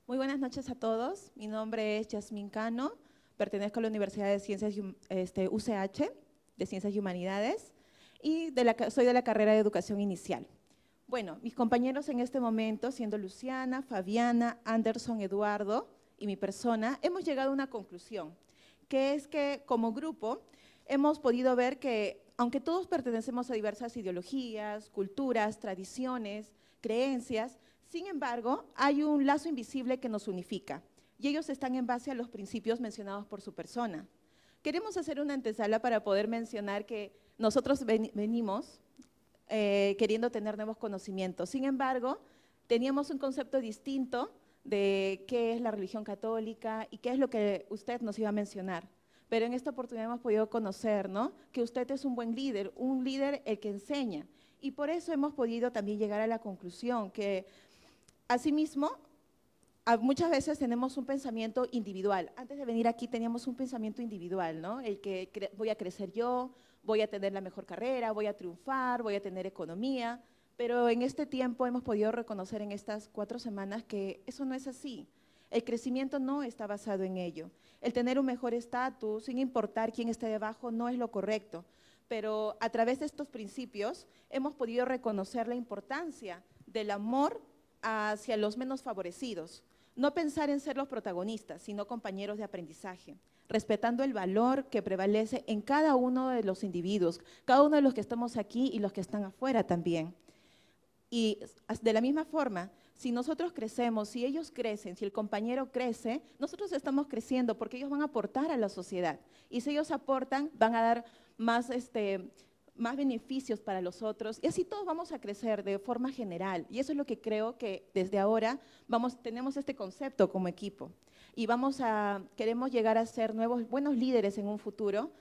Muy buenas noches a todos. Mi nombre es Yasmín Cano, pertenezco a la Universidad de Ciencias este, U C H, de Ciencias y Humanidades, y de la, soy de la carrera de Educación Inicial. Bueno, mis compañeros en este momento, siendo Luciana, Fabiana, Anderson, Eduardo y mi persona, hemos llegado a una conclusión, que es que como grupo hemos podido ver que, aunque todos pertenecemos a diversas ideologías, culturas, tradiciones, creencias, sin embargo, hay un lazo invisible que nos unifica, y ellos están en base a los principios mencionados por su persona. Queremos hacer una antesala para poder mencionar que nosotros ven, venimos eh, queriendo tener nuevos conocimientos. Sin embargo, teníamos un concepto distinto de qué es la religión católica y qué es lo que usted nos iba a mencionar. Pero en esta oportunidad hemos podido conocer, ¿no?, que usted es un buen líder, un líder el que enseña. Y por eso hemos podido también llegar a la conclusión que… Asimismo, muchas veces tenemos un pensamiento individual. Antes de venir aquí teníamos un pensamiento individual, ¿no? El que voy a crecer yo, voy a tener la mejor carrera, voy a triunfar, voy a tener economía. Pero en este tiempo hemos podido reconocer en estas cuatro semanas que eso no es así. El crecimiento no está basado en ello. El tener un mejor estatus, sin importar quién esté debajo, no es lo correcto. Pero a través de estos principios hemos podido reconocer la importancia del amor hacia los menos favorecidos, no pensar en ser los protagonistas, sino compañeros de aprendizaje, respetando el valor que prevalece en cada uno de los individuos, cada uno de los que estamos aquí y los que están afuera también. Y de la misma forma, si nosotros crecemos, si ellos crecen, si el compañero crece, nosotros estamos creciendo porque ellos van a aportar a la sociedad. Y si ellos aportan, van a dar más… este, más beneficios para los otros, y así todos vamos a crecer de forma general, y eso es lo que creo que desde ahora vamos, tenemos este concepto como equipo, y vamos a, queremos llegar a ser nuevos, buenos líderes en un futuro.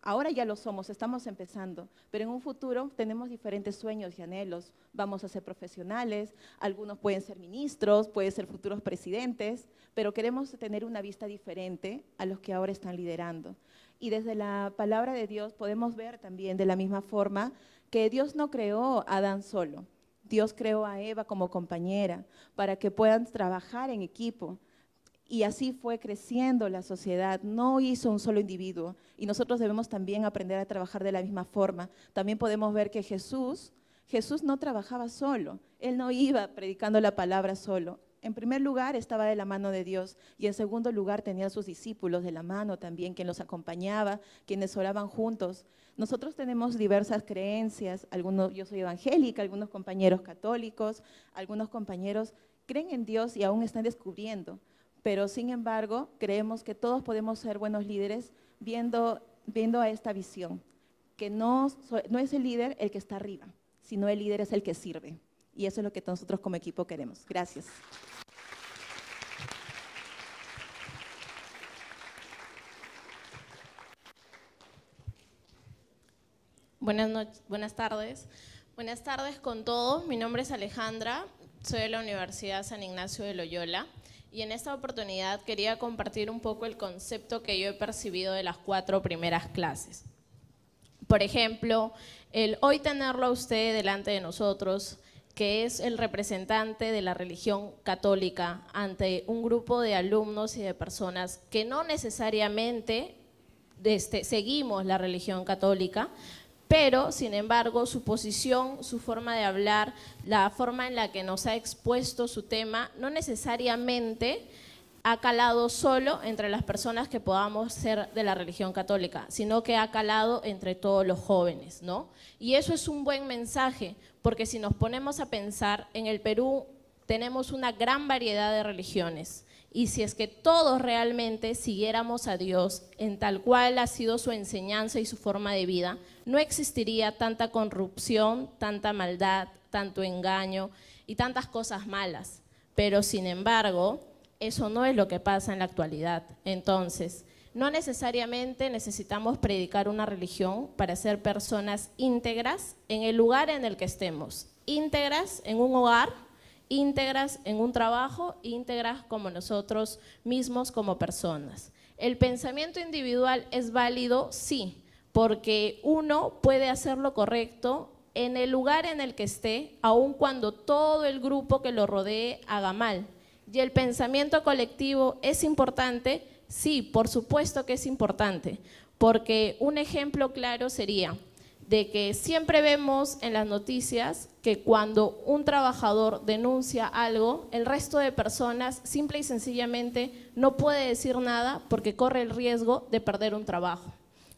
Ahora ya lo somos, estamos empezando, pero en un futuro tenemos diferentes sueños y anhelos, vamos a ser profesionales, algunos pueden ser ministros, pueden ser futuros presidentes, pero queremos tener una vista diferente a los que ahora están liderando. Y desde la palabra de Dios podemos ver también de la misma forma que Dios no creó a Adán solo, Dios creó a Eva como compañera para que puedan trabajar en equipo. Y así fue creciendo la sociedad, no hizo un solo individuo. Y nosotros debemos también aprender a trabajar de la misma forma. También podemos ver que Jesús, Jesús no trabajaba solo, Él no iba predicando la palabra solo. En primer lugar, estaba de la mano de Dios, y en segundo lugar tenía a sus discípulos de la mano también, quien los acompañaba, quienes oraban juntos. Nosotros tenemos diversas creencias, algunos, yo soy evangélica, algunos compañeros católicos, algunos compañeros creen en Dios y aún están descubriendo. Pero sin embargo, creemos que todos podemos ser buenos líderes viendo, viendo a esta visión, que no, no es el líder el que está arriba, sino el líder es el que sirve. Y eso es lo que nosotros como equipo queremos. Gracias. Buenas noches, buenas tardes. Buenas tardes con todos. Mi nombre es Alejandra, soy de la Universidad San Ignacio de Loyola. Y en esta oportunidad quería compartir un poco el concepto que yo he percibido de las cuatro primeras clases. Por ejemplo, el hoy tenerlo a usted delante de nosotros, que es el representante de la religión católica ante un grupo de alumnos y de personas que no necesariamente este, seguimos la religión católica, pero sin embargo su posición, su forma de hablar, la forma en la que nos ha expuesto su tema, no necesariamente ha calado solo entre las personas que podamos ser de la religión católica, sino que ha calado entre todos los jóvenes, ¿no? Y eso es un buen mensaje, porque si nos ponemos a pensar, en el Perú tenemos una gran variedad de religiones, y si es que todos realmente siguiéramos a Dios en tal cual ha sido su enseñanza y su forma de vida, no existiría tanta corrupción, tanta maldad, tanto engaño y tantas cosas malas. Pero sin embargo, eso no es lo que pasa en la actualidad. Entonces, no necesariamente necesitamos predicar una religión para ser personas íntegras en el lugar en el que estemos, íntegras en un hogar, íntegras en un trabajo, íntegras como nosotros mismos como personas. El pensamiento individual es válido, sí, porque uno puede hacer lo correcto en el lugar en el que esté, aun cuando todo el grupo que lo rodee haga mal. Y el pensamiento colectivo es importante, sí, por supuesto que es importante, porque un ejemplo claro sería de que siempre vemos en las noticias que cuando un trabajador denuncia algo, el resto de personas simple y sencillamente no puede decir nada porque corre el riesgo de perder un trabajo.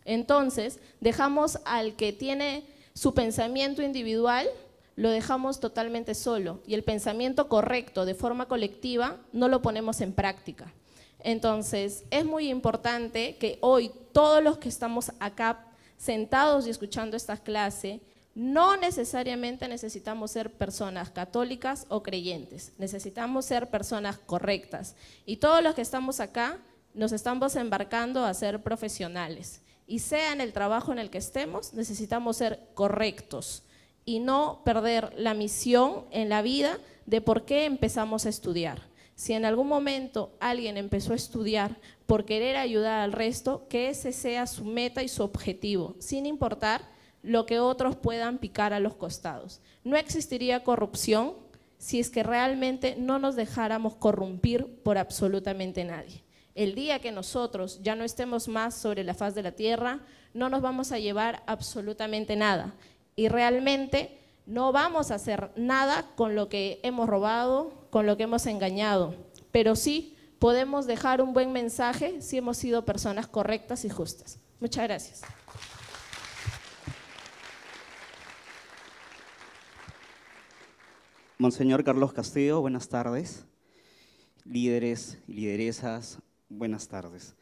Entonces, dejamos al que tiene su pensamiento individual, lo dejamos totalmente solo, y el pensamiento correcto de forma colectiva no lo ponemos en práctica. Entonces, es muy importante que hoy todos los que estamos acá sentados y escuchando esta clase, no necesariamente necesitamos ser personas católicas o creyentes, necesitamos ser personas correctas. Y todos los que estamos acá nos estamos embarcando a ser profesionales, y sea en el trabajo en el que estemos, necesitamos ser correctos y no perder la misión en la vida de por qué empezamos a estudiar. Si en algún momento alguien empezó a estudiar por querer ayudar al resto, que ese sea su meta y su objetivo, sin importar lo que otros puedan picar a los costados. No existiría corrupción si es que realmente no nos dejáramos corrompir por absolutamente nadie. El día que nosotros ya no estemos más sobre la faz de la tierra, no nos vamos a llevar absolutamente nada. Y realmente no vamos a hacer nada con lo que hemos robado, con lo que hemos engañado, pero sí podemos dejar un buen mensaje si hemos sido personas correctas y justas. Muchas gracias. Monseñor Carlos Castillo, buenas tardes. Líderes y lideresas, buenas tardes.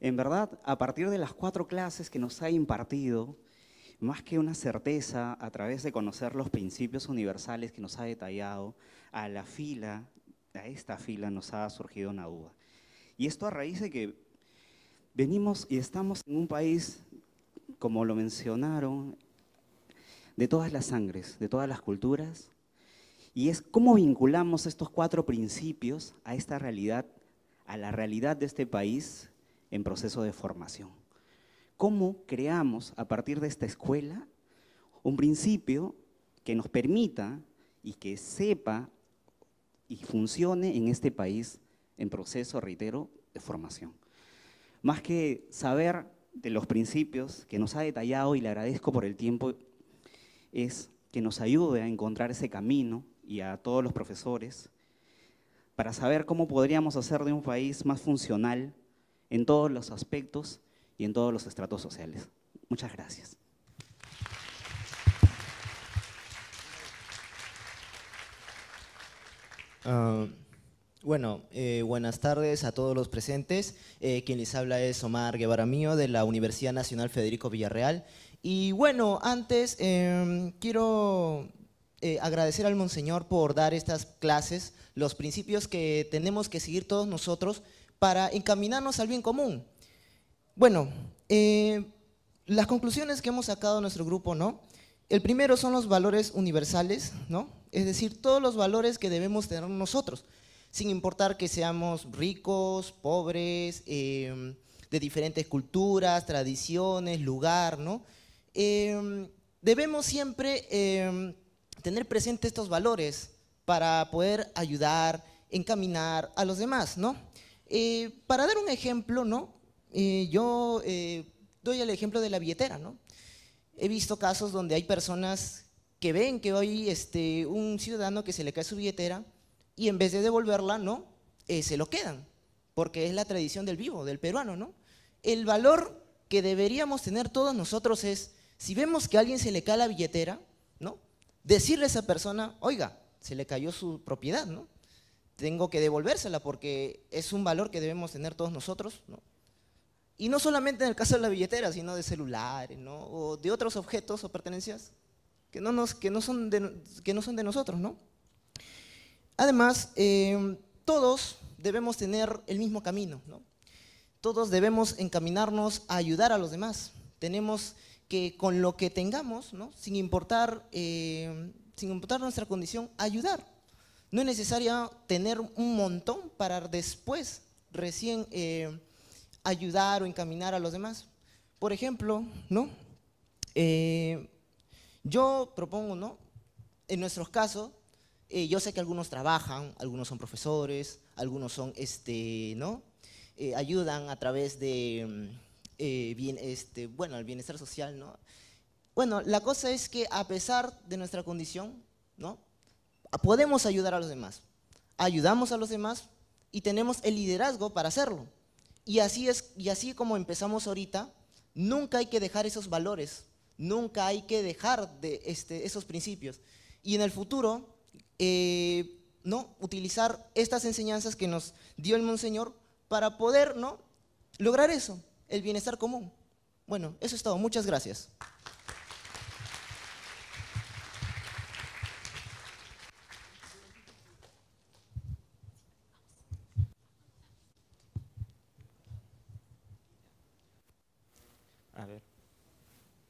En verdad, a partir de las cuatro clases que nos ha impartido, más que una certeza, a través de conocer los principios universales que nos ha detallado, a la fila, a esta fila nos ha surgido una duda. Y esto a raíz de que venimos y estamos en un país, como lo mencionaron, de todas las sangres, de todas las culturas, y es cómo vinculamos estos cuatro principios a esta realidad, a la realidad de este país en proceso de formación. ¿Cómo creamos a partir de esta escuela un principio que nos permita y que sepa y funcione en este país en proceso, reitero, de formación? Más que saber de los principios que nos ha detallado, y le agradezco por el tiempo, es que nos ayude a encontrar ese camino, y a todos los profesores, para saber cómo podríamos hacer de un país más funcional en todos los aspectos y en todos los estratos sociales. Muchas gracias. Uh, bueno, eh, buenas tardes a todos los presentes. Eh, quien les habla es Omar Guevara Mío, de la Universidad Nacional Federico Villarreal. Y bueno, antes eh, quiero eh, agradecer al Monseñor por dar estas clases, los principios que tenemos que seguir todos nosotros para encaminarnos al bien común. Bueno, eh, las conclusiones que hemos sacado de nuestro grupo, ¿no? El primero son los valores universales, ¿no? Es decir, todos los valores que debemos tener nosotros, sin importar que seamos ricos, pobres, eh, de diferentes culturas, tradiciones, lugar, ¿no? Eh, debemos siempre eh, tener presente estos valores para poder ayudar, encaminar a los demás, ¿no? Eh, para dar un ejemplo, ¿no? Eh, yo eh, doy el ejemplo de la billetera, ¿no? he visto casos donde hay personas que ven que hay este, un ciudadano que se le cae su billetera y en vez de devolverla, ¿no? Eh, se lo quedan, porque es la tradición del vivo, del peruano, ¿no? El valor que deberíamos tener todos nosotros es, si vemos que a alguien se le cae la billetera, ¿no? Decirle a esa persona, oiga, se le cayó su propiedad, ¿no? Tengo que devolvérsela porque es un valor que debemos tener todos nosotros, ¿no? Y no solamente en el caso de la billetera, sino de celulares, ¿no? O de otros objetos o pertenencias que no, nos, que no, son, de, que no son de nosotros, ¿no? Además, eh, todos debemos tener el mismo camino, ¿no? Todos debemos encaminarnos a ayudar a los demás. Tenemos que con lo que tengamos, ¿no? sin, importar, eh, sin importar nuestra condición, ayudar. No es necesario tener un montón para después recién eh, ayudar o encaminar a los demás. Por ejemplo, ¿no? Eh, yo propongo, ¿no? en nuestros casos, eh, yo sé que algunos trabajan, algunos son profesores, algunos son, este, ¿no? Eh, ayudan a través de, eh, bien, este, bueno, el bienestar social, ¿no? Bueno, la cosa es que a pesar de nuestra condición, ¿no? Podemos ayudar a los demás. Ayudamos a los demás y tenemos el liderazgo para hacerlo. Y así es, y así como empezamos ahorita, nunca hay que dejar esos valores, nunca hay que dejar de este, esos principios. Y en el futuro, eh, ¿no? utilizar estas enseñanzas que nos dio el Monseñor para poder, ¿no? lograr eso, el bienestar común. Bueno, eso es todo. Muchas gracias. A ver.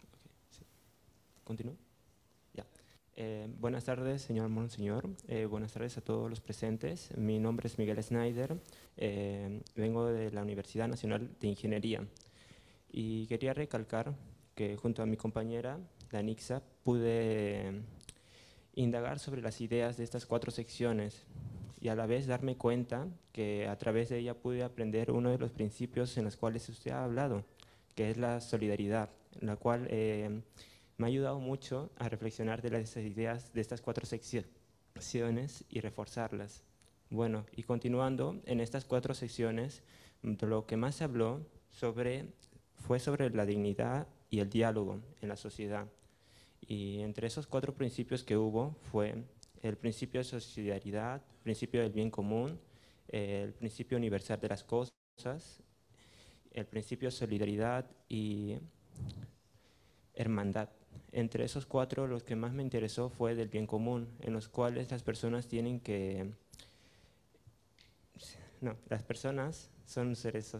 Okay, sí. ¿Continúo? Ya. Eh, buenas tardes, señor Monseñor. Eh, buenas tardes a todos los presentes. Mi nombre es Miguel Schneider. Eh, vengo de la Universidad Nacional de Ingeniería. Y quería recalcar que junto a mi compañera, la Nixa, pude eh, indagar sobre las ideas de estas cuatro secciones y a la vez darme cuenta que a través de ella pude aprender uno de los principios en los cuales usted ha hablado, que es la solidaridad, la cual eh, me ha ayudado mucho a reflexionar de las ideas de estas cuatro secciones y reforzarlas. Bueno, y continuando, en estas cuatro secciones, lo que más se habló sobre, fue sobre la dignidad y el diálogo en la sociedad. Y entre esos cuatro principios que hubo fue el principio de solidaridad, el principio del bien común, el principio universal de las cosas, el principio de solidaridad y hermandad. Entre esos cuatro, lo que más me interesó fue del bien común, en los cuales las personas tienen que… No, las personas son seres,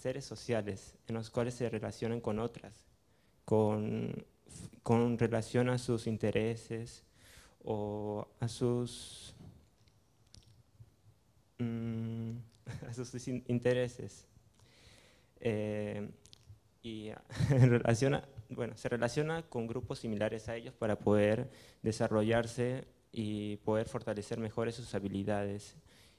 seres sociales, en los cuales se relacionan con otras, con, con relación a sus intereses o a sus, mm, a sus intereses. Eh, y relaciona, bueno, se relaciona con grupos similares a ellos para poder desarrollarse y poder fortalecer mejor sus habilidades.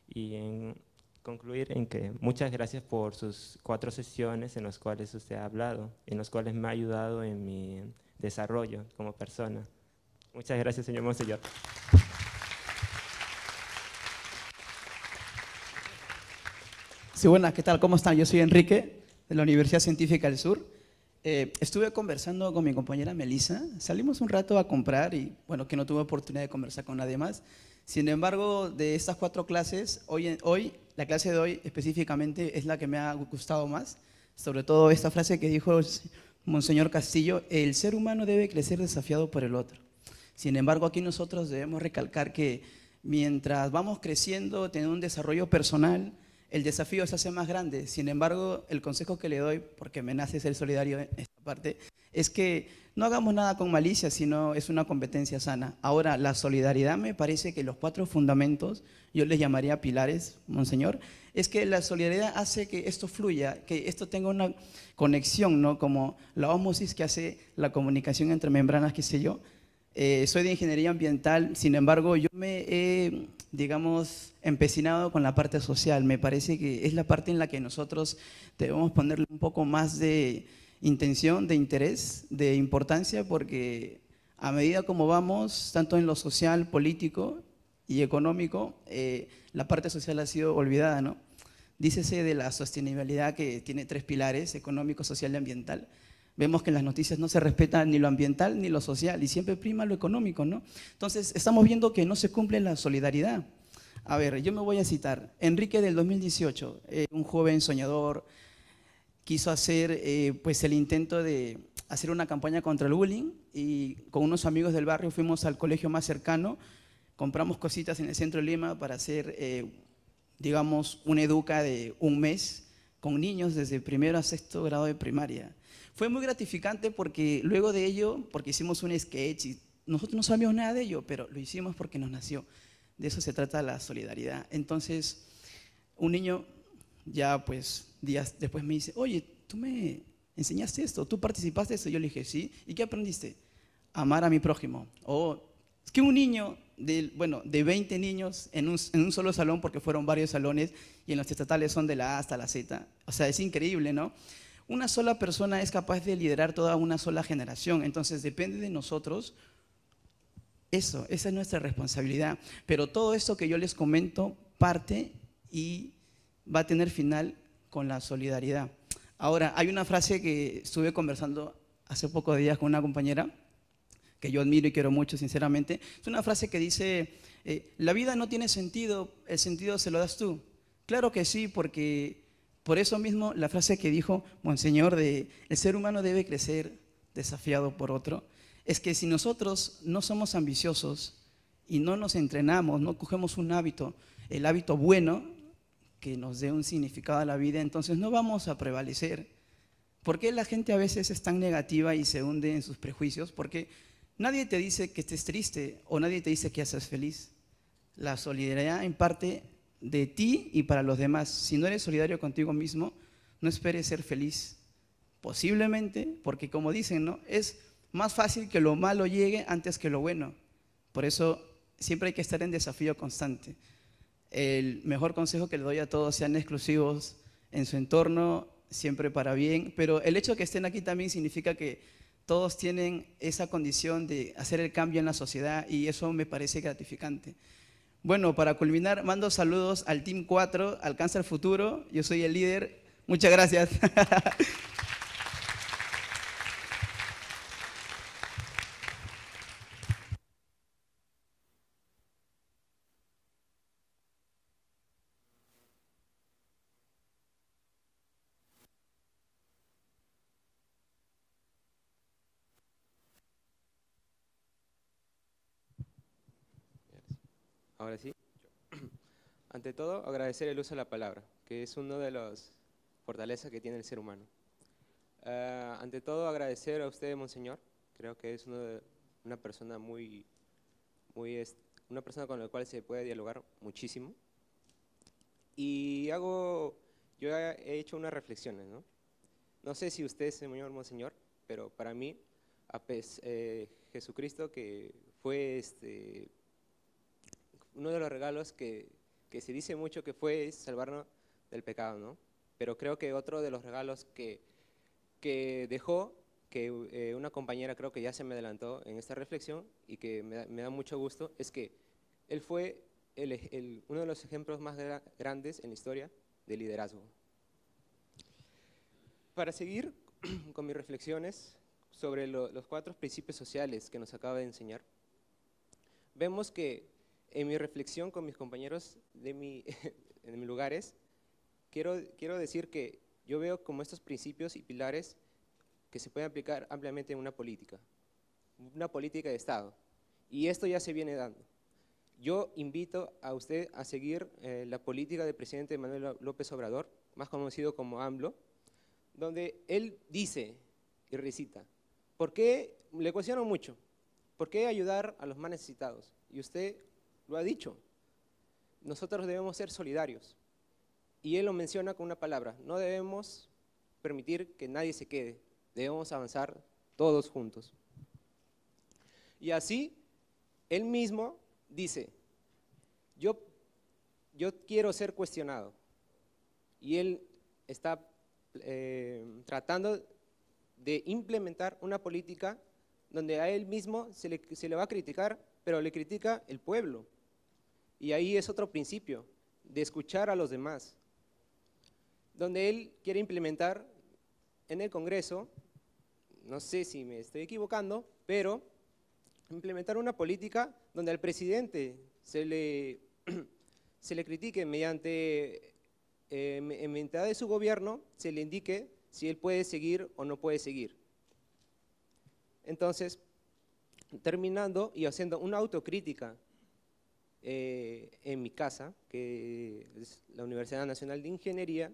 Y en concluir en que muchas gracias por sus cuatro sesiones en las cuales usted ha hablado, en las cuales me ha ayudado en mi desarrollo como persona. Muchas gracias, señor Monseñor. Sí, buenas, ¿qué tal? ¿Cómo están? Yo soy Enrique, de la Universidad Científica del Sur. Eh, estuve conversando con mi compañera Melissa, salimos un rato a comprar y bueno, que no tuve oportunidad de conversar con nadie más. Sin embargo, de estas cuatro clases, hoy, hoy, la clase de hoy específicamente es la que me ha gustado más, sobre todo esta frase que dijo Monseñor Castillo, el ser humano debe crecer desafiado por el otro. Sin embargo, aquí nosotros debemos recalcar que mientras vamos creciendo, teniendo un desarrollo personal, el desafío se hace más grande. Sin embargo, el consejo que le doy, porque me nace ser solidario en esta parte, es que no hagamos nada con malicia, sino es una competencia sana. Ahora, la solidaridad me parece que los cuatro fundamentos, yo les llamaría pilares, Monseñor, es que la solidaridad hace que esto fluya, que esto tenga una conexión, ¿no? Como la ósmosis que hace la comunicación entre membranas, qué sé yo. Eh, soy de ingeniería ambiental, sin embargo, yo me he, digamos, empecinado con la parte social. Me parece que es la parte en la que nosotros debemos ponerle un poco más de intención, de interés, de importancia, porque a medida como vamos, tanto en lo social, político y económico, eh, la parte social ha sido olvidada, ¿no? Dícese de la sostenibilidad, que tiene tres pilares: económico, social y ambiental. Vemos que en las noticias no se respeta ni lo ambiental ni lo social, y siempre prima lo económico, ¿no? Entonces, estamos viendo que no se cumple la solidaridad. A ver, yo me voy a citar. Enrique del dos mil dieciocho, eh, un joven soñador, quiso hacer eh, pues el intento de hacer una campaña contra el bullying, y con unos amigos del barrio fuimos al colegio más cercano, compramos cositas en el centro de Lima para hacer, eh, digamos, una educa de un mes con niños desde primero a sexto grado de primaria. Fue muy gratificante porque luego de ello, porque hicimos un sketch y nosotros no sabíamos nada de ello, pero lo hicimos porque nos nació. De eso se trata la solidaridad. Entonces, un niño ya pues días después me dice: oye, tú me enseñaste esto, tú participaste de esto. Yo le dije: sí. ¿Y qué aprendiste? Amar a mi prójimo. O es que un niño, de, bueno, de veinte niños en un, en un solo salón, porque fueron varios salones, y en los estatales son de la A hasta la Z. O sea, es increíble, ¿no? Una sola persona es capaz de liderar toda una sola generación. Entonces, depende de nosotros. Eso, esa es nuestra responsabilidad. Pero todo esto que yo les comento parte y va a tener final con la solidaridad. Ahora, hay una frase que estuve conversando hace pocos días con una compañera, que yo admiro y quiero mucho, sinceramente. Es una frase que dice, eh, la vida no tiene sentido, el sentido se lo das tú. Claro que sí, porque por eso mismo la frase que dijo Monseñor de el ser humano debe crecer desafiado por otro, es que si nosotros no somos ambiciosos y no nos entrenamos, no cogemos un hábito, el hábito bueno, que nos dé un significado a la vida, entonces no vamos a prevalecer. ¿Por qué la gente a veces es tan negativa y se hunde en sus prejuicios? Porque nadie te dice que estés triste o nadie te dice que seas feliz. La solidaridad en parte de ti y para los demás. Si no eres solidario contigo mismo, no esperes ser feliz. Posiblemente, porque como dicen, ¿no? Es más fácil que lo malo llegue antes que lo bueno. Por eso siempre hay que estar en desafío constante. El mejor consejo que le doy a todos: sean exclusivos en su entorno, siempre para bien. Pero el hecho de que estén aquí también significa que todos tienen esa condición de hacer el cambio en la sociedad, y eso me parece gratificante. Bueno, para culminar, mando saludos al Team cuatro, Alcanza el Futuro. Yo soy el líder. Muchas gracias. Ahora sí. Ante todo, agradecer el uso de la palabra, que es una de las fortalezas que tiene el ser humano. Uh, ante todo, agradecer a usted, Monseñor. Creo que es una, una persona muy, muy, una persona con la cual se puede dialogar muchísimo. Y hago, yo he hecho unas reflexiones, ¿no? No sé si usted es el señor Monseñor, pero para mí, a eh, Jesucristo, que fue este uno de los regalos que, que se dice mucho que fue es salvarnos del pecado, ¿no? Pero creo que otro de los regalos que, que dejó, que eh, una compañera creo que ya se me adelantó en esta reflexión y que me da, me da mucho gusto, es que él fue el, el, uno de los ejemplos más gra grandes en la historia de liderazgo. Para seguir con mis reflexiones sobre lo, los cuatro principios sociales que nos acaba de enseñar, vemos que en mi reflexión con mis compañeros de, mi, de mis lugares, quiero, quiero decir que yo veo como estos principios y pilares que se pueden aplicar ampliamente en una política, una política de Estado. Y esto ya se viene dando. Yo invito a usted a seguir eh, la política del presidente Manuel López Obrador, más conocido como AMLO, donde él dice y recita, ¿por qué? Le cuestiono mucho, ¿por qué ayudar a los más necesitados? Y usted lo ha dicho, nosotros debemos ser solidarios. Y él lo menciona con una palabra, no debemos permitir que nadie se quede, debemos avanzar todos juntos. Y así, él mismo dice, yo, yo quiero ser cuestionado. Y él está eh, tratando de implementar una política donde a él mismo se le, se le va a criticar, pero le critica el pueblo. Y ahí es otro principio, de escuchar a los demás, donde él quiere implementar en el Congreso, no sé si me estoy equivocando, pero implementar una política donde al presidente se le, se le critique mediante, eh, en mitad de su gobierno, se le indique si él puede seguir o no puede seguir. Entonces, terminando y haciendo una autocrítica eh, en mi casa, que es la Universidad Nacional de Ingeniería,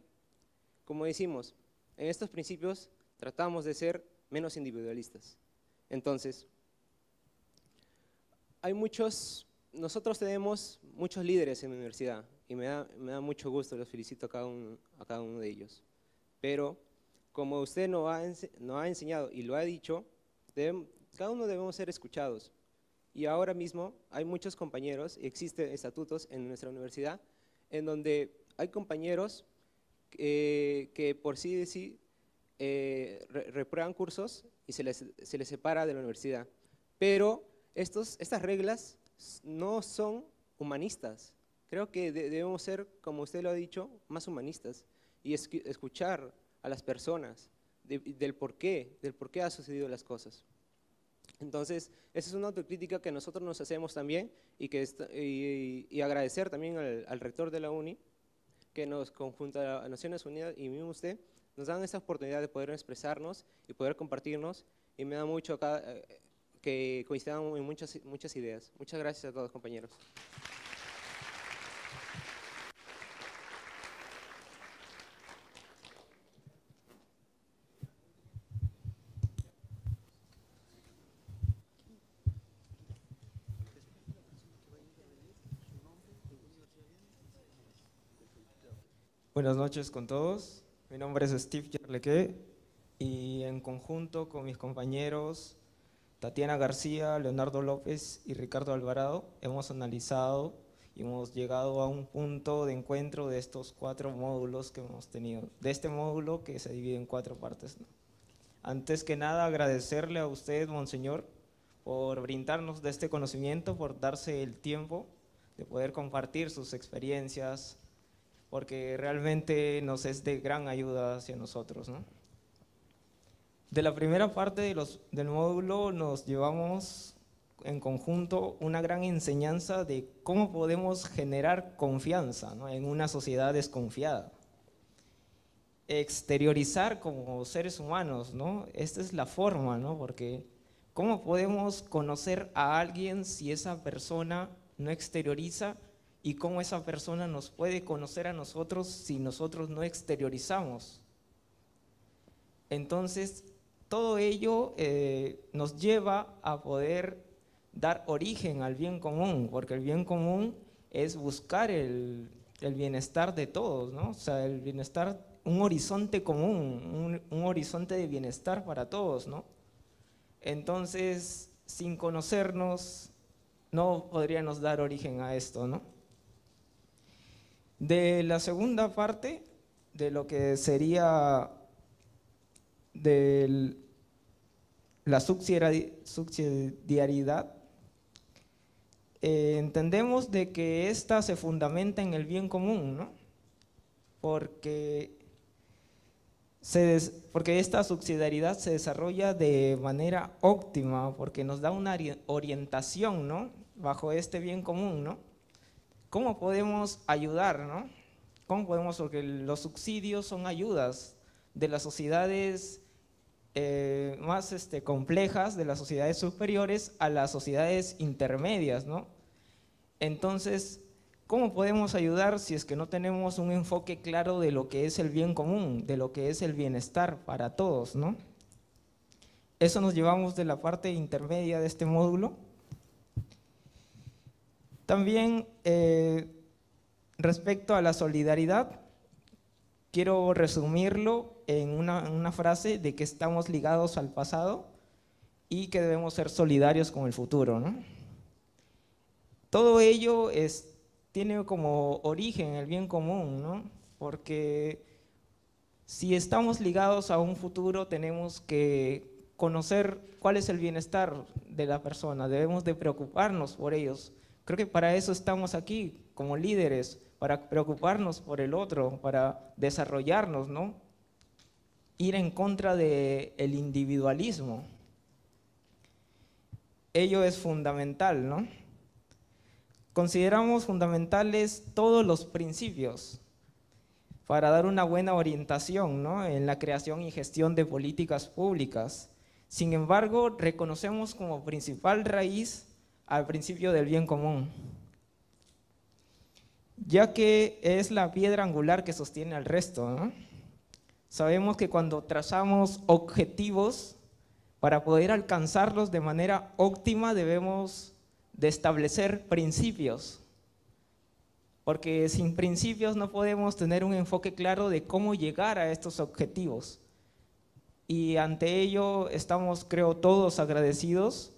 como decimos, en estos principios tratamos de ser menos individualistas. Entonces, hay muchos, nosotros tenemos muchos líderes en la universidad y me da, me da mucho gusto, los felicito a cada uno, a cada uno de ellos. Pero, como usted nos ha, nos ha enseñado y lo ha dicho, debemos, cada uno debemos ser escuchados. Y ahora mismo hay muchos compañeros, existen estatutos en nuestra universidad, en donde hay compañeros eh, que por sí de sí eh, re reprueban cursos y se les, se les separa de la universidad. Pero estos, estas reglas no son humanistas. Creo que de, debemos ser, como usted lo ha dicho, más humanistas y es, escuchar a las personas de, del por qué, del por qué han sucedido las cosas. Entonces, esa es una autocrítica que nosotros nos hacemos también y, que está, y, y agradecer también al, al rector de la U N I, que nos conjunta a Naciones Unidas y mismo usted, nos dan esta oportunidad de poder expresarnos y poder compartirnos, y me da mucho acá, eh, que coincidamos en muchas, muchas ideas. Muchas gracias a todos, compañeros. Buenas noches con todos, mi nombre es Steve Yarleque y en conjunto con mis compañeros Tatiana García, Leonardo López y Ricardo Alvarado hemos analizado y hemos llegado a un punto de encuentro de estos cuatro módulos que hemos tenido, de este módulo que se divide en cuatro partes, ¿no? Antes que nada agradecerle a usted, Monseñor, por brindarnos de este conocimiento, por darse el tiempo de poder compartir sus experiencias, porque realmente nos es de gran ayuda hacia nosotros, ¿no? De la primera parte de los, del módulo nos llevamos en conjunto una gran enseñanza de cómo podemos generar confianza, ¿no?, en una sociedad desconfiada. Exteriorizar como seres humanos, ¿no? Esta es la forma, ¿no? Porque ¿cómo podemos conocer a alguien si esa persona no exterioriza? Y cómo esa persona nos puede conocer a nosotros si nosotros no exteriorizamos. Entonces, todo ello eh, nos lleva a poder dar origen al bien común, porque el bien común es buscar el, el bienestar de todos, ¿no? O sea, el bienestar, un horizonte común, un, un horizonte de bienestar para todos, ¿no? Entonces, sin conocernos, no podríamos dar origen a esto, ¿no? De la segunda parte, de lo que sería de la subsidiariedad, eh, entendemos de que esta se fundamenta en el bien común, ¿no? Porque, se des, porque esta subsidiariedad se desarrolla de manera óptima, porque nos da una orientación, ¿no?, bajo este bien común, ¿no? ¿Cómo podemos ayudar, no? ¿Cómo podemos? Porque los subsidios son ayudas de las sociedades eh, más este, complejas, de las sociedades superiores a las sociedades intermedias, ¿no? Entonces, ¿cómo podemos ayudar si es que no tenemos un enfoque claro de lo que es el bien común, de lo que es el bienestar para todos, ¿no? Eso nos llevamos de la parte intermedia de este módulo. También, eh, respecto a la solidaridad, quiero resumirlo en una, una frase de que estamos ligados al pasado y que debemos ser solidarios con el futuro, ¿no? Todo ello es, tiene como origen el bien común, ¿no? Porque Si estamos ligados a un futuro, tenemos que conocer cuál es el bienestar de la persona, debemos de preocuparnos por ellos. Creo que para eso estamos aquí como líderes, para preocuparnos por el otro, para desarrollarnos, ¿no? Ir en contra del individualismo. Ello es fundamental, ¿no? Consideramos fundamentales todos los principios para dar una buena orientación, ¿no?, en la creación y gestión de políticas públicas. Sin embargo, reconocemos como principal raíz al principio del bien común, ya que es la piedra angular que sostiene al resto, ¿no? Sabemos que cuando trazamos objetivos, para poder alcanzarlos de manera óptima debemos de establecer principios, porque sin principios no podemos tener un enfoque claro de cómo llegar a estos objetivos. Y ante ello estamos, creo, todos agradecidos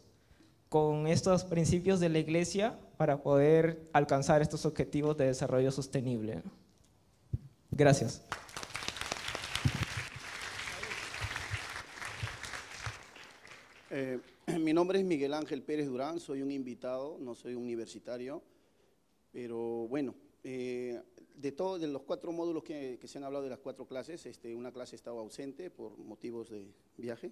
con estos principios de la Iglesia para poder alcanzar estos objetivos de desarrollo sostenible. Gracias. Eh, mi nombre es Miguel Ángel Pérez Durán, soy un invitado, no soy universitario, pero bueno, eh, de todos de los cuatro módulos que, que se han hablado de las cuatro clases, este, una clase estaba ausente por motivos de viaje.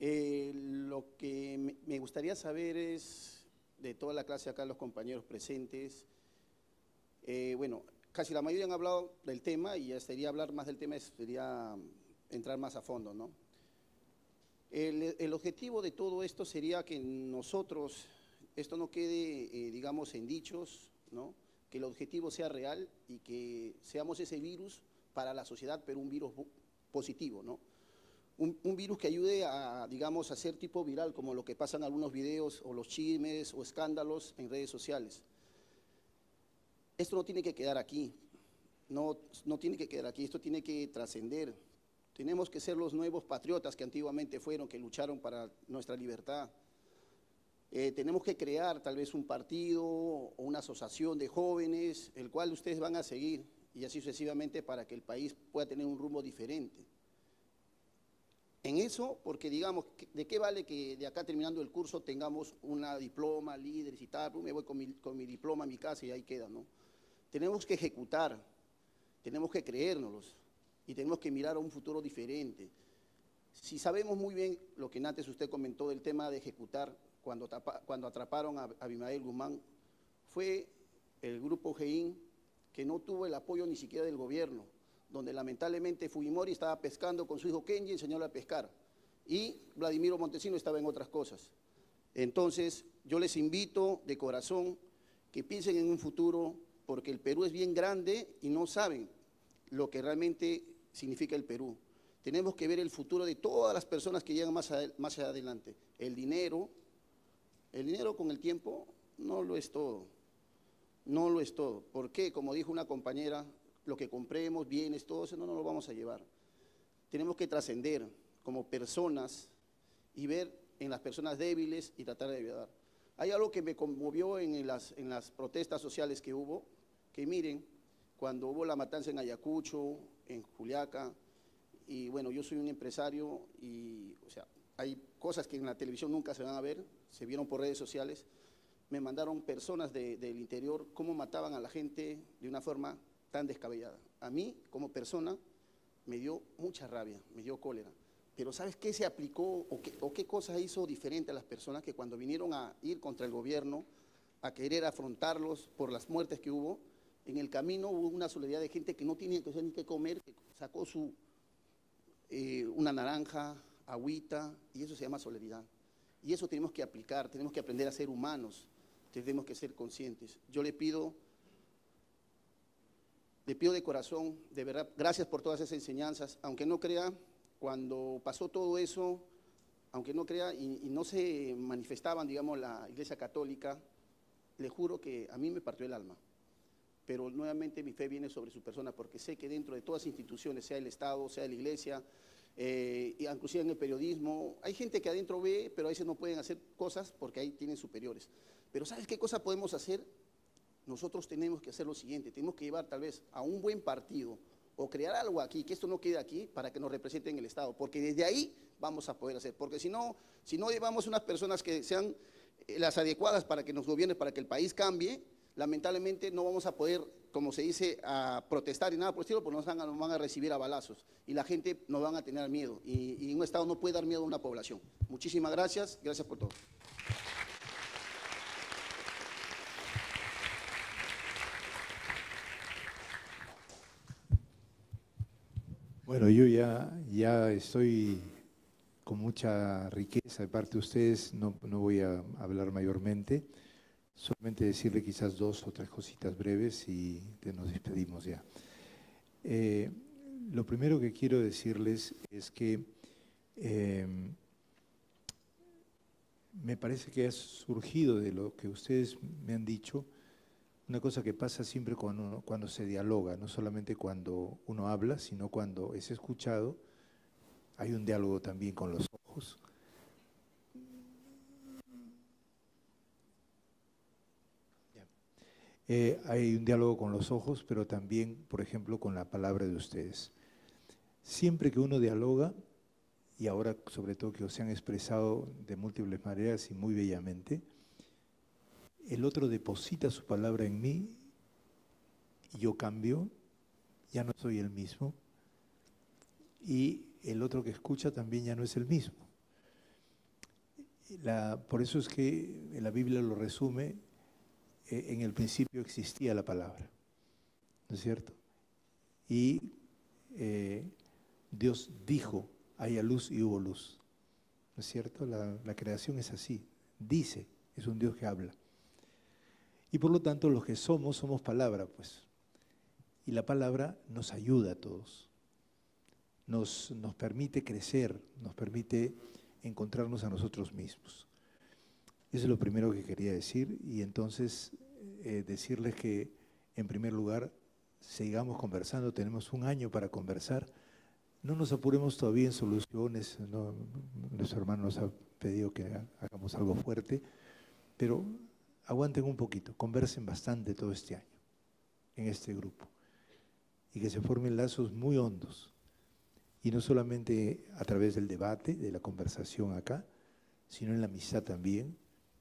Eh, lo que me, me gustaría saber es, de toda la clase acá, los compañeros presentes, eh, bueno, casi la mayoría han hablado del tema y ya sería hablar más del tema, sería entrar más a fondo, ¿no? El, el objetivo de todo esto sería que nosotros, esto no quede, eh, digamos, en dichos, ¿no?, que el objetivo sea real y que seamos ese virus para la sociedad, pero un virus positivo, ¿no? Un, un virus que ayude a, digamos, a ser tipo viral, como lo que pasan en algunos videos o los chismes o escándalos en redes sociales. Esto no tiene que quedar aquí, no, no tiene que quedar aquí, esto tiene que trascender. Tenemos que ser los nuevos patriotas que antiguamente fueron, que lucharon para nuestra libertad. Eh, tenemos que crear tal vez un partido o una asociación de jóvenes, el cual ustedes van a seguir, y así sucesivamente para que el país pueda tener un rumbo diferente. En eso, porque digamos, ¿de qué vale que de acá terminando el curso tengamos una diploma, líderes y tal? Me voy con mi, con mi diploma a mi casa y ahí queda, ¿no? Tenemos que ejecutar, tenemos que creérnoslos. Y tenemos que mirar a un futuro diferente. Si sabemos muy bien lo que antes usted comentó del tema de ejecutar, cuando, tapa, cuando atraparon a Abimael Guzmán, fue el grupo GEIN que no tuvo el apoyo ni siquiera del gobierno, donde lamentablemente Fujimori estaba pescando con su hijo Kenji, enseñarlo a pescar, y Vladimiro Montesino estaba en otras cosas. Entonces, yo les invito de corazón que piensen en un futuro, porque el Perú es bien grande y no saben lo que realmente significa el Perú. Tenemos que ver el futuro de todas las personas que llegan más, ad, más adelante. El dinero, el dinero con el tiempo no lo es todo, no lo es todo. ¿Por qué? Como dijo una compañera, lo que compremos, bienes, todo eso no nos lo vamos a llevar. Tenemos que trascender como personas y ver en las personas débiles y tratar de ayudar. Hay algo que me conmovió en las, en las protestas sociales que hubo, que miren, cuando hubo la matanza en Ayacucho, en Juliaca, y bueno, yo soy un empresario y, o sea, hay cosas que en la televisión nunca se van a ver, se vieron por redes sociales, me mandaron personas de, del interior cómo mataban a la gente de una forma tan descabellada. A mí, como persona, me dio mucha rabia, me dio cólera, pero ¿sabes qué se aplicó o qué, o qué cosa hizo diferente a las personas que cuando vinieron a ir contra el gobierno, a querer afrontarlos por las muertes que hubo? En el camino hubo una soledad de gente que no tenía ni que comer, que sacó su, eh, una naranja, agüita, y eso se llama solidaridad. Y eso tenemos que aplicar, tenemos que aprender a ser humanos, tenemos que ser conscientes. Yo le pido, le pido de corazón, de verdad, gracias por todas esas enseñanzas. Aunque no crea, cuando pasó todo eso, aunque no crea y, y no se manifestaban, digamos, la Iglesia Católica, le juro que a mí me partió el alma. Pero nuevamente mi fe viene sobre su persona, porque sé que dentro de todas las instituciones, sea el Estado, sea la Iglesia, eh, inclusive en el periodismo, hay gente que adentro ve, pero a veces no pueden hacer cosas porque ahí tienen superiores. Pero ¿sabes qué cosa podemos hacer? Nosotros tenemos que hacer lo siguiente, tenemos que llevar tal vez a un buen partido, o crear algo aquí, que esto no quede aquí, para que nos representen el Estado, porque desde ahí vamos a poder hacer, porque si no, si no llevamos unas personas que sean las adecuadas para que nos gobiernen, para que el país cambie, lamentablemente no vamos a poder, como se dice, a protestar y nada por el estilo, porque nos van, a, nos van a recibir a balazos y la gente nos van a tener miedo, y, y un Estado no puede dar miedo a una población. Muchísimas gracias, gracias por todo. Bueno, yo ya, ya estoy con mucha riqueza de parte de ustedes, no, no voy a hablar mayormente, solamente decirle quizás dos o tres cositas breves y nos despedimos ya. Eh, lo primero que quiero decirles es que eh, me parece que ha surgido de lo que ustedes me han dicho una cosa que pasa siempre cuando, cuando se dialoga, no solamente cuando uno habla, sino cuando es escuchado, hay un diálogo también con los ojos. Eh, hay un diálogo con los ojos, pero también, por ejemplo, con la palabra de ustedes. Siempre que uno dialoga, y ahora sobre todo que se han expresado de múltiples maneras y muy bellamente, el otro deposita su palabra en mí, y yo cambio, ya no soy el mismo, y el otro que escucha también ya no es el mismo. La, por eso es que la Biblia lo resume, eh, en el principio existía la palabra, ¿no es cierto? Y eh, Dios dijo, haya luz y hubo luz, ¿no es cierto? La, la creación es así, dice, es un Dios que habla. Y por lo tanto, los que somos, somos palabra, pues. Y la palabra nos ayuda a todos. Nos, nos permite crecer, nos permite encontrarnos a nosotros mismos. Eso es lo primero que quería decir. Y entonces, eh, decirles que, en primer lugar, sigamos conversando. Tenemos un año para conversar. No nos apuremos todavía en soluciones. No, nuestro hermano nos ha pedido que hagamos algo fuerte, pero aguanten un poquito, conversen bastante todo este año, en este grupo, y que se formen lazos muy hondos, y no solamente a través del debate, de la conversación acá, sino en la amistad también,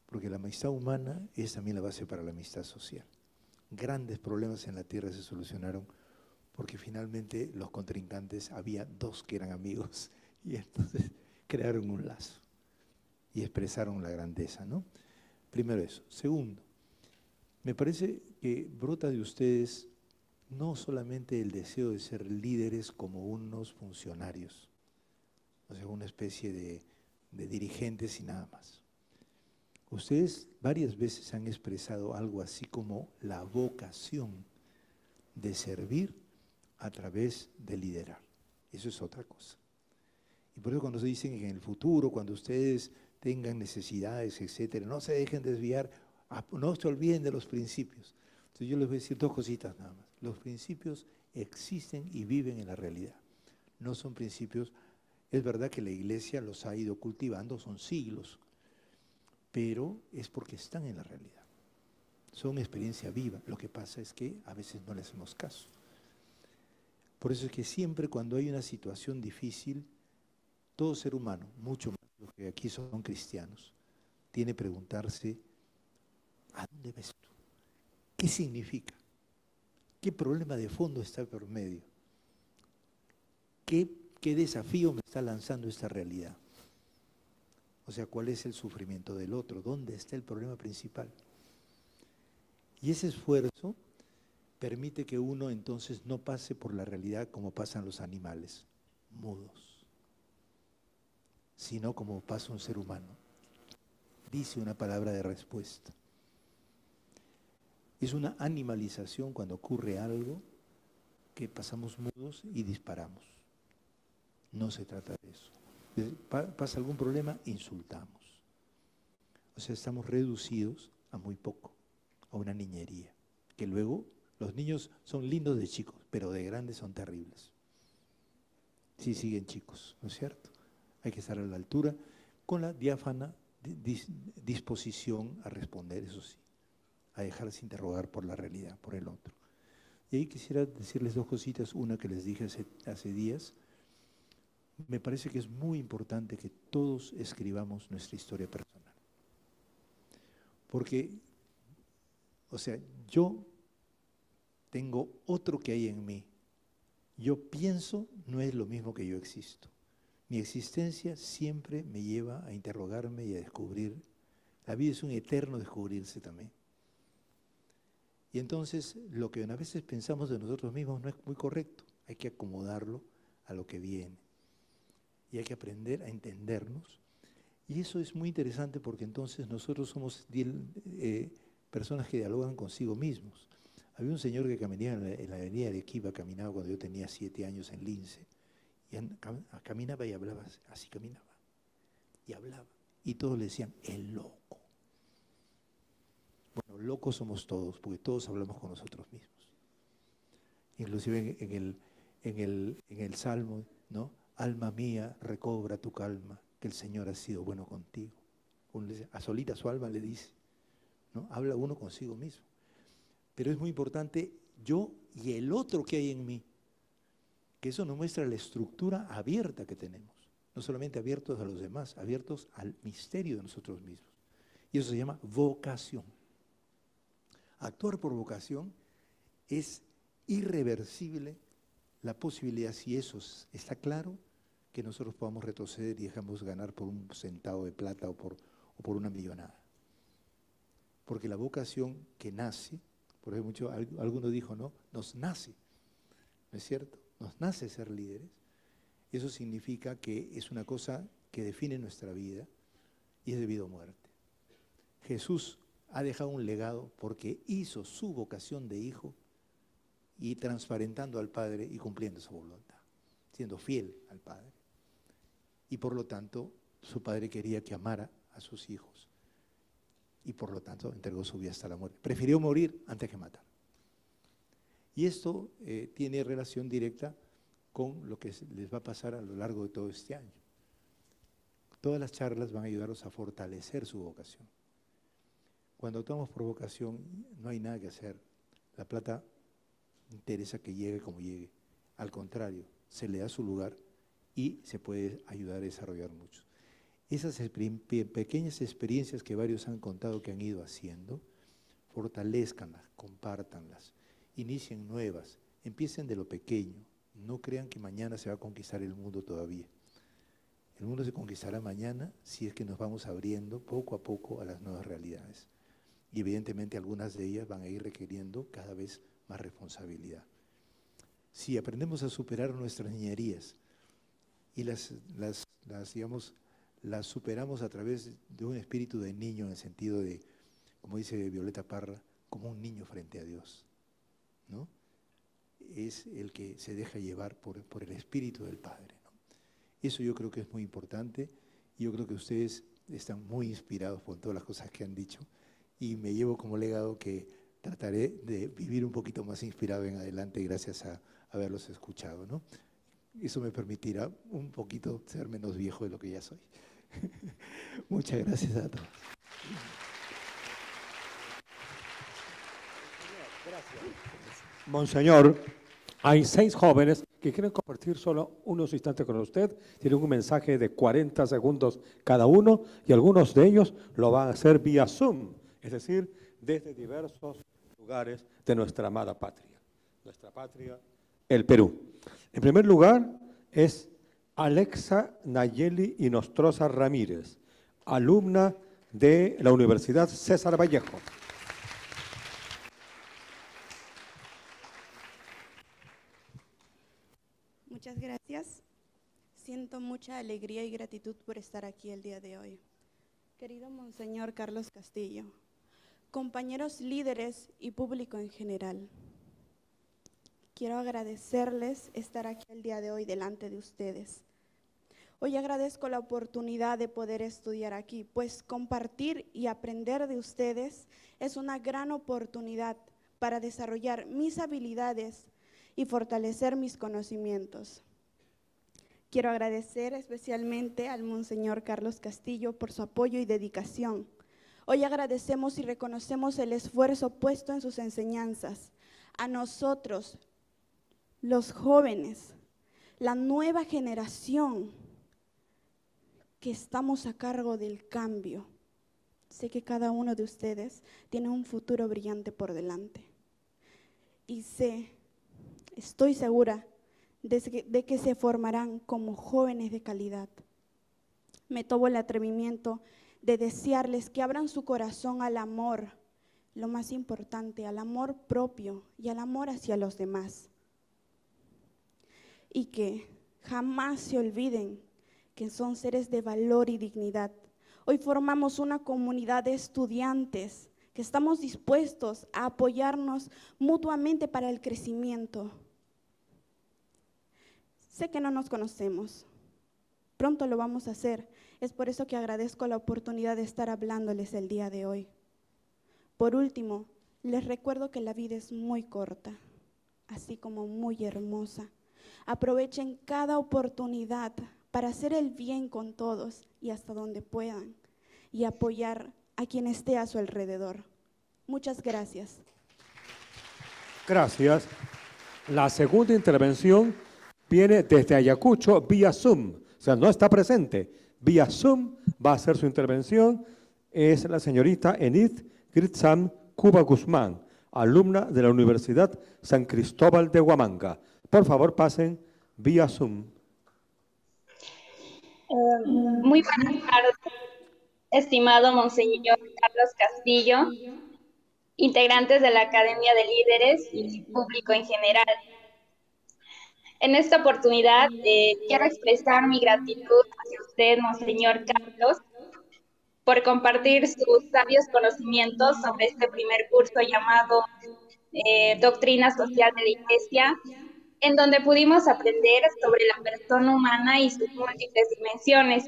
porque la amistad humana es también la base para la amistad social. Grandes problemas en la tierra se solucionaron porque finalmente los contrincantes, había dos que eran amigos, y entonces crearon un lazo y expresaron la grandeza, ¿no? Primero eso. Segundo, me parece que brota de ustedes no solamente el deseo de ser líderes como unos funcionarios, o sea, una especie de, de dirigentes y nada más. Ustedes varias veces han expresado algo así como la vocación de servir a través de liderar. Eso es otra cosa. Y por eso cuando se dicen que en el futuro, cuando ustedes tengan necesidades, etcétera, no se dejen desviar, no se olviden de los principios. Entonces yo les voy a decir dos cositas nada más. Los principios existen y viven en la realidad. No son principios, es verdad que la Iglesia los ha ido cultivando, son siglos, pero es porque están en la realidad. Son experiencia viva, lo que pasa es que a veces no le hacemos caso. Por eso es que siempre cuando hay una situación difícil, todo ser humano, mucho más los que aquí son cristianos, tiene que preguntarse, ¿a dónde ves tú? ¿Qué significa? ¿Qué problema de fondo está por medio? ¿Qué, qué desafío me está lanzando esta realidad? O sea, ¿cuál es el sufrimiento del otro? ¿Dónde está el problema principal? Y ese esfuerzo permite que uno entonces no pase por la realidad como pasan los animales, mudos, sino como pasa un ser humano. Dice una palabra de respuesta. Es una animalización cuando ocurre algo que pasamos mudos y disparamos. No se trata de eso. Pasa algún problema, insultamos. O sea, estamos reducidos a muy poco, a una niñería. Que luego, los niños son lindos de chicos, pero de grandes son terribles. Sí siguen chicos, ¿no es cierto? Hay que estar a la altura, con la diáfana dis, disposición a responder, eso sí, a dejarse interrogar por la realidad, por el otro. Y ahí quisiera decirles dos cositas, una que les dije hace, hace días. Me parece que es muy importante que todos escribamos nuestra historia personal. Porque, o sea, yo tengo otro que hay en mí. Yo pienso, no es lo mismo que yo existo. Mi existencia siempre me lleva a interrogarme y a descubrir. La vida es un eterno descubrirse también. Y entonces, lo que a veces pensamos de nosotros mismos no es muy correcto. Hay que acomodarlo a lo que viene. Y hay que aprender a entendernos. Y eso es muy interesante porque entonces nosotros somos eh, personas que dialogan consigo mismos. Había un señor que caminaba en la, en la avenida de Arequipa, caminaba cuando yo tenía siete años en Lince. Y caminaba y hablaba, así caminaba. Y hablaba. Y todos le decían, el loco. Bueno, locos somos todos, porque todos hablamos con nosotros mismos. Inclusive en el, en el, en el Salmo, ¿no? Alma mía, recobra tu calma, que el Señor ha sido bueno contigo. Uno le dice, a solita su alma le dice, ¿no? Habla uno consigo mismo. Pero es muy importante yo y el otro que hay en mí, que eso nos muestra la estructura abierta que tenemos. No solamente abiertos a los demás, abiertos al misterio de nosotros mismos. Y eso se llama vocación. Actuar por vocación es irreversible la posibilidad, si eso está claro, que nosotros podamos retroceder y dejamos ganar por un centavo de plata o por, o por una millonada. Porque la vocación que nace, por eso mucho, alguno dijo, ¿no? Nos nace, ¿no es cierto? Nos nace ser líderes. Eso significa que es una cosa que define nuestra vida y es de vida o muerte. Jesús ha dejado un legado porque hizo su vocación de hijo y transparentando al Padre y cumpliendo su voluntad, siendo fiel al Padre. Y por lo tanto, su Padre quería que amara a sus hijos y por lo tanto entregó su vida hasta la muerte. Prefirió morir antes que matar. Y esto eh, tiene relación directa con lo que les va a pasar a lo largo de todo este año. Todas las charlas van a ayudaros a fortalecer su vocación. Cuando actuamos por vocación, no hay nada que hacer. La plata interesa que llegue como llegue. Al contrario, se le da su lugar y se puede ayudar a desarrollar mucho. Esas pequeñas experiencias que varios han contado que han ido haciendo, fortalezcanlas, compártanlas, inicien nuevas, empiecen de lo pequeño. No crean que mañana se va a conquistar el mundo todavía. El mundo se conquistará mañana si es que nos vamos abriendo poco a poco a las nuevas realidades. Y evidentemente algunas de ellas van a ir requiriendo cada vez más responsabilidad. Si aprendemos a superar nuestras niñerías y las, las, las, digamos, las superamos a través de un espíritu de niño en el sentido de, como dice Violeta Parra, como un niño frente a Dios, ¿no? Es el que se deja llevar por, por el Espíritu del Padre, ¿no? Eso yo creo que es muy importante. Yo creo que ustedes están muy inspirados por todas las cosas que han dicho y me llevo como legado que trataré de vivir un poquito más inspirado en adelante gracias a haberlos escuchado, ¿no? Eso me permitirá un poquito ser menos viejo de lo que ya soy. Muchas gracias a todos. Gracias. Monseñor, hay seis jóvenes que quieren compartir solo unos instantes con usted. Tienen un mensaje de cuarenta segundos cada uno y algunos de ellos lo van a hacer vía Zoom, es decir, desde diversos lugares de nuestra amada patria, nuestra patria, el Perú. En primer lugar es Alexa Nayeli Inostroza Ramírez, alumna de la Universidad César Vallejo. Muchas gracias. Siento mucha alegría y gratitud por estar aquí el día de hoy. Querido Monseñor Carlos Castillo, compañeros líderes y público en general, quiero agradecerles estar aquí el día de hoy delante de ustedes. Hoy agradezco la oportunidad de poder estudiar aquí, pues compartir y aprender de ustedes es una gran oportunidad para desarrollar mis habilidades y fortalecer mis conocimientos. Quiero agradecer especialmente al Monseñor Carlos Castillo por su apoyo y dedicación. Hoy agradecemos y reconocemos el esfuerzo puesto en sus enseñanzas, a nosotros, los jóvenes, la nueva generación que estamos a cargo del cambio. Sé que cada uno de ustedes tiene un futuro brillante por delante. Y sé, estoy segura de que se formarán como jóvenes de calidad. Me tomo el atrevimiento de desearles que abran su corazón al amor, lo más importante, al amor propio y al amor hacia los demás. Y que jamás se olviden que son seres de valor y dignidad. Hoy formamos una comunidad de estudiantes que estamos dispuestos a apoyarnos mutuamente para el crecimiento. Sé que no nos conocemos, pronto lo vamos a hacer, es por eso que agradezco la oportunidad de estar hablándoles el día de hoy. Por último, les recuerdo que la vida es muy corta, así como muy hermosa. Aprovechen cada oportunidad para hacer el bien con todos y hasta donde puedan, y apoyar a quien esté a su alrededor. Muchas gracias. Gracias. La segunda intervención viene desde Ayacucho vía Zoom, o sea, no está presente. Vía Zoom va a hacer su intervención, es la señorita Enid Gritzam Cuba Guzmán, alumna de la Universidad San Cristóbal de Huamanga. Por favor, pasen vía Zoom. Eh, muy buenas tardes, estimado Monseñor Carlos Castillo, integrantes de la Academia de Líderes y público en general. En esta oportunidad eh, quiero expresar mi gratitud hacia usted, Monseñor Carlos, por compartir sus sabios conocimientos sobre este primer curso llamado eh, Doctrina Social de la Iglesia, en donde pudimos aprender sobre la persona humana y sus múltiples dimensiones,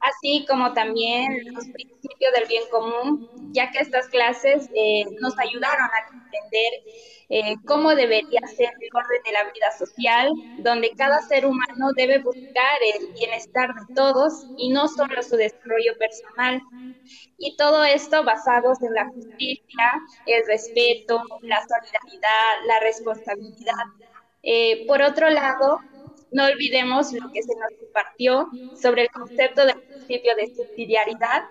así como también los principios del bien común, ya que estas clases eh, nos ayudaron a comprender Eh, cómo debería ser el orden de la vida social, donde cada ser humano debe buscar el bienestar de todos y no solo su desarrollo personal. Y todo esto basados en la justicia, el respeto, la solidaridad, la responsabilidad. Eh, por otro lado, no olvidemos lo que se nos compartió sobre el concepto del principio de subsidiariedad,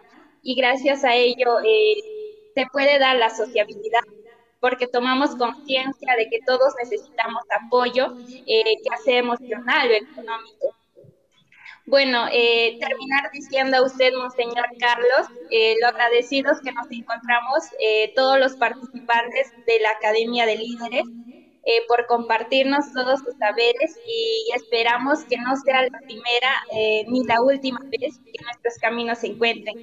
y gracias a ello eh, se puede dar la sociabilidad, porque tomamos conciencia de que todos necesitamos apoyo, eh, ya sea emocional o económico. Bueno, eh, terminar diciendo a usted, Monseñor Carlos, eh, lo agradecidos que nos encontramos eh, todos los participantes de la Academia de Líderes eh, por compartirnos todos sus saberes, y esperamos que no sea la primera eh, ni la última vez que nuestros caminos se encuentren.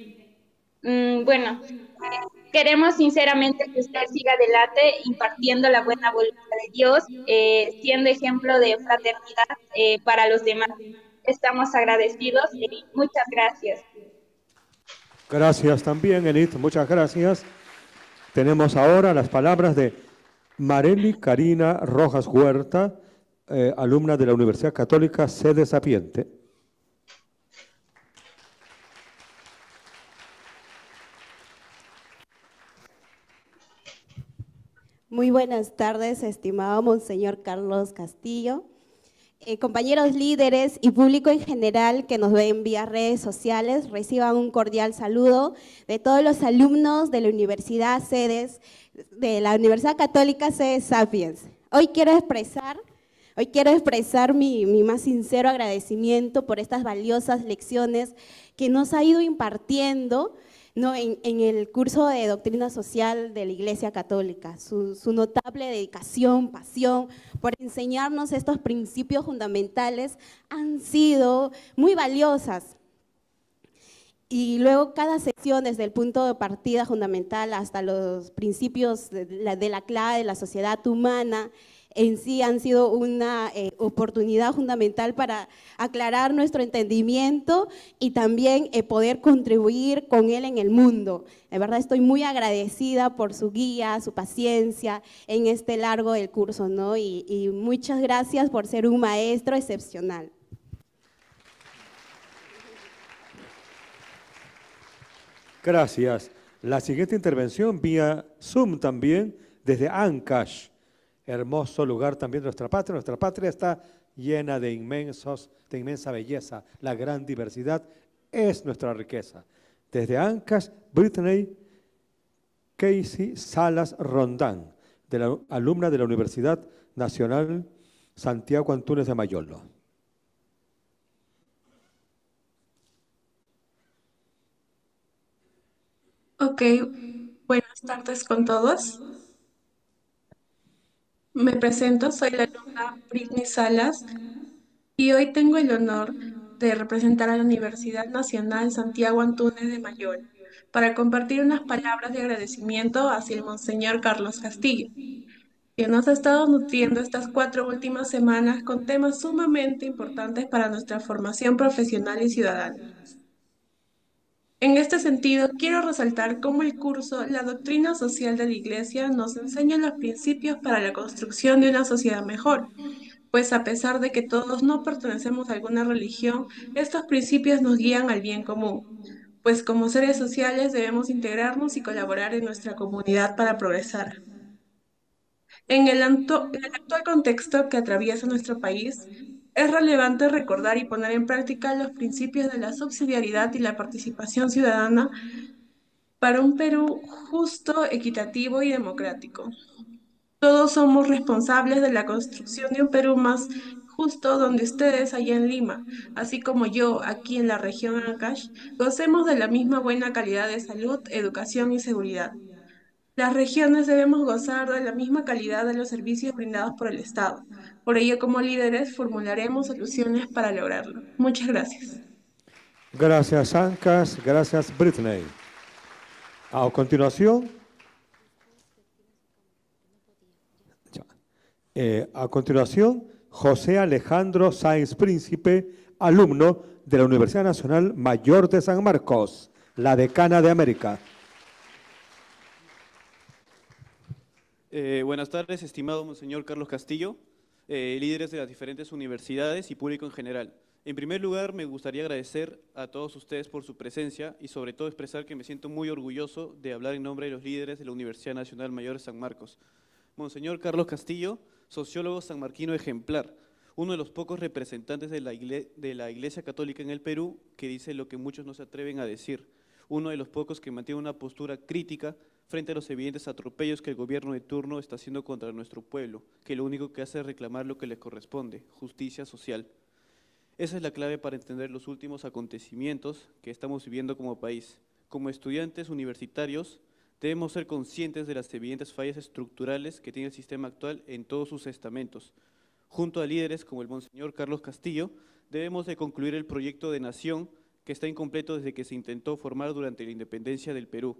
Mm, bueno... Eh, Queremos sinceramente que usted siga adelante impartiendo la buena voluntad de Dios, eh, siendo ejemplo de fraternidad eh, para los demás. Estamos agradecidos y muchas gracias. Gracias también, Enid, muchas gracias. Tenemos ahora las palabras de Marely Karina Rojas Huerta, eh, alumna de la Universidad Católica Sede Sapiente. Muy buenas tardes, estimado Monseñor Carlos Castillo, eh, compañeros líderes y público en general que nos ven vía redes sociales. Reciban un cordial saludo de todos los alumnos de la Universidad Sedes, de la Universidad Católica Sede Sapiens. Hoy quiero expresar, hoy quiero expresar mi, mi más sincero agradecimiento por estas valiosas lecciones que nos ha ido impartiendo, ¿no?, en, en el curso de Doctrina Social de la Iglesia Católica. Su, su notable dedicación, pasión por enseñarnos estos principios fundamentales han sido muy valiosas. Y luego cada sesión, desde el punto de partida fundamental hasta los principios de la, de la clave de la sociedad humana, en sí han sido una eh, oportunidad fundamental para aclarar nuestro entendimiento y también eh, poder contribuir con él en el mundo. De verdad estoy muy agradecida por su guía, su paciencia en este largo del curso, ¿no? Y, y muchas gracias por ser un maestro excepcional. Gracias. La siguiente intervención vía Zoom también desde Ancash. hermoso lugar también de nuestra patria. Nuestra patria está llena de, inmensos, de inmensa belleza. La gran diversidad es nuestra riqueza. Desde Ancash, Britney Casey Salas Rondán, de la, alumna de la Universidad Nacional Santiago Antunes de Mayolo. Ok, buenas tardes con todos. Me presento, soy la alumna Britney Salas y hoy tengo el honor de representar a la Universidad Nacional Santiago Antunes de Mayol para compartir unas palabras de agradecimiento hacia el Monseñor Carlos Castillo, que nos ha estado nutriendo estas cuatro últimas semanas con temas sumamente importantes para nuestra formación profesional y ciudadana. En este sentido, quiero resaltar cómo el curso La Doctrina Social de la Iglesia nos enseña los principios para la construcción de una sociedad mejor, pues a pesar de que todos no pertenecemos a alguna religión, estos principios nos guían al bien común, pues como seres sociales debemos integrarnos y colaborar en nuestra comunidad para progresar. En el, anto- en el actual contexto que atraviesa nuestro país, es relevante recordar y poner en práctica los principios de la subsidiariedad y la participación ciudadana para un Perú justo, equitativo y democrático. Todos somos responsables de la construcción de un Perú más justo donde ustedes allá en Lima, así como yo aquí en la región Ancash, gocemos de la misma buena calidad de salud, educación y seguridad. Las regiones debemos gozar de la misma calidad de los servicios brindados por el Estado. Por ello, como líderes, formularemos soluciones para lograrlo. Muchas gracias. Gracias, Ancash. Gracias, Britney. A continuación, eh, a continuación, José Alejandro Sáenz Príncipe, alumno de la Universidad Nacional Mayor de San Marcos, la decana de América. Eh, buenas tardes, estimado Monseñor Carlos Castillo, eh, líderes de las diferentes universidades y público en general. En primer lugar, me gustaría agradecer a todos ustedes por su presencia y sobre todo expresar que me siento muy orgulloso de hablar en nombre de los líderes de la Universidad Nacional Mayor de San Marcos. Monseñor Carlos Castillo, sociólogo sanmarquino ejemplar, uno de los pocos representantes de la, igle- de la Iglesia Católica en el Perú que dice lo que muchos no se atreven a decir, uno de los pocos que mantiene una postura crítica frente a los evidentes atropellos que el gobierno de turno está haciendo contra nuestro pueblo, que lo único que hace es reclamar lo que le corresponde, justicia social. Esa es la clave para entender los últimos acontecimientos que estamos viviendo como país. Como estudiantes universitarios, debemos ser conscientes de las evidentes fallas estructurales que tiene el sistema actual en todos sus estamentos. Junto a líderes como el Monseñor Carlos Castillo, debemos de concluir el proyecto de nación que está incompleto desde que se intentó formar durante la independencia del Perú.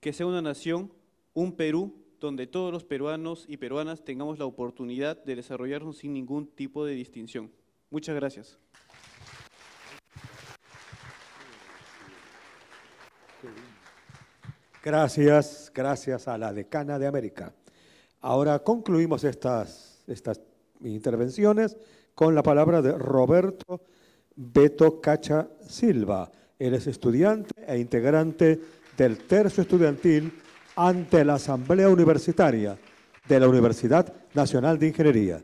Que sea una nación, un Perú, donde todos los peruanos y peruanas tengamos la oportunidad de desarrollarnos sin ningún tipo de distinción. Muchas gracias. Gracias, gracias a la decana de América. Ahora concluimos estas, estas intervenciones con la palabra de Roberto Beto Cacha Silva. Él es estudiante e integrante del tercio estudiantil ante la Asamblea Universitaria de la Universidad Nacional de Ingeniería.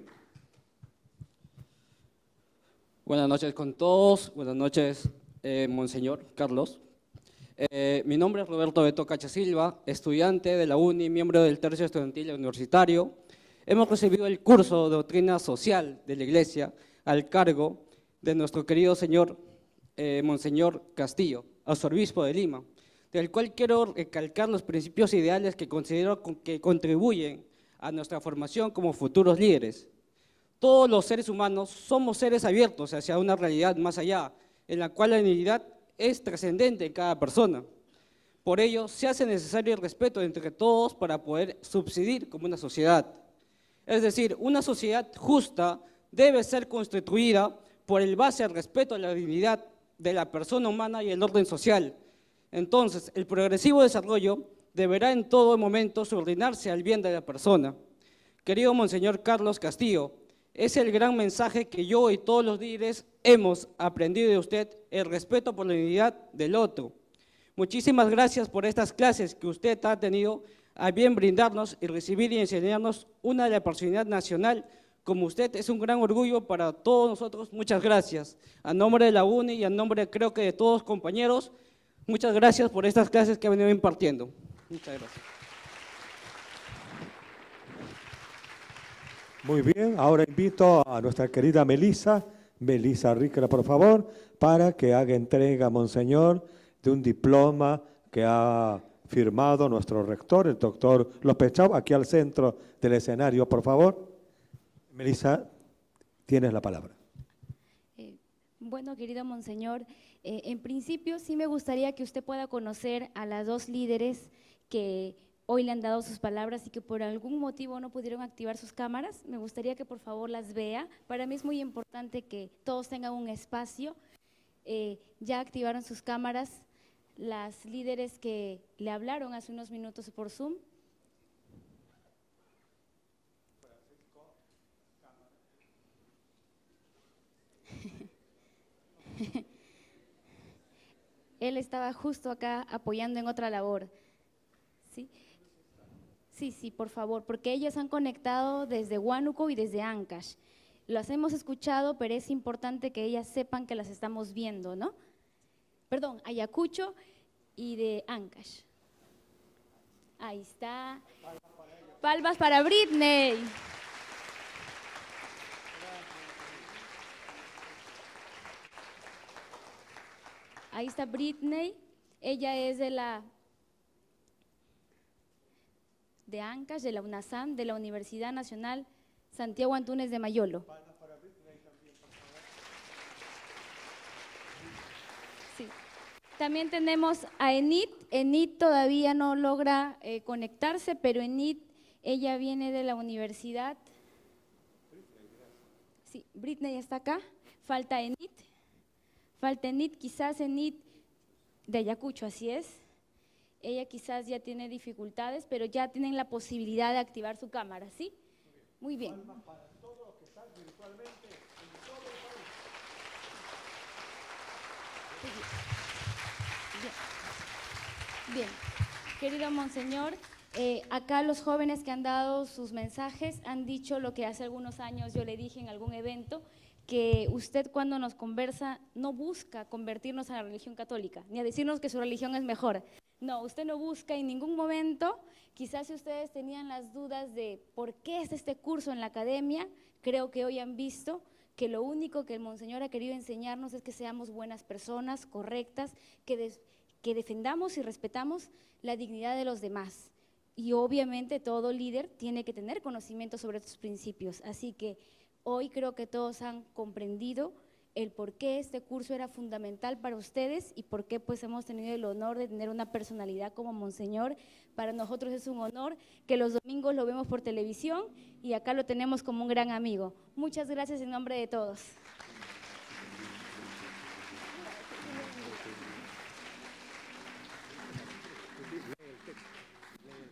Buenas noches con todos, buenas noches, eh, Monseñor Carlos. Eh, mi nombre es Roberto Beto Cacha Silva, estudiante de la UNI, miembro del tercio estudiantil universitario. Hemos recibido el curso de Doctrina Social de la Iglesia al cargo de nuestro querido señor eh, Monseñor Castillo, arzobispo de Lima, del cual quiero recalcar los principios ideales que considero que contribuyen a nuestra formación como futuros líderes. Todos los seres humanos somos seres abiertos hacia una realidad más allá, en la cual la dignidad es trascendente en cada persona. Por ello, se hace necesario el respeto entre todos para poder subsistir como una sociedad. Es decir, una sociedad justa debe ser constituida por el base al respeto a la dignidad de la persona humana y el orden social. Entonces, el progresivo desarrollo deberá en todo momento subordinarse al bien de la persona. Querido Monseñor Carlos Castillo, es el gran mensaje que yo y todos los líderes hemos aprendido de usted, el respeto por la dignidad del otro. Muchísimas gracias por estas clases que usted ha tenido a bien brindarnos y recibir y enseñarnos una de la personalidad nacional. Como usted es un gran orgullo para todos nosotros, muchas gracias. A nombre de la U N I y a nombre creo que de todos los compañeros, muchas gracias por estas clases que han venido impartiendo. Muchas gracias. Muy bien, ahora invito a nuestra querida Melissa, Melissa Ríquera, por favor, para que haga entrega, Monseñor, de un diploma que ha firmado nuestro rector, el doctor López Chau, aquí al centro del escenario, por favor. Melissa, tienes la palabra. Eh, bueno, querido Monseñor, eh, en principio sí me gustaría que usted pueda conocer a las dos líderes que hoy le han dado sus palabras y que por algún motivo no pudieron activar sus cámaras. Me gustaría que por favor las vea. Para mí es muy importante que todos tengan un espacio. Eh, ya activaron sus cámaras las líderes que le hablaron hace unos minutos por Zoom. Él estaba justo acá apoyando en otra labor. ¿Sí? Sí, sí, por favor, porque ellas han conectado desde Huánuco y desde Ancash. Las hemos escuchado, pero es importante que ellas sepan que las estamos viendo, ¿no? Perdón, Ayacucho y de Ancash. Ahí está. Palmas para Britney. Ahí está Britney. Ella es de la… de Ancash, de la UNASAM, de la Universidad Nacional Santiago Antúnez de Mayolo. Sí. También tenemos a Enid. Enid todavía no logra eh, conectarse, pero Enid, ella viene de la universidad. Sí, Britney está acá. Falta Enid. Falta Enid, quizás Enid de Ayacucho, así es. Ella quizás ya tiene dificultades, pero ya tienen la posibilidad de activar su cámara, ¿sí? Muy bien. Muy bien. Para todos los que están virtualmente en todo el país. Bien. Bien. Querido Monseñor, eh, acá los jóvenes que han dado sus mensajes han dicho lo que hace algunos años yo le dije en algún evento, que usted cuando nos conversa no busca convertirnos a la religión católica, ni a decirnos que su religión es mejor. No, usted no busca en ningún momento. Quizás si ustedes tenían las dudas de por qué es este curso en la academia, creo que hoy han visto que lo único que el Monseñor ha querido enseñarnos es que seamos buenas personas, correctas, que, des, que defendamos y respetamos la dignidad de los demás. Y obviamente todo líder tiene que tener conocimiento sobre estos principios. Así que hoy creo que todos han comprendido el por qué este curso era fundamental para ustedes y por qué pues hemos tenido el honor de tener una personalidad como Monseñor. Para nosotros es un honor que los domingos lo vemos por televisión y acá lo tenemos como un gran amigo. Muchas gracias en nombre de todos.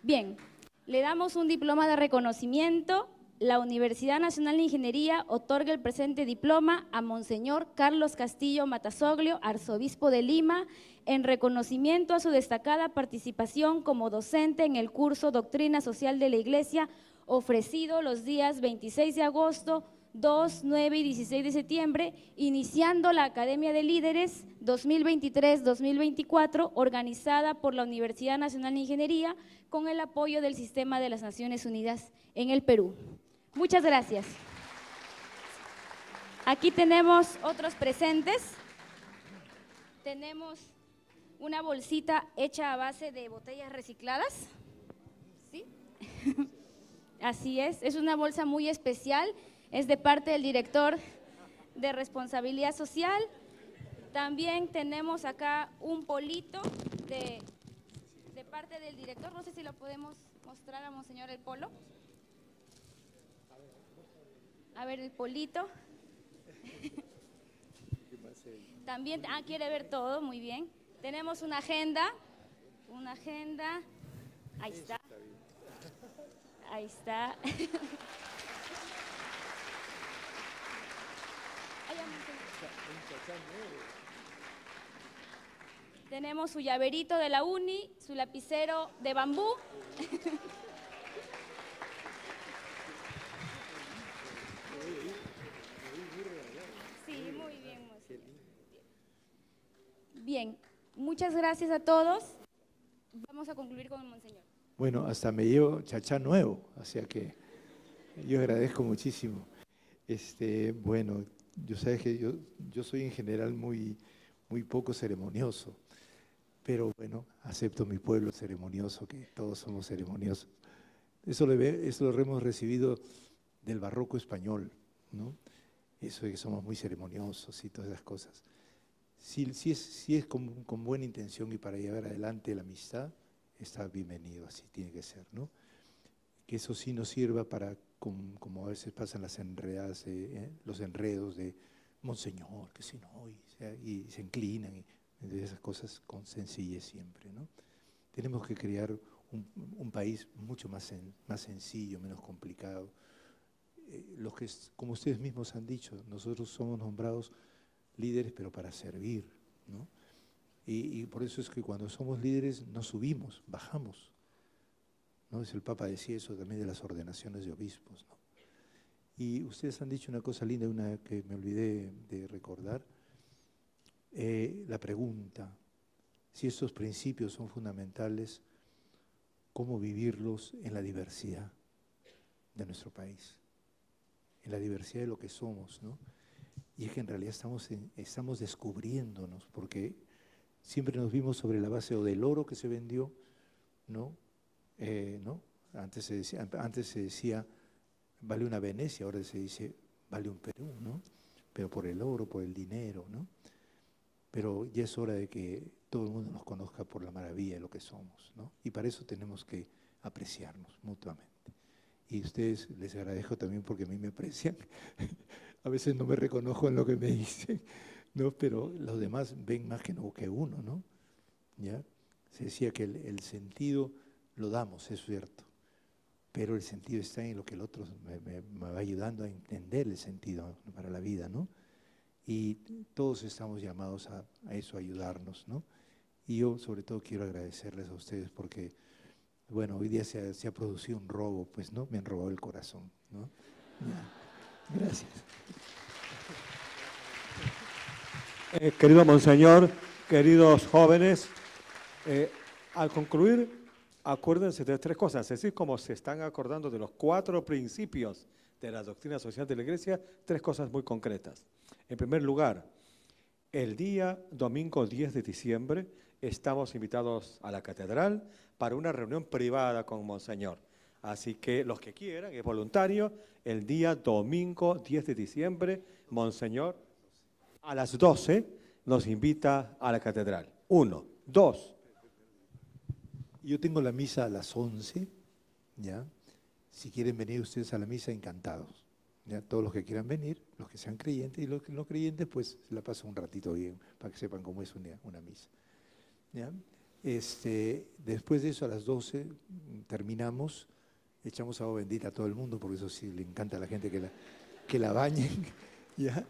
Bien, le damos un diploma de reconocimiento. La Universidad Nacional de Ingeniería otorga el presente diploma a Monseñor Carlos Castillo Matasoglio, arzobispo de Lima, en reconocimiento a su destacada participación como docente en el curso Doctrina Social de la Iglesia, ofrecido los días veintiséis de agosto, dos, nueve y dieciséis de septiembre, iniciando la Academia de Líderes dos mil veintitrés dos mil veinticuatro, organizada por la Universidad Nacional de Ingeniería, con el apoyo del Sistema de las Naciones Unidas en el Perú. Muchas gracias. Aquí tenemos otros presentes. Tenemos una bolsita hecha a base de botellas recicladas. ¿Sí? Así es, es una bolsa muy especial, es de parte del director de Responsabilidad Social. También tenemos acá un polito de, de parte del director, no sé si lo podemos mostrar a Monseñor el polo. A ver el polito. También, ah, quiere ver todo, muy bien. Tenemos una agenda, una agenda, ahí está, ahí está. Tenemos su llaverito de la uni, su lapicero de bambú. Sí, muy bien, muy bien. Bien, muchas gracias a todos. Vamos a concluir con el monseñor. Bueno, hasta me llevo chachá nuevo, así que yo agradezco muchísimo. Este, bueno, yo sabes que yo, yo soy en general muy, muy poco ceremonioso, pero bueno, acepto mi pueblo ceremonioso, que todos somos ceremoniosos. Eso lo, eso lo hemos recibido del barroco español, ¿no? Eso de que somos muy ceremoniosos y todas esas cosas. Si, si es, si es con, con buena intención y para llevar adelante la amistad, está bienvenido, así tiene que ser, ¿no? Que eso sí nos sirva para, como, como a veces pasan las enredadas, eh, los enredos de monseñor, que si no, y, y, y se inclinan, y, y esas cosas con sencillez siempre, ¿no? Tenemos que crear un, un país mucho más, sen, más sencillo, menos complicado. Eh, los que, como ustedes mismos han dicho, nosotros somos nombrados líderes, pero para servir, ¿no? Y, y por eso es que cuando somos líderes no subimos, bajamos. ¿No? Es el Papa decía eso también de las ordenaciones de obispos, ¿no? Y ustedes han dicho una cosa linda, una que me olvidé de recordar, eh, la pregunta, si estos principios son fundamentales, ¿cómo vivirlos en la diversidad de nuestro país? En la diversidad de lo que somos, ¿no? Y es que en realidad estamos, en, estamos descubriéndonos, porque siempre nos vimos sobre la base o del oro que se vendió, ¿no? Eh, ¿no? Antes se decía, antes se decía vale una Venecia, ahora se dice vale un Perú, ¿no? Pero por el oro, por el dinero, ¿no? Pero ya es hora de que todo el mundo nos conozca por la maravilla de lo que somos, ¿no? Y para eso tenemos que apreciarnos mutuamente. Y a ustedes les agradezco también porque a mí me aprecian. A veces no me reconozco en lo que me dicen, ¿no? Pero los demás ven más que, no, que uno, ¿no? ¿Ya? Se decía que el, el sentido lo damos, es cierto, pero el sentido está en lo que el otro me, me, me va ayudando a entender el sentido para la vida, ¿no? Y todos estamos llamados a, a eso, a ayudarnos, ¿no? Y yo sobre todo quiero agradecerles a ustedes porque, bueno, hoy día se ha, se ha producido un robo, pues, ¿no? Me han robado el corazón, ¿no? Gracias. Eh, querido monseñor, queridos jóvenes, eh, al concluir, acuérdense de tres cosas, es decir, como se están acordando de los cuatro principios de la doctrina social de la Iglesia, tres cosas muy concretas. En primer lugar, el día domingo diez de diciembre estamos invitados a la catedral para una reunión privada con Monseñor. Así que los que quieran, es voluntario, el día domingo diez de diciembre, Monseñor a las doce nos invita a la catedral. Uno, dos. Yo tengo la misa a las once, ¿ya? Si quieren venir ustedes a la misa, encantados, ¿ya? Todos los que quieran venir, los que sean creyentes y los que no creyentes, pues la paso un ratito bien, para que sepan cómo es una, una misa, ¿ya? Este, después de eso, a las doce, terminamos, echamos agua bendita a todo el mundo, porque eso sí le encanta a la gente que la, que la bañen, ¿ya?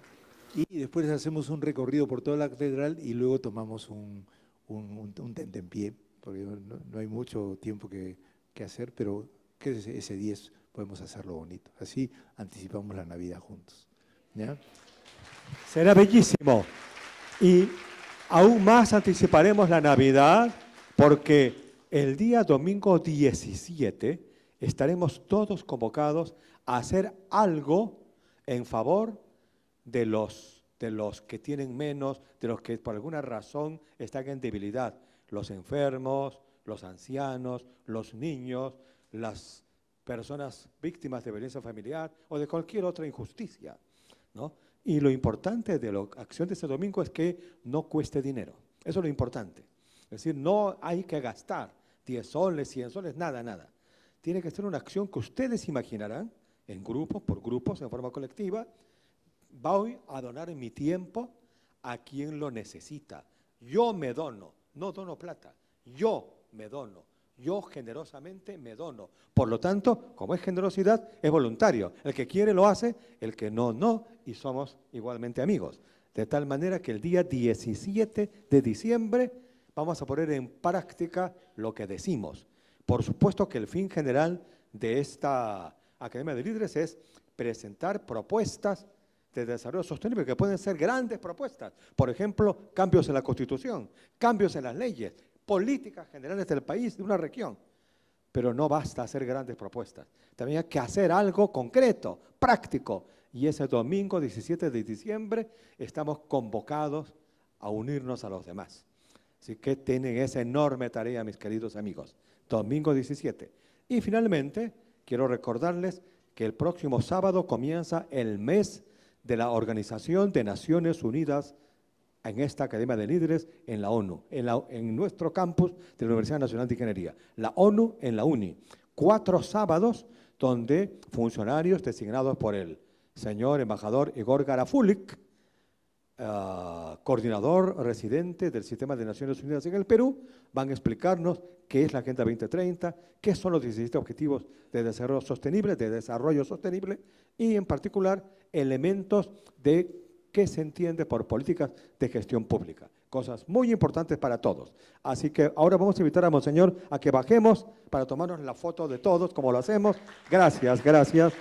Y después hacemos un recorrido por toda la catedral y luego tomamos un, un, un tentempié, porque no, no hay mucho tiempo que, que hacer, pero que ese, ese día podemos hacerlo bonito. Así anticipamos la Navidad juntos, ¿ya? Será bellísimo. Y aún más anticiparemos la Navidad, porque el día domingo diecisiete estaremos todos convocados a hacer algo en favor de los, de los que tienen menos, de los que por alguna razón están en debilidad. Los enfermos, los ancianos, los niños, las personas víctimas de violencia familiar o de cualquier otra injusticia, ¿no? Y lo importante de la acción de este domingo es que no cueste dinero. Eso es lo importante. Es decir, no hay que gastar diez soles, cien soles, nada, nada. Tiene que ser una acción que ustedes imaginarán, en grupos, por grupos, en forma colectiva. Voy a donar mi tiempo a quien lo necesita. Yo me dono. No dono plata, yo me dono, yo generosamente me dono. Por lo tanto, como es generosidad, es voluntario. El que quiere lo hace, el que no, no, y somos igualmente amigos. De tal manera que el día diecisiete de diciembre vamos a poner en práctica lo que decimos. Por supuesto que el fin general de esta Academia de Líderes es presentar propuestas de desarrollo sostenible, que pueden ser grandes propuestas. Por ejemplo, cambios en la Constitución, cambios en las leyes, políticas generales del país, de una región. Pero no basta hacer grandes propuestas. También hay que hacer algo concreto, práctico. Y ese domingo diecisiete de diciembre estamos convocados a unirnos a los demás. Así que tienen esa enorme tarea, mis queridos amigos. Domingo diecisiete. Y finalmente, quiero recordarles que el próximo sábado comienza el mes de la Organización de Naciones Unidas en esta Academia de Líderes en la ONU, en, la, en nuestro campus de la Universidad Nacional de Ingeniería, la ONU en la UNI. Cuatro sábados donde funcionarios designados por el señor embajador Igor Garafulic, uh, coordinador residente del Sistema de Naciones Unidas en el Perú, van a explicarnos qué es la Agenda veinte treinta, qué son los diecisiete Objetivos de Desarrollo Sostenible, de desarrollo sostenible y en particular elementos de qué se entiende por políticas de gestión pública. Cosas muy importantes para todos. Así que ahora vamos a invitar a Monseñor a que bajemos para tomarnos la foto de todos, como lo hacemos. Gracias, gracias.